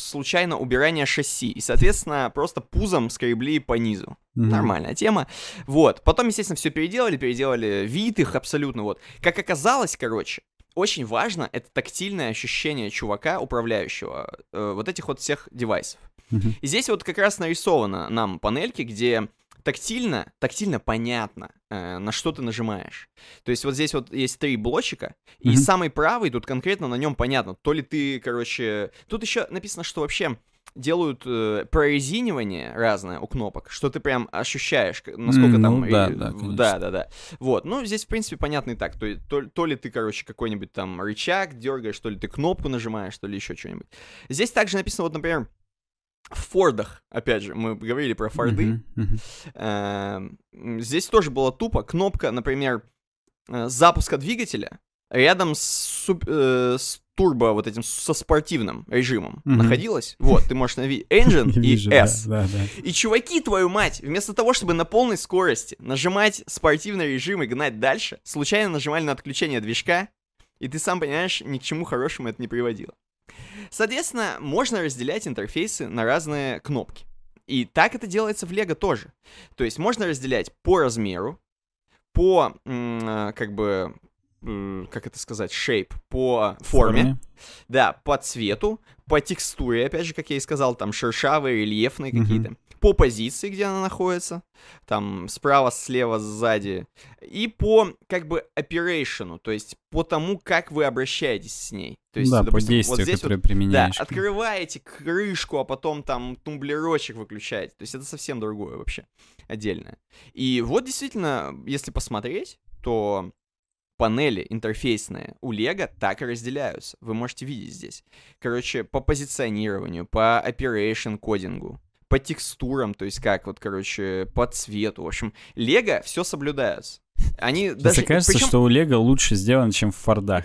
случайно убирания шасси. И, соответственно, просто пузом скребли по низу. Нормальная тема. Вот. Потом, естественно, все переделали вид их абсолютно. Вот. Как оказалось, короче, очень важно это тактильное ощущение чувака, управляющего вот этих вот всех девайсов. И здесь вот как раз нарисована нам панельки, где тактильно понятно, на что ты нажимаешь. То есть вот здесь вот есть три блочка, и самый правый, тут конкретно на нем понятно, то ли ты, короче... Тут еще написано, что вообще делают прорезинивание разное у кнопок, что ты прям ощущаешь, насколько там... Да. Вот, ну здесь, в принципе, понятно и так. То ли ты, короче, какой-нибудь там рычаг дергаешь, то ли ты кнопку нажимаешь, то ли еще что-нибудь. Здесь также написано, вот, например, в Фордах, опять же, мы говорили про Форды. Здесь тоже было тупо. Кнопка, например, запуска двигателя рядом с турбо, вот этим, со спортивным режимом находилась. Вот, ты можешь навести Engine и S. И, чуваки, твою мать, вместо того, чтобы на полной скорости нажимать спортивный режим и гнать дальше, случайно нажимали на отключение движка, и ты сам понимаешь, ни к чему хорошему это не приводило. Соответственно, можно разделять интерфейсы на разные кнопки. И так это делается в LEGO тоже. То есть можно разделять по размеру, по, как бы, как это сказать, shape, по форме, да, по цвету, по текстуре, опять же, как я и сказал, там шершавые, рельефные какие-то, по позиции, где она находится, там справа, слева, сзади, и по, как бы, оперейшену, то есть по тому, как вы обращаетесь с ней. То есть, да, допустим, по действию, вот здесь которое вот, применяешь. Да, открываете крышку, а потом там тумблерочек выключаете. То есть это совсем другое вообще, отдельное. И вот действительно, если посмотреть, то панели интерфейсные у LEGO так и разделяются. Вы можете видеть здесь. Короче, по позиционированию, по operation-кодингу, по текстурам, то есть как вот, короче, по цвету. В общем, LEGO все соблюдается. Они даже... кажется, причем... что у LEGO лучше сделано, чем в Фордах.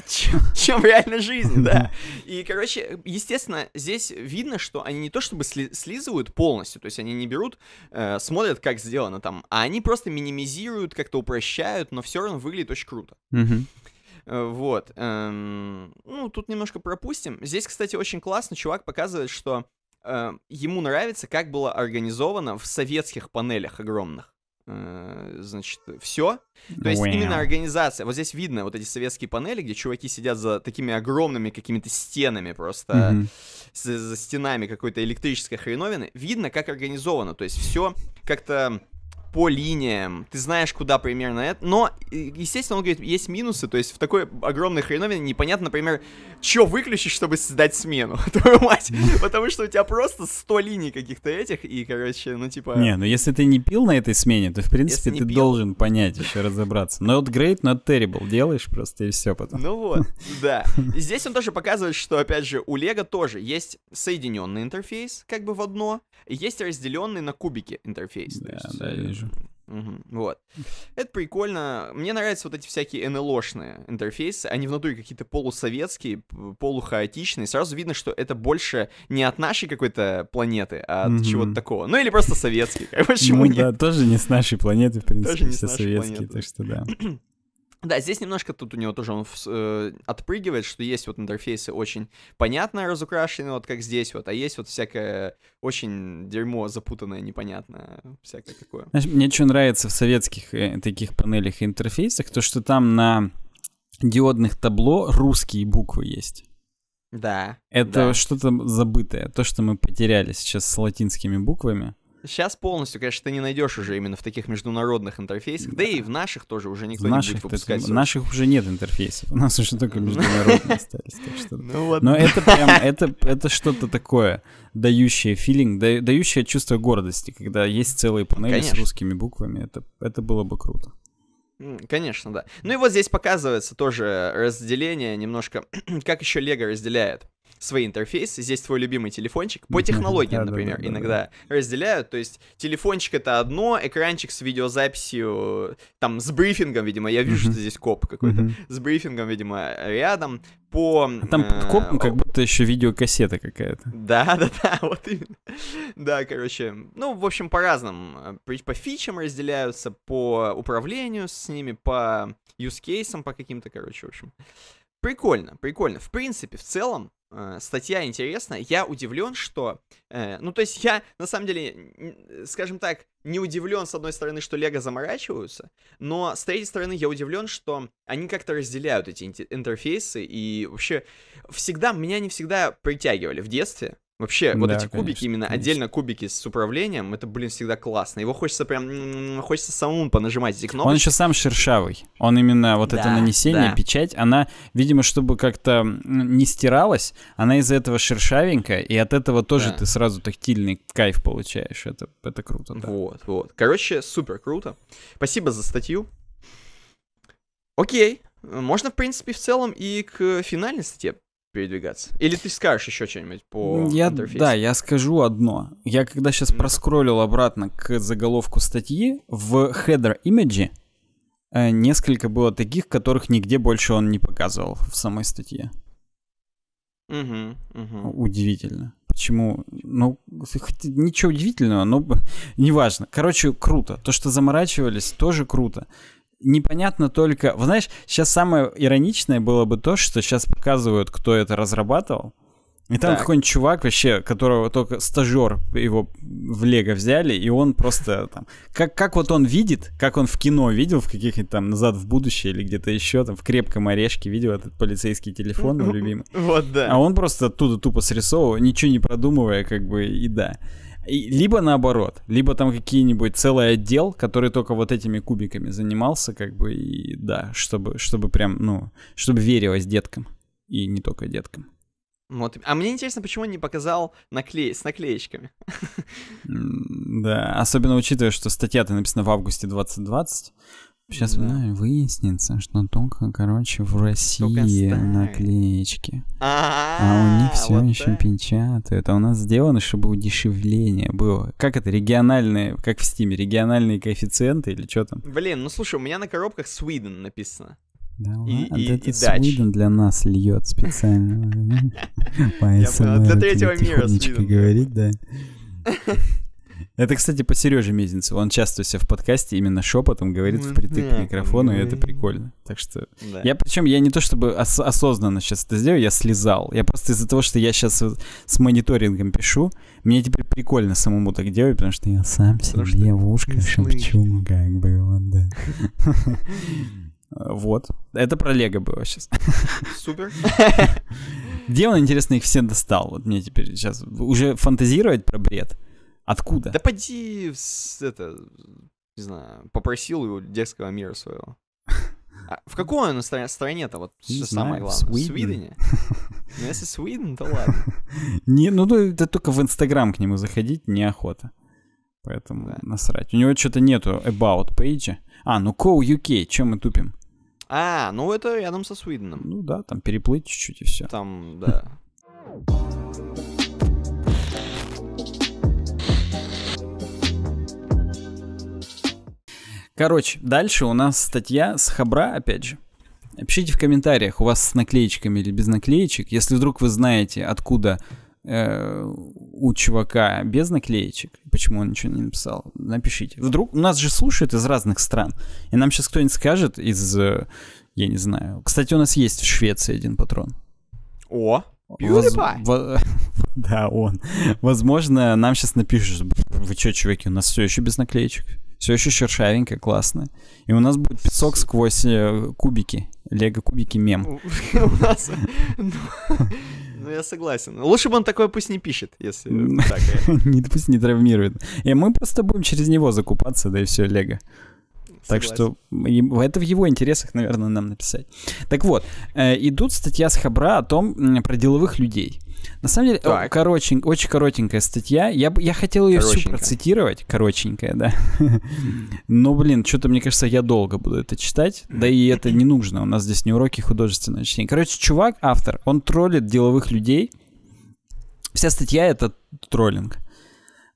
Чем в реальной жизни, да. И, короче, естественно, здесь видно, что они не то чтобы слизывают полностью, то есть они не берут, смотрят, как сделано там, а они просто минимизируют, как-то упрощают, но все равно выглядит очень круто. Вот. Ну, тут немножко пропустим. Здесь, кстати, очень классно чувак показывает, что ему нравится, как было организовано в советских панелях огромных. Значит, все. То есть именно организация. Вот здесь видно вот эти советские панели, где чуваки сидят за такими огромными какими-то стенами просто, за стенами какой-то электрической хреновины. Видно, как организовано. То есть все как-то по линиям. Ты знаешь, куда примерно это. Но, естественно, он говорит, есть минусы. То есть в такой огромной хреновине непонятно, например, что выключить, чтобы создать смену. Твою мать. Потому что у тебя просто 100 линий каких-то этих. И, короче, ну типа... Не, ну если ты не пил на этой смене, то, в принципе, ты должен понять, еще разобраться. Not great, not terrible. Делаешь просто и все потом. Ну вот, да. Здесь он тоже показывает, что, опять же, у LEGO тоже есть соединенный интерфейс, как бы в одно. Есть разделенный на кубики интерфейс. Да, да, я вижу. Вот. Это прикольно. Мне нравятся вот эти всякие НЛОшные интерфейсы. Они в натуре какие-то полусоветские, полухаотичные. Сразу видно, что это больше не от нашей какой-то планеты, а от чего-то такого. Ну или просто советский. Почему нет? Да, тоже не с нашей планеты, в принципе, все советские, так что да. Да, здесь немножко тут у него тоже он отпрыгивает, что есть вот интерфейсы очень понятно разукрашенные, вот как здесь вот, а есть вот всякое очень дерьмо запутанное, непонятное, всякое такое. Знаешь, мне что нравится в советских таких панелях и интерфейсах, то что там на диодных табло русские буквы есть. Да. Это что-то забытое, то, что мы потеряли сейчас с латинскими буквами. Сейчас полностью, конечно, ты не найдешь уже именно в таких международных интерфейсах, да и в наших тоже уже никто не будет выпускать. В наших уже нет интерфейсов, у нас уже только международные остались. Но это прям, это что-то такое, дающее филинг, дающее чувство гордости, когда есть целые панели с русскими буквами, это было бы круто. Конечно, да. Ну и вот здесь показывается тоже разделение немножко, как еще LEGO разделяет свои интерфейсы. Здесь твой любимый телефончик. По технологиям, например, иногда разделяют. То есть телефончик — это одно, экранчик с видеозаписью, там, с брифингом, видимо. Я вижу, что здесь коп какой-то. С брифингом, видимо, рядом. По... Там под копом как будто еще видеокассета какая-то. Да-да-да, вот именно. Да, короче, ну, в общем, по-разному. По фичам разделяются, по управлению с ними, по юзкейсам, по каким-то, короче, в общем. Прикольно, прикольно. В принципе, в целом, статья интересная. Я удивлен, что... ну, то есть я, на самом деле, скажем так, не удивлен, с одной стороны, что LEGO заморачиваются, но с третьей стороны я удивлен, что они как-то разделяют эти интерфейсы, и вообще всегда, меня не всегда притягивали в детстве Вообще, вот эти кубики, конечно, именно отдельно кубики с управлением, это, блин, всегда классно. Его хочется прям, хочется самому понажимать эти кнопки. Он еще сам шершавый. Он именно вот это нанесение, печать, она, видимо, чтобы как-то не стиралась, она из-за этого шершавенькая, и от этого тоже ты сразу тактильный кайф получаешь. Это круто, да. Вот, вот. Короче, супер круто. Спасибо за статью. Окей. Можно, в принципе, в целом и к финальной статье передвигаться. Или ты скажешь еще что-нибудь по интерфейсу? Да, я скажу одно. Я когда сейчас проскроллил обратно к заголовку статьи, в header image несколько было таких, которых нигде больше он не показывал в самой статье. Удивительно. Почему? Ну, ничего удивительного, но неважно. Короче, круто. То, что заморачивались, тоже круто. Непонятно только... Вы знаешь, сейчас самое ироничное было бы то, что сейчас показывают, кто это разрабатывал. И там какой-нибудь чувак вообще, которого только стажер его в Лего взяли, и он просто там... Как вот он видит, как он в кино видел, в каких-нибудь там «Назад в будущее» или где-то еще, там в «Крепком орешке» видел этот полицейский телефон, мой любимый. Вот, да. А он просто оттуда тупо срисовывал, ничего не продумывая, как бы, и да. И либо наоборот, либо там какие-нибудь целый отдел, который только вот этими кубиками занимался, как бы, и да, чтобы прям, ну, чтобы верилось деткам, и не только деткам. Вот. А мне интересно, почему он не показал с наклеечками. Да, особенно учитывая, что статья-то написана в августе 2020. Сейчас выяснится, что только, короче, в России наклеечки. А у них все еще печатают. А у нас сделано, чтобы удешевление было. Как это, региональные, как в Стиме, региональные коэффициенты или что там? Блин, ну слушай, у меня на коробках Sweden написано. Да ладно, это Sweden для нас льет специально. Для третьего мира Sweden. Говорить, да. Это, кстати, по Сереже Мезенцеву. Он часто у себя в подкасте именно шепотом говорит впритык к микрофону, и это прикольно. Так что... Да. Я не то чтобы осознанно сейчас это сделал, я слезал. Я просто из-за того, что я сейчас с мониторингом пишу, мне теперь прикольно самому так делать, потому что я сам себе в ушко шепчу, как бы, вот, да. Вот. Это про Лего было сейчас. Супер. Где он, интересно, их все достал? Вот мне теперь сейчас уже фантазировать про бред. Откуда? Да поди, не знаю, попросил его детского мира своего. А в какой он стране-то, вот все самое главное? В Свидене? Ну, если Свиден, то ладно. Не, ну, это только в Инстаграм к нему заходить неохота. Поэтому насрать. У него что-то нету about page. А, ну, Call UK, чем мы тупим? А, ну, это рядом со Свиденом. Ну, да, там переплыть чуть-чуть и все. Там, да. Короче, дальше у нас статья с Хабра, опять же. Пишите в комментариях, у вас с наклеечками или без наклеечек. Если вдруг вы знаете, откуда у чувака без наклеечек, почему он ничего не написал, напишите. Вдруг нас же слушают из разных стран, и нам сейчас кто-нибудь скажет из... я не знаю. Кстати, у нас есть в Швеции один патрон. О! Да, он. Возможно, нам сейчас напишут: вы чё, чуваки, у нас все еще без наклеечек. Все еще шершавенько, классно. И у нас будет песок сквозь кубики. Лего-кубики мем. У нас... Ну, я согласен. Лучше бы он такое пусть не пишет, если так. Пусть не травмирует. И мы просто будем через него закупаться, да и все, Лего. Так что это в его интересах, наверное, нам написать. Так вот, идут статья с Хабра о том, про деловых людей. На самом деле, очень коротенькая статья. Я хотел ее всю процитировать. Коротенькая, да. Но, блин, что-то, мне кажется, я долго буду это читать. Да и это не нужно. У нас здесь не уроки художественного чтения. Короче, чувак, автор, он троллит деловых людей. Вся статья — это троллинг.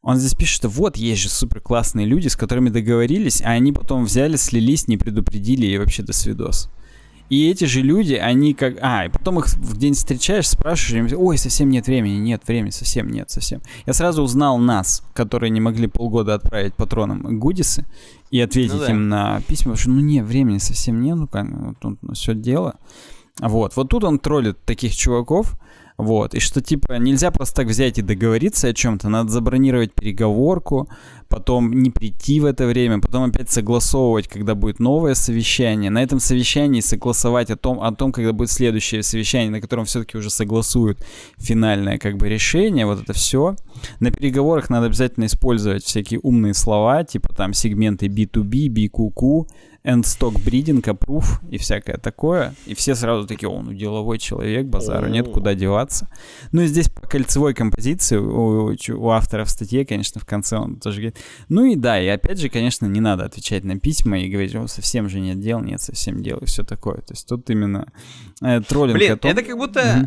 Он здесь пишет, что вот есть же супер классные люди, с которыми договорились, а они потом взяли, слились, не предупредили и вообще до свидос. И эти же люди, они как... А, и потом их в день встречаешь, спрашиваешь, ой, совсем нет времени, совсем нет, Я сразу узнал нас, которые не могли полгода отправить патронам гудисы и ответить им на письма, потому что, ну, нет, времени совсем нет, ну, как, ну, тут все дело. Вот, вот тут он троллит таких чуваков. Вот. И что, типа, нельзя просто так взять и договориться о чем-то, надо забронировать переговорку, потом не прийти в это время, потом опять согласовывать, когда будет новое совещание, на этом совещании согласовать о том, когда будет следующее совещание, на котором все-таки уже согласуют финальное, как бы, решение, вот это все. На переговорах надо обязательно использовать всякие умные слова, типа там сегменты B2B, BQQ, End Stock Breeding, Approve и всякое такое. И все сразу такие: о, ну деловой человек, базару нет, куда деваться. Ну и здесь по кольцевой композиции у автора в статье, конечно, в конце он тоже говорит. Ну и да, и опять же, конечно, не надо отвечать на письма и говорить: о, совсем же нет дел, нет совсем дел, и все такое. То есть тут именно троллинг. Блин, это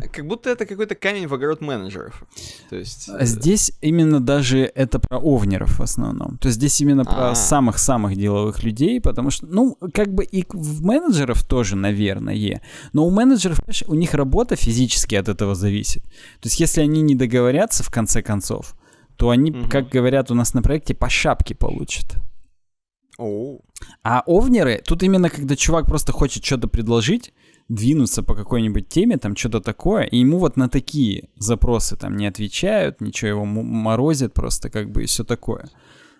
как будто это какой-то камень в огород менеджеров. То есть... Здесь именно даже это про овнеров в основном. То есть здесь именно про самых-самых деловых людей, потому что, ну, как бы и в менеджеров тоже, наверное, но у менеджеров, у них работа физически от этого зависит. То есть если они не договорятся, в конце концов, то они, как говорят у нас на проекте, по шапке получат. А овнеры, тут именно когда чувак просто хочет что-то предложить, двинуться по какой-нибудь теме, там что-то такое, и ему вот на такие запросы там не отвечают, ничего, его морозят просто, как бы, и все такое.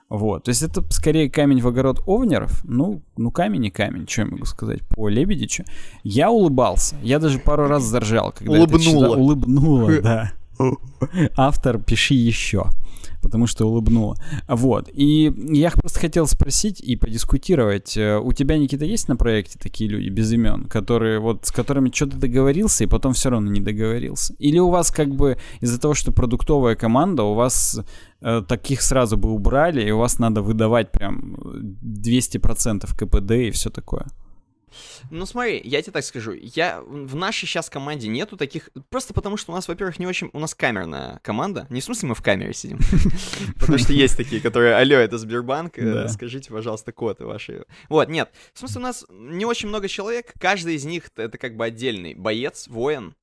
Вот, то есть это скорее камень в огород овнеров. Ну камень и камень, что я могу сказать по Лебедичу. Я улыбался, я даже пару раз заржал, когда улыбнула, да. Автор, пиши еще, потому что улыбнула. Вот, и я просто хотел спросить и подискутировать. У тебя, Никита, есть на проекте такие люди без имен, которые вот, с которыми что-то договорился и потом все равно не договорился? Или у вас, как бы, из-за того, что продуктовая команда, у вас таких сразу бы убрали, и у вас надо выдавать прям 200% КПД и все такое? Ну смотри, я тебе так скажу, в нашей сейчас команде нету таких, просто потому что у нас, во-первых, не очень, у нас камерная команда, не в смысле мы в камере сидим, потому что есть такие, которые: алло, это Сбербанк, скажите, пожалуйста, код ваши. Вот, нет, в смысле у нас не очень много человек, каждый из них это как бы отдельный боец, воин,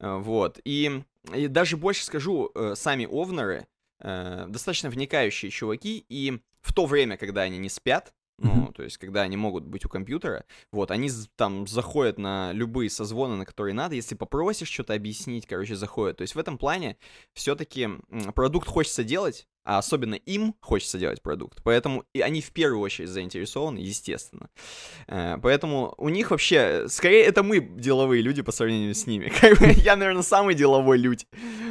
вот, и даже больше скажу, сами овнеры достаточно вникающие чуваки, и в то время, когда они не спят, ну, то есть, когда они могут быть у компьютера, вот, они там заходят на любые созвоны, на которые надо, если попросишь что-то объяснить, короче, заходят. То есть в этом плане все-таки продукт хочется делать, а особенно им хочется делать продукт, поэтому и они в первую очередь заинтересованы, естественно. Поэтому у них вообще, скорее, это мы деловые люди по сравнению с ними. Я, наверное, самый деловой людь,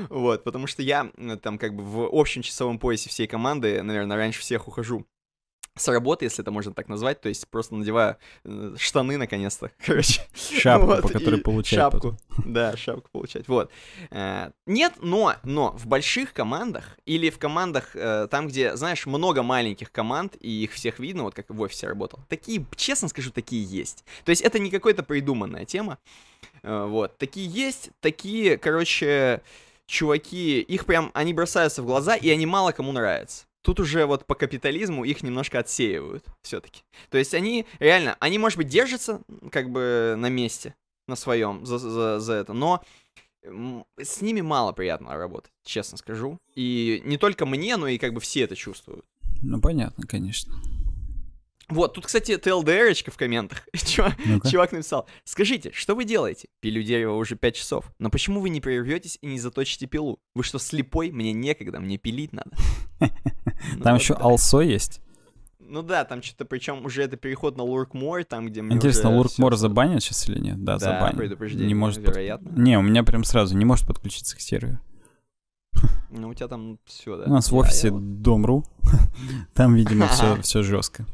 вот, потому что я там как бы в общем часовом поясе всей команды, наверное, раньше всех ухожу с работы, если это можно так назвать, то есть просто надеваю штаны наконец-то, короче. Шапку, вот, по которой получать. Шапку, потом. Да, шапку получать, вот. Нет, но в больших командах или в командах, там, где, знаешь, много маленьких команд, и их всех видно, вот как в офисе работал, такие, честно скажу, такие есть. То есть это не какая-то придуманная тема, вот. Такие есть, такие, короче, чуваки, их прям, они бросаются в глаза, и они мало кому нравятся. Тут уже вот по капитализму их немножко отсеивают все-таки. То есть они реально, они, может быть, держатся как бы на месте, на своем, за это, но с ними мало приятно работать, честно скажу. И не только мне, но и как бы все это чувствуют. Ну, понятно, конечно. Вот, тут, кстати, ТЛДРочка в комментах. Чувак написал: скажите, что вы делаете? Пилю дерево уже 5 часов. Но почему вы не прерветесь и не заточите пилу? Вы что, слепой? Мне некогда, мне пилить надо. Там еще алсо есть. Ну да, там что-то, причем уже это переход на Луркмор, там, где мне... Интересно, Луркмор забанят сейчас или нет? Да, забанят. Предупреждение, не может, вероятно. Не, у меня прям сразу не может подключиться к серверу. Ну, у тебя там все, да? У нас в офисе дом.ру. Там, видимо, все жестко.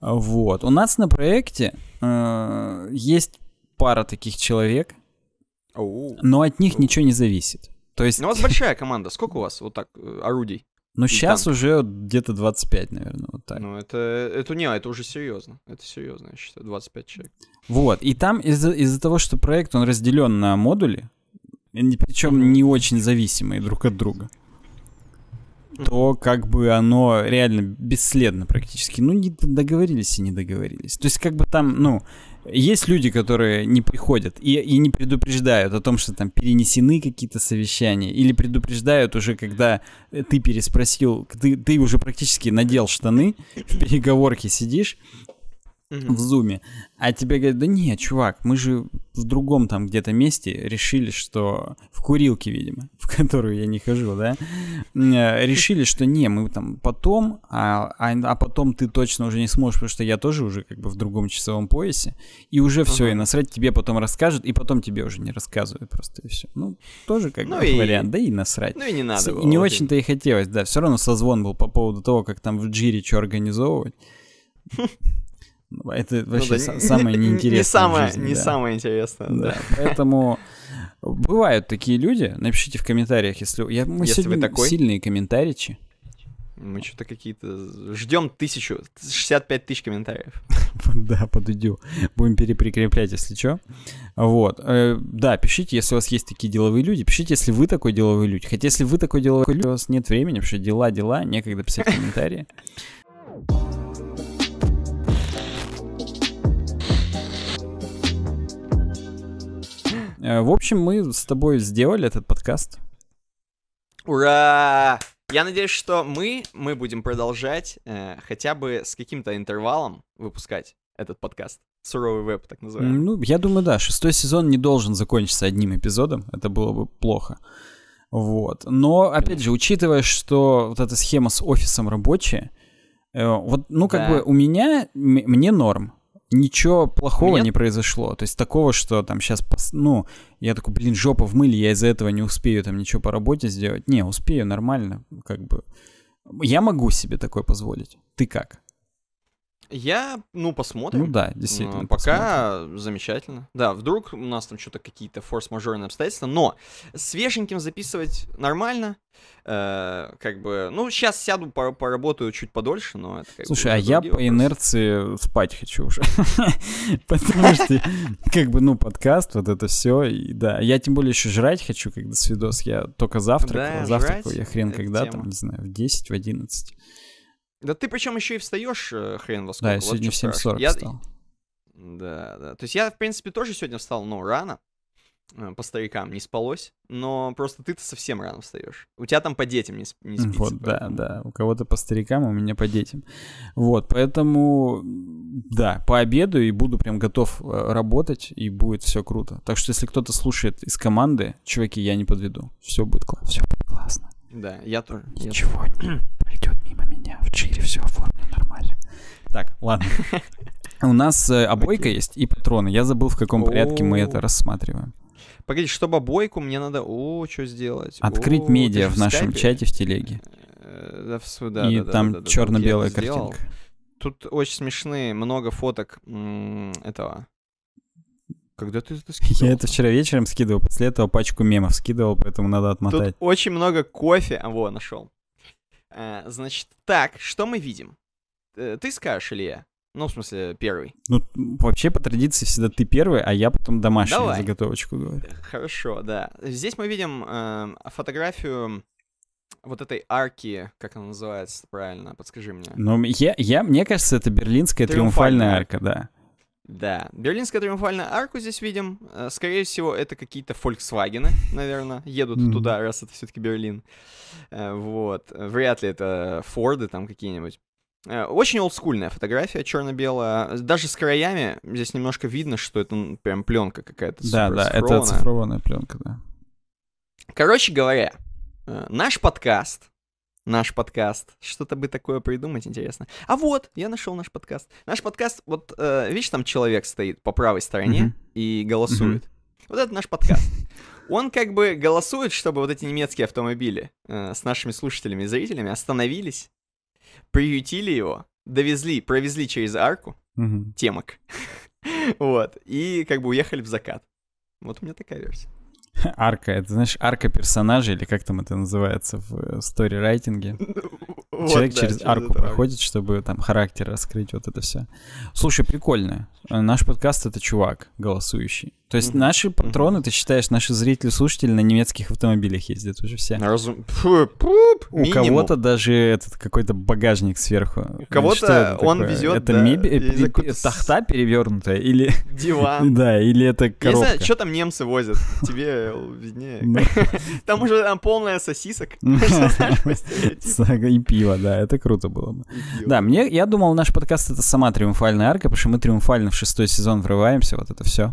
Вот, у нас на проекте есть пара таких человек, но от них ничего не зависит. То есть... Ну, у вас большая команда, сколько у вас вот так орудий? Ну, сейчас уже где-то 25, наверное, вот так. Ну, это уже серьезно. Это серьезно, я считаю, 25 человек. Вот, и там из-за того, что проект, он разделен на модули, причем не очень зависимые друг от друга, то как бы оно реально бесследно практически. Ну, не договорились и не договорились. То есть как бы там, ну, есть люди, которые не приходят и не предупреждают о том, что там перенесены какие-то совещания, или предупреждают уже, когда ты переспросил, ты уже практически надел штаны, в переговорке сидишь, в зуме, а тебе говорят, да не, чувак, мы же в другом там где-то месте решили, что... В курилке, видимо, в которую я не хожу, да? Решили, что не, мы там потом, а потом ты точно уже не сможешь, потому что я тоже уже как бы в другом часовом поясе, и уже все, и насрать, тебе потом расскажут, и потом тебе уже не рассказывают просто, и все. Ну, тоже как бы вариант, да и насрать. Ну и не надо было. Не очень-то и хотелось, да, все равно созвон был по поводу того, как там в Джире что организовывать. Это вообще самое неинтересное. Не самое интересное, да. Поэтому бывают такие люди. Напишите в комментариях, если мы сегодня сильные комментаричи. Мы что-то какие-то... Ждем 65 тысяч комментариев. Да, подудю. Будем переприкреплять, если что. Вот. Да, пишите, если у вас есть такие деловые люди. Пишите, если вы такой деловой люди. Хотя, если вы такой деловой люди, у вас нет времени, потому что дела, некогда писать комментарии. В общем, мы с тобой сделали этот подкаст. Ура! Я надеюсь, что мы будем продолжать хотя бы с каким-то интервалом выпускать этот подкаст. Суровый веб, так называемый. Ну, я думаю, да. 6-й сезон не должен закончиться одним эпизодом. Это было бы плохо. Вот. Но, опять же, учитывая, что вот эта схема с офисом рабочая, вот, ну, как бы у меня, мне норм. Ничего плохого не произошло. То есть такого, что там сейчас... Ну, я такой, блин, жопа в мыле, я из-за этого не успею там ничего по работе сделать. Не, успею, нормально, как бы. Я могу себе такое позволить. Ты как? Я, ну, посмотрим. Ну да, действительно. Пока посмотрим. Замечательно. Да, вдруг у нас там что-то какие-то форс-мажорные обстоятельства, но свеженьким записывать нормально. Как бы, ну, сейчас сяду, поработаю чуть подольше, но это как... Слушай, а я по инерции спать хочу уже. Потому что, как бы, ну, подкаст, вот это все. Да, я тем более еще жрать хочу, когда свидос. Я только завтракал, я хрен когда там, не знаю, в 10, в 11. Да ты причем еще и встаешь, хрен во сколько. Да, я сегодня в 7:40 встал. Да. То есть я, в принципе, тоже сегодня встал, но рано. По старикам не спалось. Но просто ты-то совсем рано встаешь. У тебя там по детям не спится. Вот, поэтому. Да. У кого-то по старикам, у меня по детям. Вот, поэтому, да, пообедаю и буду прям готов работать, и будет все круто. Так что, если кто-то слушает из команды, чуваки, я не подведу. Все будет классно. Все будет классно. Да, я тоже. Ничего не пройдет мимо меня. В Джире все оформлено нормально. Так, ладно. У нас обойка есть и патроны. Я забыл, в каком порядке мы это рассматриваем. Погоди, чтобы обойку, мне надо... что сделать? Открыть медиа в нашем чате в телеге. И там черно-белая картинка. Тут очень смешные, много фоток этого... Когда ты это скидывал? Я это вчера вечером скидывал, после этого пачку мемов скидывал, поэтому надо отмотать. Тут очень много кофе. Нашел. Значит, так, что мы видим? Ты скажешь, или я? Ну, в смысле, первый. Ну, вообще, по традиции, всегда ты первый, а я потом домашнюю заготовочку говорю. Хорошо, да. Здесь мы видим фотографию вот этой арки, как она называется правильно, подскажи мне. Ну, мне кажется, это берлинская триумфальная арка, да. Да, берлинская триумфальная арку здесь видим. Скорее всего, это какие-то Volkswagen, наверное, едут туда, раз это все-таки Берлин. Вот, вряд ли это Форды там какие-нибудь. Очень олдскульная фотография, черно-белая. Даже с краями здесь немножко видно, что это прям пленка какая-то. Да, это оцифрованная пленка, да. Короче говоря, наш подкаст. Что-то бы такое придумать, интересно. А вот, я нашел наш подкаст. Наш подкаст, вот, видишь, там человек стоит по правой стороне и голосует. Вот это наш подкаст. Он как бы голосует, чтобы вот эти немецкие автомобили с нашими слушателями и зрителями остановились, приютили его, провезли через арку темок. Вот. И как бы уехали в закат. Вот у меня такая версия. Арка, это, знаешь, арка персонажа, или как там это называется в сторирайтинге. Человек через арку проходит, чтобы там характер раскрыть, вот это все. Слушай, прикольно. Наш подкаст — это чувак голосующий. То есть наши патроны, ты считаешь, наши зрители-слушатели на немецких автомобилях ездят уже все. У кого-то даже этот какой-то багажник сверху. У кого-то он везет. Это мебель, тахта перевернутая, или диван. Да, или это коробка. Я не знаю, что там немцы возят. Тебе виднее. Там уже полная сосисок. И пиво. Красиво, да, это круто было бы. Да, мне, я думал, наш подкаст — это сама триумфальная арка, потому что мы триумфально в 6-й сезон врываемся, вот это все.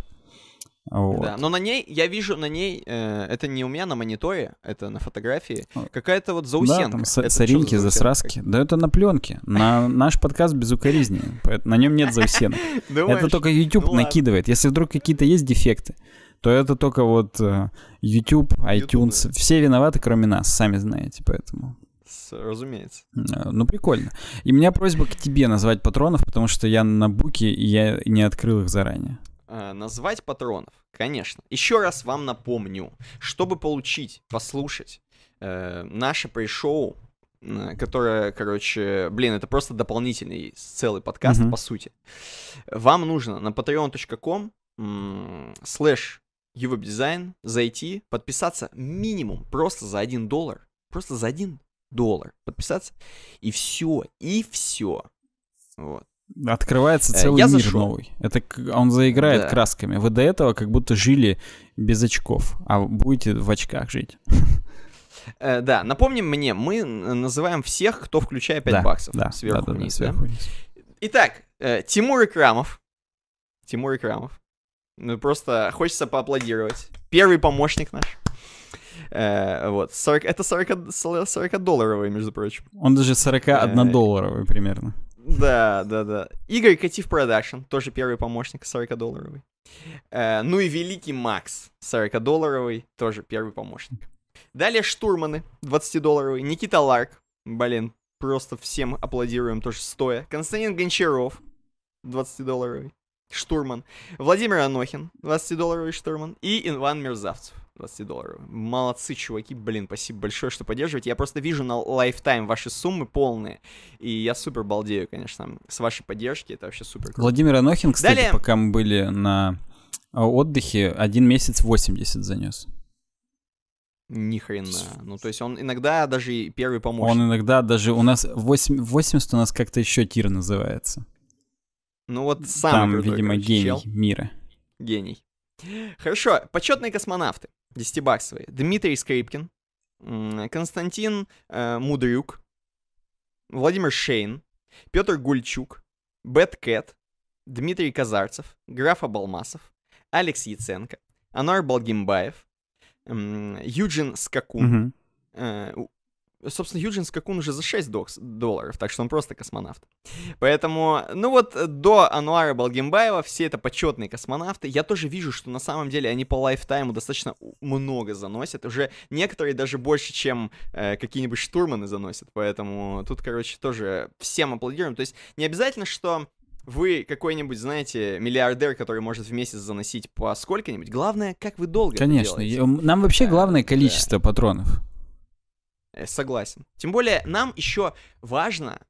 Вот. Да, но на ней, я вижу на ней, это не у меня на мониторе, это на фотографии, какая-то вот заусенка. Да, там соринки, засраски. Да это на пленке. На наш подкаст безукоризненный, поэтому на нем нет заусенок. Это только YouTube накидывает. Если вдруг какие-то есть дефекты, то это только вот YouTube, iTunes. Все виноваты, кроме нас, сами знаете, поэтому... Разумеется. Ну, прикольно. И у меня просьба к тебе назвать патронов, потому что я на буке, и я не открыл их заранее. Назвать патронов, конечно. Еще раз вам напомню, чтобы получить, послушать наше пришоу, которое, короче, блин, это просто дополнительный целый подкаст, по сути. Вам нужно на patreon.com/YouWebDesign зайти, подписаться минимум просто за $1. Просто за $1 подписаться, и все, и все. Вот. Открывается целый мир новый. Это он заиграет красками. Вы до этого как будто жили без очков, а будете в очках жить. Да, напомним мне, мы называем всех, кто, включая 5 баксов. Да, сверху вниз. Итак, Тимур Икрамов. Ну, просто хочется поаплодировать. Первый помощник наш. Вот, это $40, между прочим. Он даже $41 примерно. Да. Игорь Катив Продакшн, тоже первый помощник, $40. Ну и Великий Макс, $40, тоже первый помощник. Далее штурманы, $20. Никита Ларк, блин, просто всем аплодируем, тоже стоя. Константин Гончаров, $20. Штурман. Владимир Анохин, $20 штурман. И Иван Мерзавцев, $20. Молодцы, чуваки, блин, спасибо большое, что поддерживаете. Я просто вижу на лайфтайм ваши суммы полные, и я супер балдею, конечно, с вашей поддержки, это вообще супер круто. Владимир Анохин, кстати, далее... пока мы были на отдыхе, 1 месяц 80 занес. Ни хрена. Ну, то есть он иногда даже и первый помощник. Он иногда даже, у нас 80 у нас как-то еще тир называется. Ну вот сам, там, видимо, короче, гений чел мира. Гений. Хорошо, почетные космонавты. 10-баксовые. Дмитрий Скрипкин, Константин Мудрюк, Владимир Шейн, Петр Гульчук, Бэткэт, Дмитрий Казарцев, Граф Абалмасов, Алекс Яценко, Анар Балгимбаев, Юджин Скакун. Собственно, Юджин Скакун уже за $6, так что он просто космонавт. Поэтому, ну вот, до Ануара Балгимбаева все это почетные космонавты. Я тоже вижу, что на самом деле они по лайфтайму достаточно много заносят. Уже некоторые даже больше, чем какие-нибудь штурманы заносят. Поэтому тут, короче, тоже всем аплодируем. То есть не обязательно, что вы какой-нибудь, знаете, миллиардер, который может в месяц заносить по сколько-нибудь. Главное, как вы долго это делаете. Конечно, нам вообще главное количество патронов. Согласен. Тем более, нам еще важно,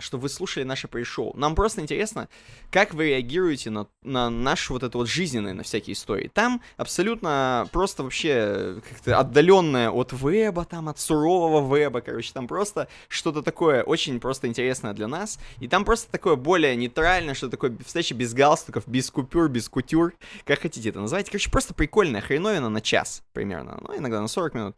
чтобы вы слушали наше пришоу. Нам просто интересно, как вы реагируете на нашу вот эту вот жизненную, на всякие истории. Там абсолютно просто вообще как-то отдаленное от веба, там от сурового веба, короче, там просто что-то такое очень просто интересное для нас. И там просто такое более нейтральное, что такое встреча без галстуков, без купюр, без кутюр, как хотите это называть. Короче, просто прикольная хреновина на час примерно, ну, иногда на 40 минут.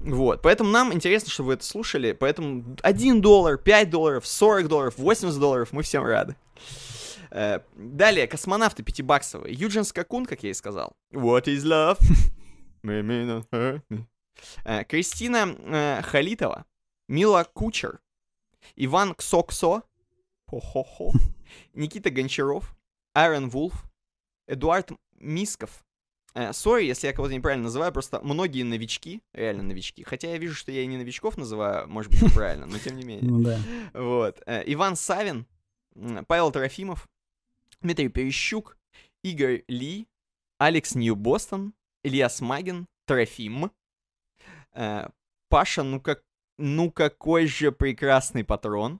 Вот, поэтому нам интересно, чтобы вы это слушали, поэтому $1, $5, $40, $80, мы всем рады. Далее, космонавты 5-баксовые. Юджин Скакун, как я и сказал. What is love? Кристина Халитова, Мила Кучер, Иван Ксоксо, Никита Гончаров, Аарон Вулф, Эдуард Мисков. Сори, если я кого-то неправильно называю, просто многие новички, реально новички, хотя я вижу, что я и не новичков называю, может быть, неправильно, но тем не менее. Вот. Иван Савин, Павел Трофимов, Дмитрий Перещук, Игорь Ли, Алекс Нью-Бостон, Илья Смагин, Трофим, Паша, ну какой же прекрасный патрон,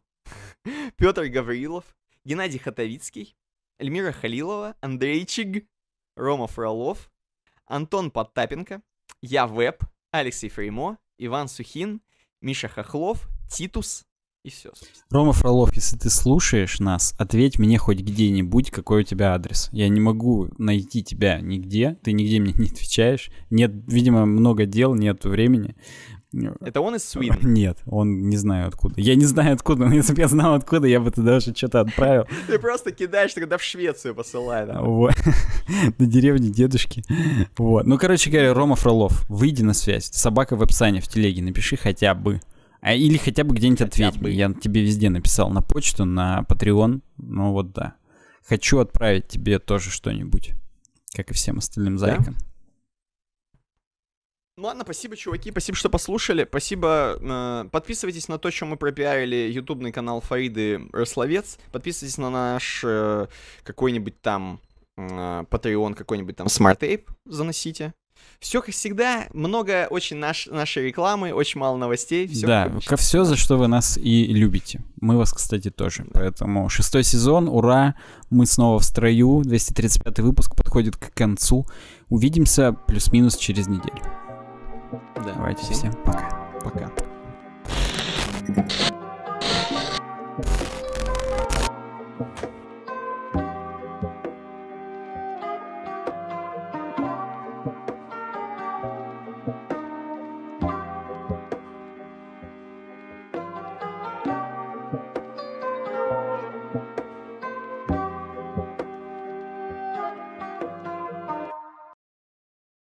Петр Гаврилов, Геннадий Хатовицкий, Эльмира Халилова, Андрейчик, Рома Фролов, Антон Подтапенко, Я Веб, Алексей Фреймо, Иван Сухин, Миша Хохлов, Титус и все. Рома Фролов, если ты слушаешь нас, ответь мне хоть где-нибудь, какой у тебя адрес. Я не могу найти тебя нигде, ты нигде мне не отвечаешь. Нет, видимо, много дел, нет времени. Это он из Sweden? Нет, он не знаю откуда. Я не знаю откуда, но если бы я знал откуда, я бы туда уже что-то отправил. Ты просто кидаешь, тогда в Швецию посылай. На деревню дедушки. Вот. Ну, короче говоря, Рома Фролов, выйди на связь. Собака в веб-сане в телеге, напиши хотя бы. Или хотя бы где-нибудь ответь бы. Я тебе везде написал, на почту, на Patreon. Ну вот да. Хочу отправить тебе тоже что-нибудь, как и всем остальным зайкам. Ну ладно, спасибо, чуваки, спасибо, что послушали, спасибо, подписывайтесь на то, что мы пропиарили, ютубный канал Фариды Рословец, подписывайтесь на наш какой-нибудь там Patreon, какой-нибудь там SmartApe заносите. Все, как всегда, много очень нашей рекламы, очень мало новостей. Все, да, все, за что вы нас и любите. Мы вас, кстати, тоже. Поэтому 6-й сезон, ура, мы снова в строю, 235-й выпуск подходит к концу. Увидимся плюс-минус через неделю. Да. Давайте всем пока. Пока.